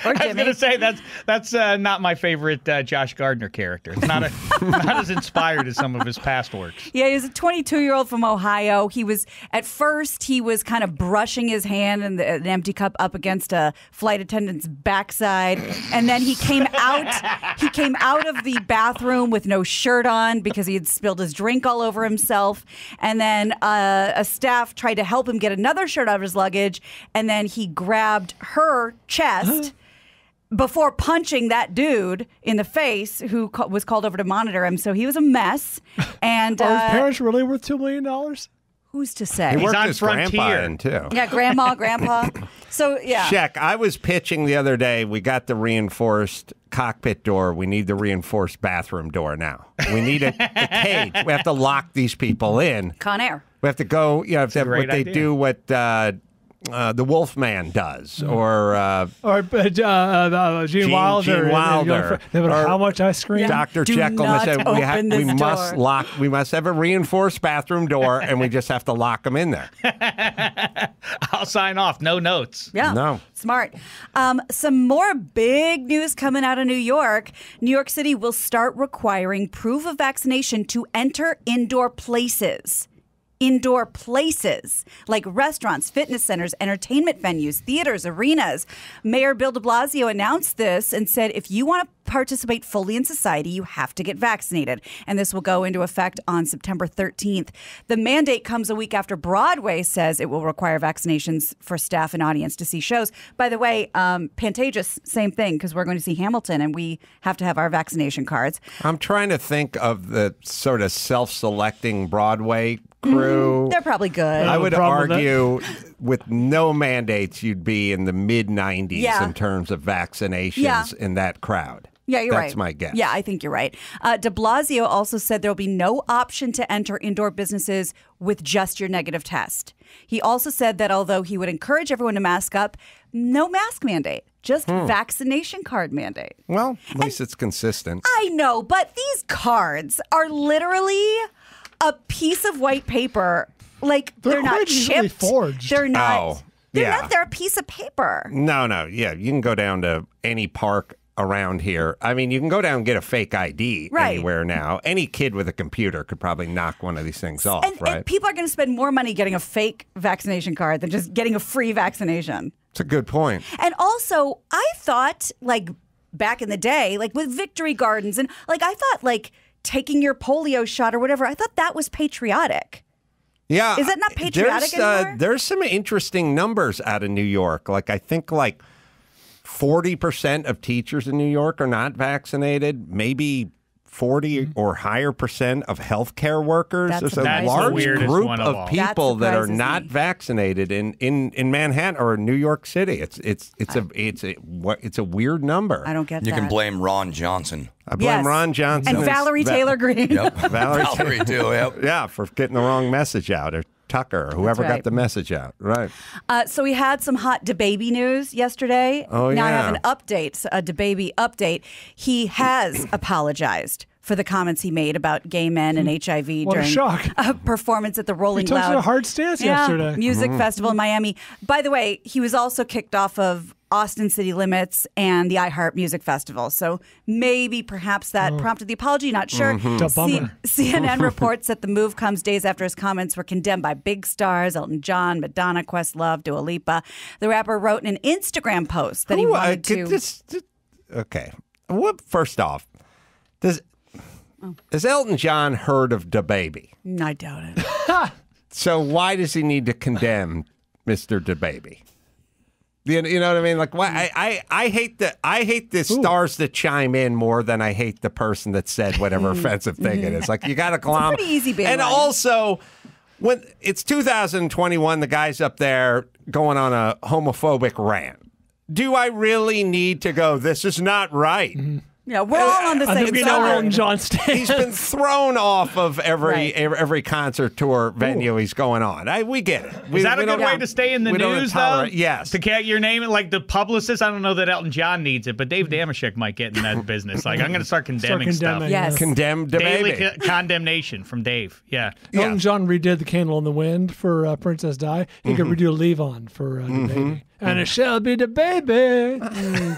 Or Jimmy. I was going to say that's that's uh, not my favorite uh, Josh Gardner character. It's not a, not as inspired as some of his past works. Yeah, he's a twenty-two-year-old from Ohio. He was at first he was kind of brushing his hand and an empty cup up against a flight attendant's backside, and then he came out he came out of the bathroom with no shirt on because he had spilled his drink all over himself, and then uh, a staff tried to help him get another shirt out of his luggage, and then he grabbed her chest. Before punching that dude in the face who ca was called over to monitor him. So he was a mess. And, Are uh, his parents really worth two million dollars? Who's to say? He worked He's on his Frontier. In too. Yeah, grandma, grandpa. So, yeah. Check. I was pitching the other day. We got the reinforced cockpit door. We need the reinforced bathroom door now. We need a, a cage. We have to lock these people in. Con Air. We have to go, you know, have to have what idea. they do, what... Uh, Uh, the Wolfman does, or uh, or uh, uh, Gene, Gene Wilder, Gene Wilder and, and for, or how much I scream. Yeah. Doctor Jekyll and said we, ha we must lock, we must have a reinforced bathroom door, and we just have to lock them in there. I'll sign off. No notes. Yeah, no. Smart. Um, some more big news coming out of New York. New York City will start requiring proof of vaccination to enter indoor places. Indoor places like restaurants, fitness centers, entertainment venues, theaters, arenas. Mayor Bill de Blasio announced this and said, if you want to participate fully in society, you have to get vaccinated. And this will go into effect on September thirteenth. The mandate comes a week after Broadway says it will require vaccinations for staff and audience to see shows. By the way, um, Pantages, same thing, because we're going to see Hamilton and we have to have our vaccination cards. I'm trying to think of the sort of self-selecting Broadway crew. Mm, they're probably good. I would argue with no mandates, you'd be in the mid nineties yeah. in terms of vaccinations yeah. in that crowd. Yeah, you're That's right. That's my guess. Yeah, I think you're right. Uh, de Blasio also said there will be no option to enter indoor businesses with just your negative test. He also said that although he would encourage everyone to mask up, no mask mandate. Just hmm. vaccination card mandate. Well, at least and it's consistent. I know, but these cards are literally a piece of white paper. Like, they're, they're not chipped. Forged. They're not. Oh, they're yeah. not. They're a piece of paper. No, no. Yeah, you can go down to any park around here. I mean, you can go down and get a fake I D right. anywhere now. Any kid with a computer could probably knock one of these things off, and, right? And people are going to spend more money getting a fake vaccination card than just getting a free vaccination. It's a good point. And also, I thought, like, back in the day, like, with Victory Gardens, and, like, I thought, like, taking your polio shot or whatever, I thought that was patriotic. Yeah. Is that not patriotic there's, anymore? Uh, there's some interesting numbers out of New York. Like, I think, like, forty percent of teachers in New York are not vaccinated. Maybe forty or higher percent of healthcare workers. That's There's a that's large the group of, of people that, that are not me. vaccinated in, in in Manhattan or New York City. It's it's it's I, a it's a it's a weird number. I don't get you that. You can blame Ron Johnson. I blame yes. Ron Johnson and Valerie Taylor Greene. Yep. Valerie, Valerie too. Yep. Yeah, for getting the wrong message out. Or Tucker, whoever right. got the message out, right? Uh, so we had some hot DaBaby news yesterday. Oh, now yeah. I have an update, a DaBaby update. He has apologized for the comments he made about gay men and H I V what during a, shock. a performance at the Rolling he Loud. He took a hard stance yeah, yesterday. Music mm-hmm. festival in Miami. By the way, he was also kicked off of Austin City Limits and the iHeart Music Festival. So maybe perhaps that oh. prompted the apology. Not sure. Mm-hmm. C CNN reports that the move comes days after his comments were condemned by big stars, Elton John, Madonna, Questlove, Dua Lipa. The rapper wrote in an Instagram post that Who, he wanted uh, to... This, this, okay. Well, first off, does, oh. has Elton John heard of DaBaby? I doubt it. So why does he need to condemn Mister DaBaby? You know what I mean? Like, why? I, I, I hate the I hate the stars that chime in more than I hate the person that said whatever offensive thing it is. Like, you got to clown. It's pretty easy, baby. And also, when it's two thousand twenty-one, the guy's up there going on a homophobic rant. Do I really need to go? This is not right. Mm-hmm. Yeah, we're all on the same side. He's been thrown off of every right. every concert tour venue Ooh. he's going on. I, we get it. We, Is that a good way to stay in the news, though? Yes. To get your name, like the publicist, I don't know that Elton John needs it, but Dave Dameshek might get in that business. Like, I'm going to start condemning start condemning stuff. Yes. Condemned daily con condemnation from Dave. Yeah. Elton yeah. John redid The Candle in the Wind for uh, Princess Di. He mm-hmm. could redo Leave-On for uh, mm-hmm. DaBaby. And mm-hmm. it shall be DaBaby. Mm-hmm.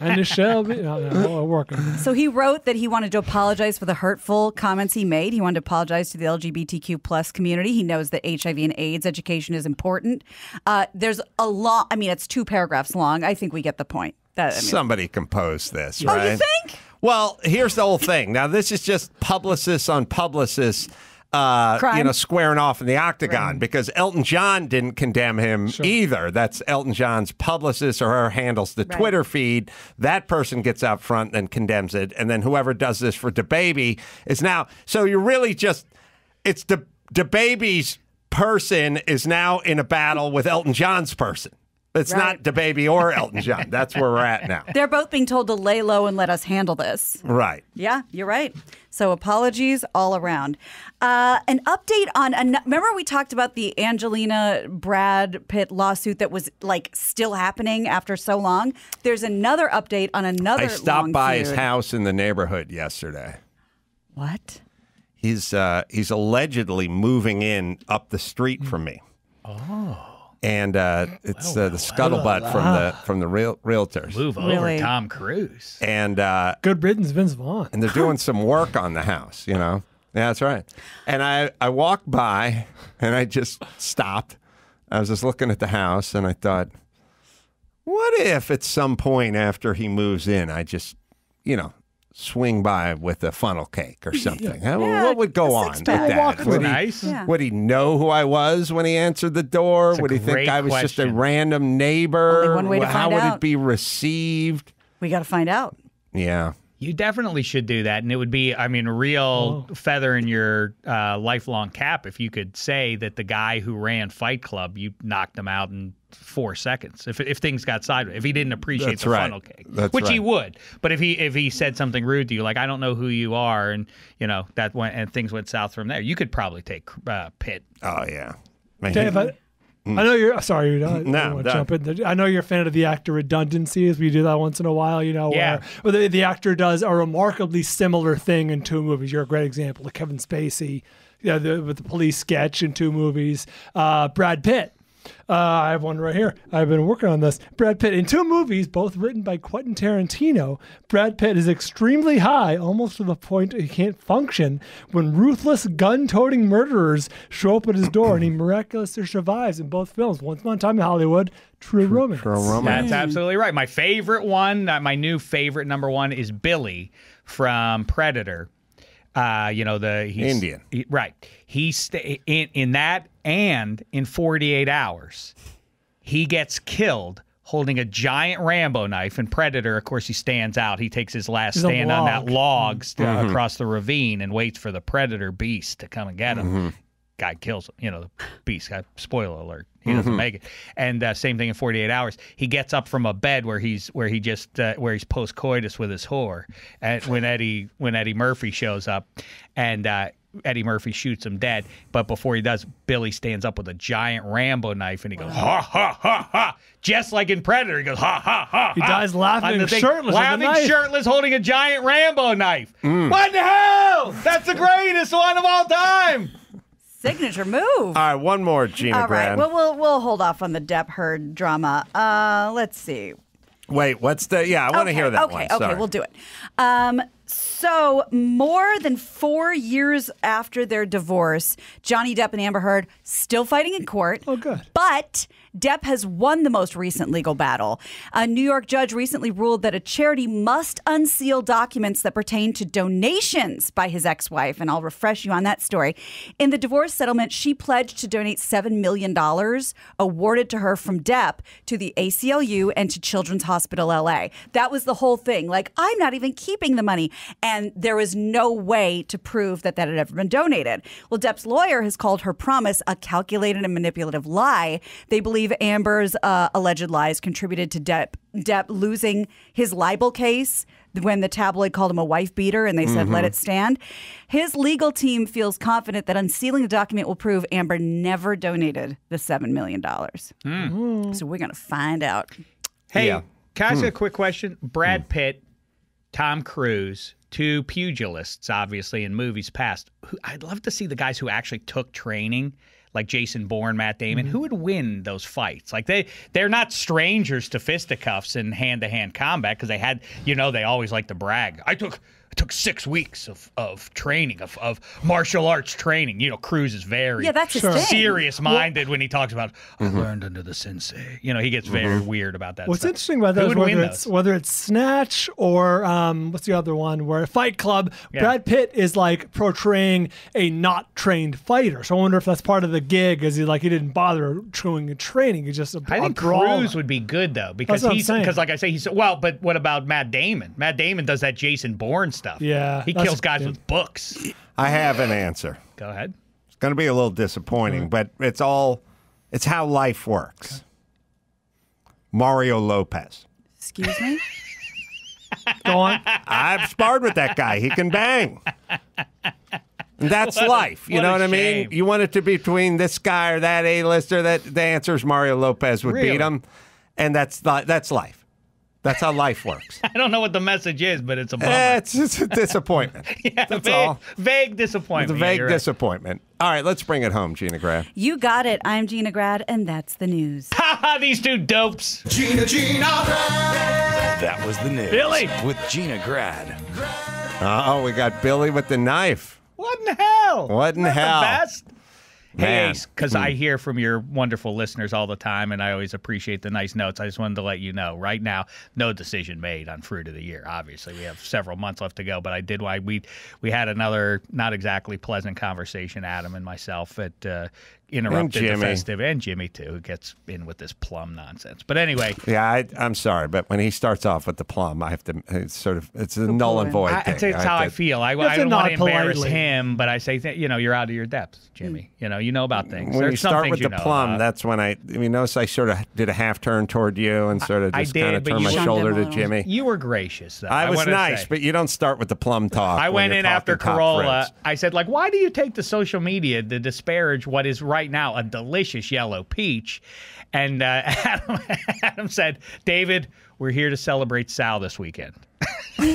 And Shelby, no, no, working. So he wrote that he wanted to apologize for the hurtful comments he made. He wanted to apologize to the L G B T Q plus community. He knows that H I V and AIDS education is important. Uh, there's a lot. I mean, it's two paragraphs long. I think we get the point. That, I mean, somebody composed this, right? Oh, you think? Well, here's the whole thing. Now, this is just publicists on publicists. Uh, you know, squaring off in the octagon Crime. because Elton John didn't condemn him sure. either. That's Elton John's publicist or her handles the right. Twitter feed. That person gets out front and condemns it. And then whoever does this for DaBaby is now. So you're really just, it's the da, DaBaby's person is now in a battle with Elton John's person. It's right. not DaBaby or Elton John. That's where we're at now. They're both being told to lay low and let us handle this. Right. Yeah, you're right. So apologies all around. Uh, an update on, an, remember we talked about the Angelina Brad Pitt lawsuit that was like still happening after so long? There's another update on another I stopped long by feud. his house in the neighborhood yesterday. What? He's, uh, he's allegedly moving in up the street from me. Oh. And uh, it's uh, the scuttlebutt oh, from the from the real realtors. Move over, really? Tom Cruise. And uh, good riddance, Vince Vaughn. And they're doing some work on the house, you know. Yeah, that's right. And I I walked by, and I just stopped. I was just looking at the house, and I thought, what if at some point after he moves in, I just you know, swing by with a funnel cake or something. Yeah, what would go on with that? Would he, nice. yeah. would he know who I was when he answered the door? That's would he think I was question. just a random neighbor? Only one way to find How would out. it be received? We got to find out. Yeah. You definitely should do that, and it would be, I mean, a real oh. feather in your uh, lifelong cap if you could say that the guy who ran Fight Club, you knocked him out in four seconds. If if things got sideways, if he didn't appreciate That's the right. funnel cake, That's which right. he would, but if he if he said something rude to you, like I don't know who you are, and you know that went and things went south from there, you could probably take uh, Pitt. Oh yeah, Man, Dave. He, I, mm. I know you're sorry. You're not, no, no. jump in. I know you're a fan of the actor redundancies. We do that once in a while, you know. Yeah. Where, where the, the actor does a remarkably similar thing in two movies. You're a great example of Kevin Spacey, you know, the, with the police sketch in two movies. Uh, Brad Pitt. Uh, I have one right here. I've been working on this. Brad Pitt in two movies, both written by Quentin Tarantino. Brad Pitt is extremely high, almost to the point he can't function, when ruthless gun-toting murderers show up at his door, and he miraculously survives in both films. Once Upon a Time in Hollywood, True, True Romance. True Romance. That's absolutely right. My favorite one, uh, my new favorite number one is Billy from Predator. Uh, you know, the he's, Indian. He, right. He stay in, in that and in forty-eight hours, he gets killed holding a giant Rambo knife. And Predator, of course, he stands out. He takes his last There's stand on that log mm-hmm. across the ravine and waits for the Predator beast to come and get him. Mm-hmm. Guy kills him. You know, the beast. Guy, spoiler alert. He doesn't mm-hmm. make it. And uh, same thing in forty-eight hours. He gets up from a bed where he's where he just uh, where he's post coitus with his whore. And when Eddie when Eddie Murphy shows up, and uh, Eddie Murphy shoots him dead. But before he does, Billy stands up with a giant Rambo knife, and he goes ha ha ha ha, just like in Predator. He goes ha ha ha. He dies laughing, thing, shirtless, laughing, shirtless, holding a giant Rambo knife. Mm. What the hell? That's the greatest one of all time. Signature move. All right, one more, Gina Grad. All right, well, we'll we'll hold off on the Depp Heard drama. Uh, let's see. Wait, what's the? Yeah, I okay, want to hear that okay, one. Okay, okay, we'll do it. Um, so more than four years after their divorce, Johnny Depp and Amber Heard still fighting in court. Oh, good. But Depp has won the most recent legal battle. A New York judge recently ruled that a charity must unseal documents that pertain to donations by his ex-wife, and I'll refresh you on that story. In the divorce settlement, she pledged to donate seven million dollars awarded to her from Depp to the A C L U and to Children's Hospital L A. That was the whole thing. Like, I'm not even keeping the money. And there was no way to prove that that had ever been donated. Well, Depp's lawyer has called her promise a calculated and manipulative lie. They believe Amber's uh, alleged lies contributed to Depp, Depp losing his libel case when the tabloid called him a wife beater and they said, mm-hmm. let it stand. His legal team feels confident that unsealing the document will prove Amber never donated the seven million dollars. Mm. So we're going to find out. Hey, yeah. can I ask mm. a quick question? Brad mm. Pitt, Tom Cruise, two pugilists, obviously, in movies past. Who, I'd love to see the guys who actually took training, like Jason Bourne, Matt Damon, mm-hmm. who would win those fights? Like they, they're not strangers to fisticuffs and hand-to-hand combat, because they had, you know, they always like to brag. I took, I took six weeks of of training, of of martial arts training. You know, Cruise is very yeah, that's sure. serious-minded well, when he talks about I mm-hmm. learned under the sensei. You know, he gets very mm-hmm. weird about that. What's stuff. interesting about that is whether it's those? whether it's Snatch or um, what's the other one? Where Fight Club, yeah. Brad Pitt is like portraying a not trained fighter. So I wonder if that's part of the gig, is he like he didn't bother chewing and training? He just a, I think Cruise would be good though, because he's because like I say he's well. But what about Matt Damon? Matt Damon does that Jason Bourne stuff. Yeah, he kills guys with books. I have an answer. Go ahead. It's going to be a little disappointing, mm-hmm. but it's all it's how life works. Okay. Mario Lopez. Excuse me. Go on. I've sparred with that guy. He can bang. And that's what life. A, you know what I mean? You want it to be between this guy or that A-lister. That the answer is Mario Lopez would really? beat him, and that's the, that's life. That's how life works. I don't know what the message is, but it's a bummer. Eh, it's, it's a disappointment. yeah, That's vague, all. Vague disappointment. It's a vague yeah, disappointment. Right. All right, let's bring it home, Gina Grad. You got it. I'm Gina Grad, and that's the news. Ha ha, these two dopes. Gina, Gina Grad. That was the news. Billy. With Gina Grad. Uh-oh, we got Billy with the knife. What in the hell? What in the hell? The best. Man. Hey, Ace, because mm. I hear from your wonderful listeners all the time, and I always appreciate the nice notes. I just wanted to let you know, right now, no decision made on Fruit of the Year. Obviously, we have several months left to go, but I did why we we had another not exactly pleasant conversation, Adam and myself, at uh, interrupted the festive, and Jimmy too, who gets in with this plum nonsense. But anyway, yeah, I, I'm sorry, but when he starts off with the plum, I have to it's sort of it's a null point. and void. I, thing. It's, it's I how to, I feel. I, I don't want to embarrass politely. him, but I say, th you know, you're out of your depths, Jimmy. Mm. You know, you know about things. When There's you start with you the plum, about. that's when I you notice I sort of did a half turn toward you and sort of just kind of turned my shoulder to Jimmy. You were gracious, though. I was I nice, but you don't start with the plum talk. I went in after Carolla. I said, like, why do you take the social media to disparage what is right? Right now, a delicious yellow peach. And uh, Adam, Adam said, David, we're here to celebrate Sal this weekend. He's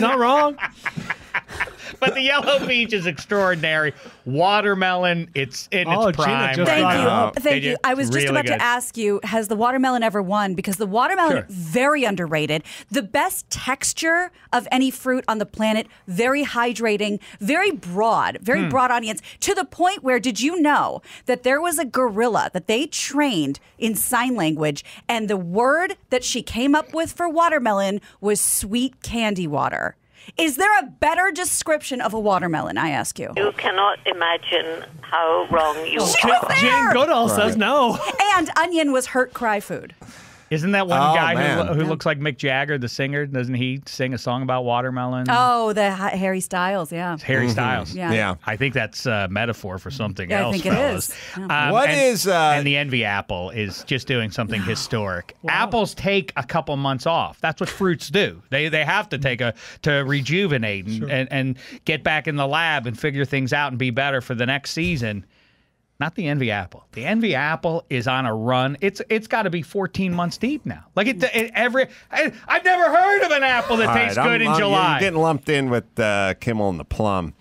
not wrong. But the yellow peach is extraordinary. Watermelon, it's in oh, its prime. Gina, just thank you. Out. Thank you. I was really just about good. to ask you, has the watermelon ever won? Because the watermelon, sure. very underrated. The best texture of any fruit on the planet. Very hydrating. Very broad. Very hmm. broad audience. To the point where, did you know that there was a gorilla that they trained in sign language, and the word that she came up with for watermelon was sweet candy water? Is there a better description of a watermelon, I ask you? You cannot imagine how wrong you are. She was there! Jane Goodall right. says no. And onion was hurt cry food. Isn't that one oh, guy who, who yeah. looks like Mick Jagger, the singer? Doesn't he sing a song about watermelon? Oh, the Harry Styles, yeah. It's Harry mm-hmm. Styles. Yeah. yeah. I think that's a metaphor for something yeah, else, I think fellas. it is. Yeah. Um, what and, is... Uh... And the envy apple is just doing something historic. Wow. Apples take a couple months off. That's what fruits do. They they have to take a... to rejuvenate and, sure. and, and get back in the lab and figure things out and be better for the next season. Not the envy apple. The envy apple is on a run. It's it's got to be fourteen months deep now. Like it, it every I, I've never heard of an apple that All tastes right, good I'm, in July. I'm getting lumped in with uh, Kimmel and the plum.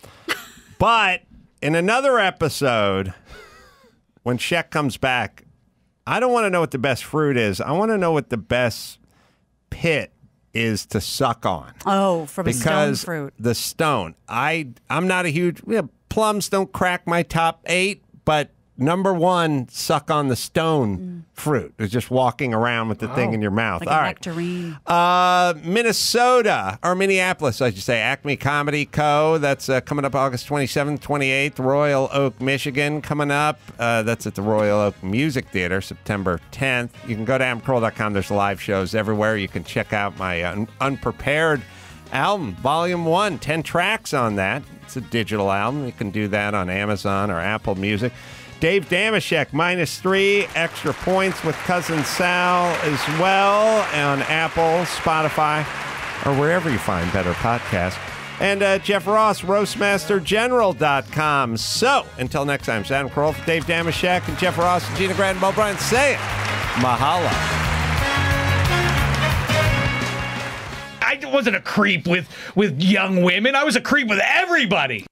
But in another episode, when Sheck comes back, I don't want to know what the best fruit is. I want to know what the best pit is to suck on. Oh, from a stone fruit. The stone. I I'm not a huge. You know, plums don't crack my top eight. But number one, suck on the stone mm. fruit. It's just walking around with the oh. thing in your mouth. Like All a right. nectarine. Uh, Minnesota, or Minneapolis, I should say, Acme Comedy Co. That's uh, coming up August twenty-seventh, twenty-eighth. Royal Oak, Michigan coming up. Uh, that's at the Royal Oak Music Theater, September tenth. You can go to adam carolla dot com. There's live shows everywhere. You can check out my uh, unprepared album, Volume one, ten tracks on that. It's a digital album. You can do that on Amazon or Apple Music. Dave Dameshek, minus three, extra points with Cousin Sal as well on Apple, Spotify, or wherever you find better podcasts. And uh, Jeff Ross, roastmaster general dot com. So until next time, it's Adam Carolla for Dave Dameshek and Jeff Ross and Gina Grad and Bob Bryan. Say it. Mahalo. I wasn't a creep with, with young women. I was a creep with everybody.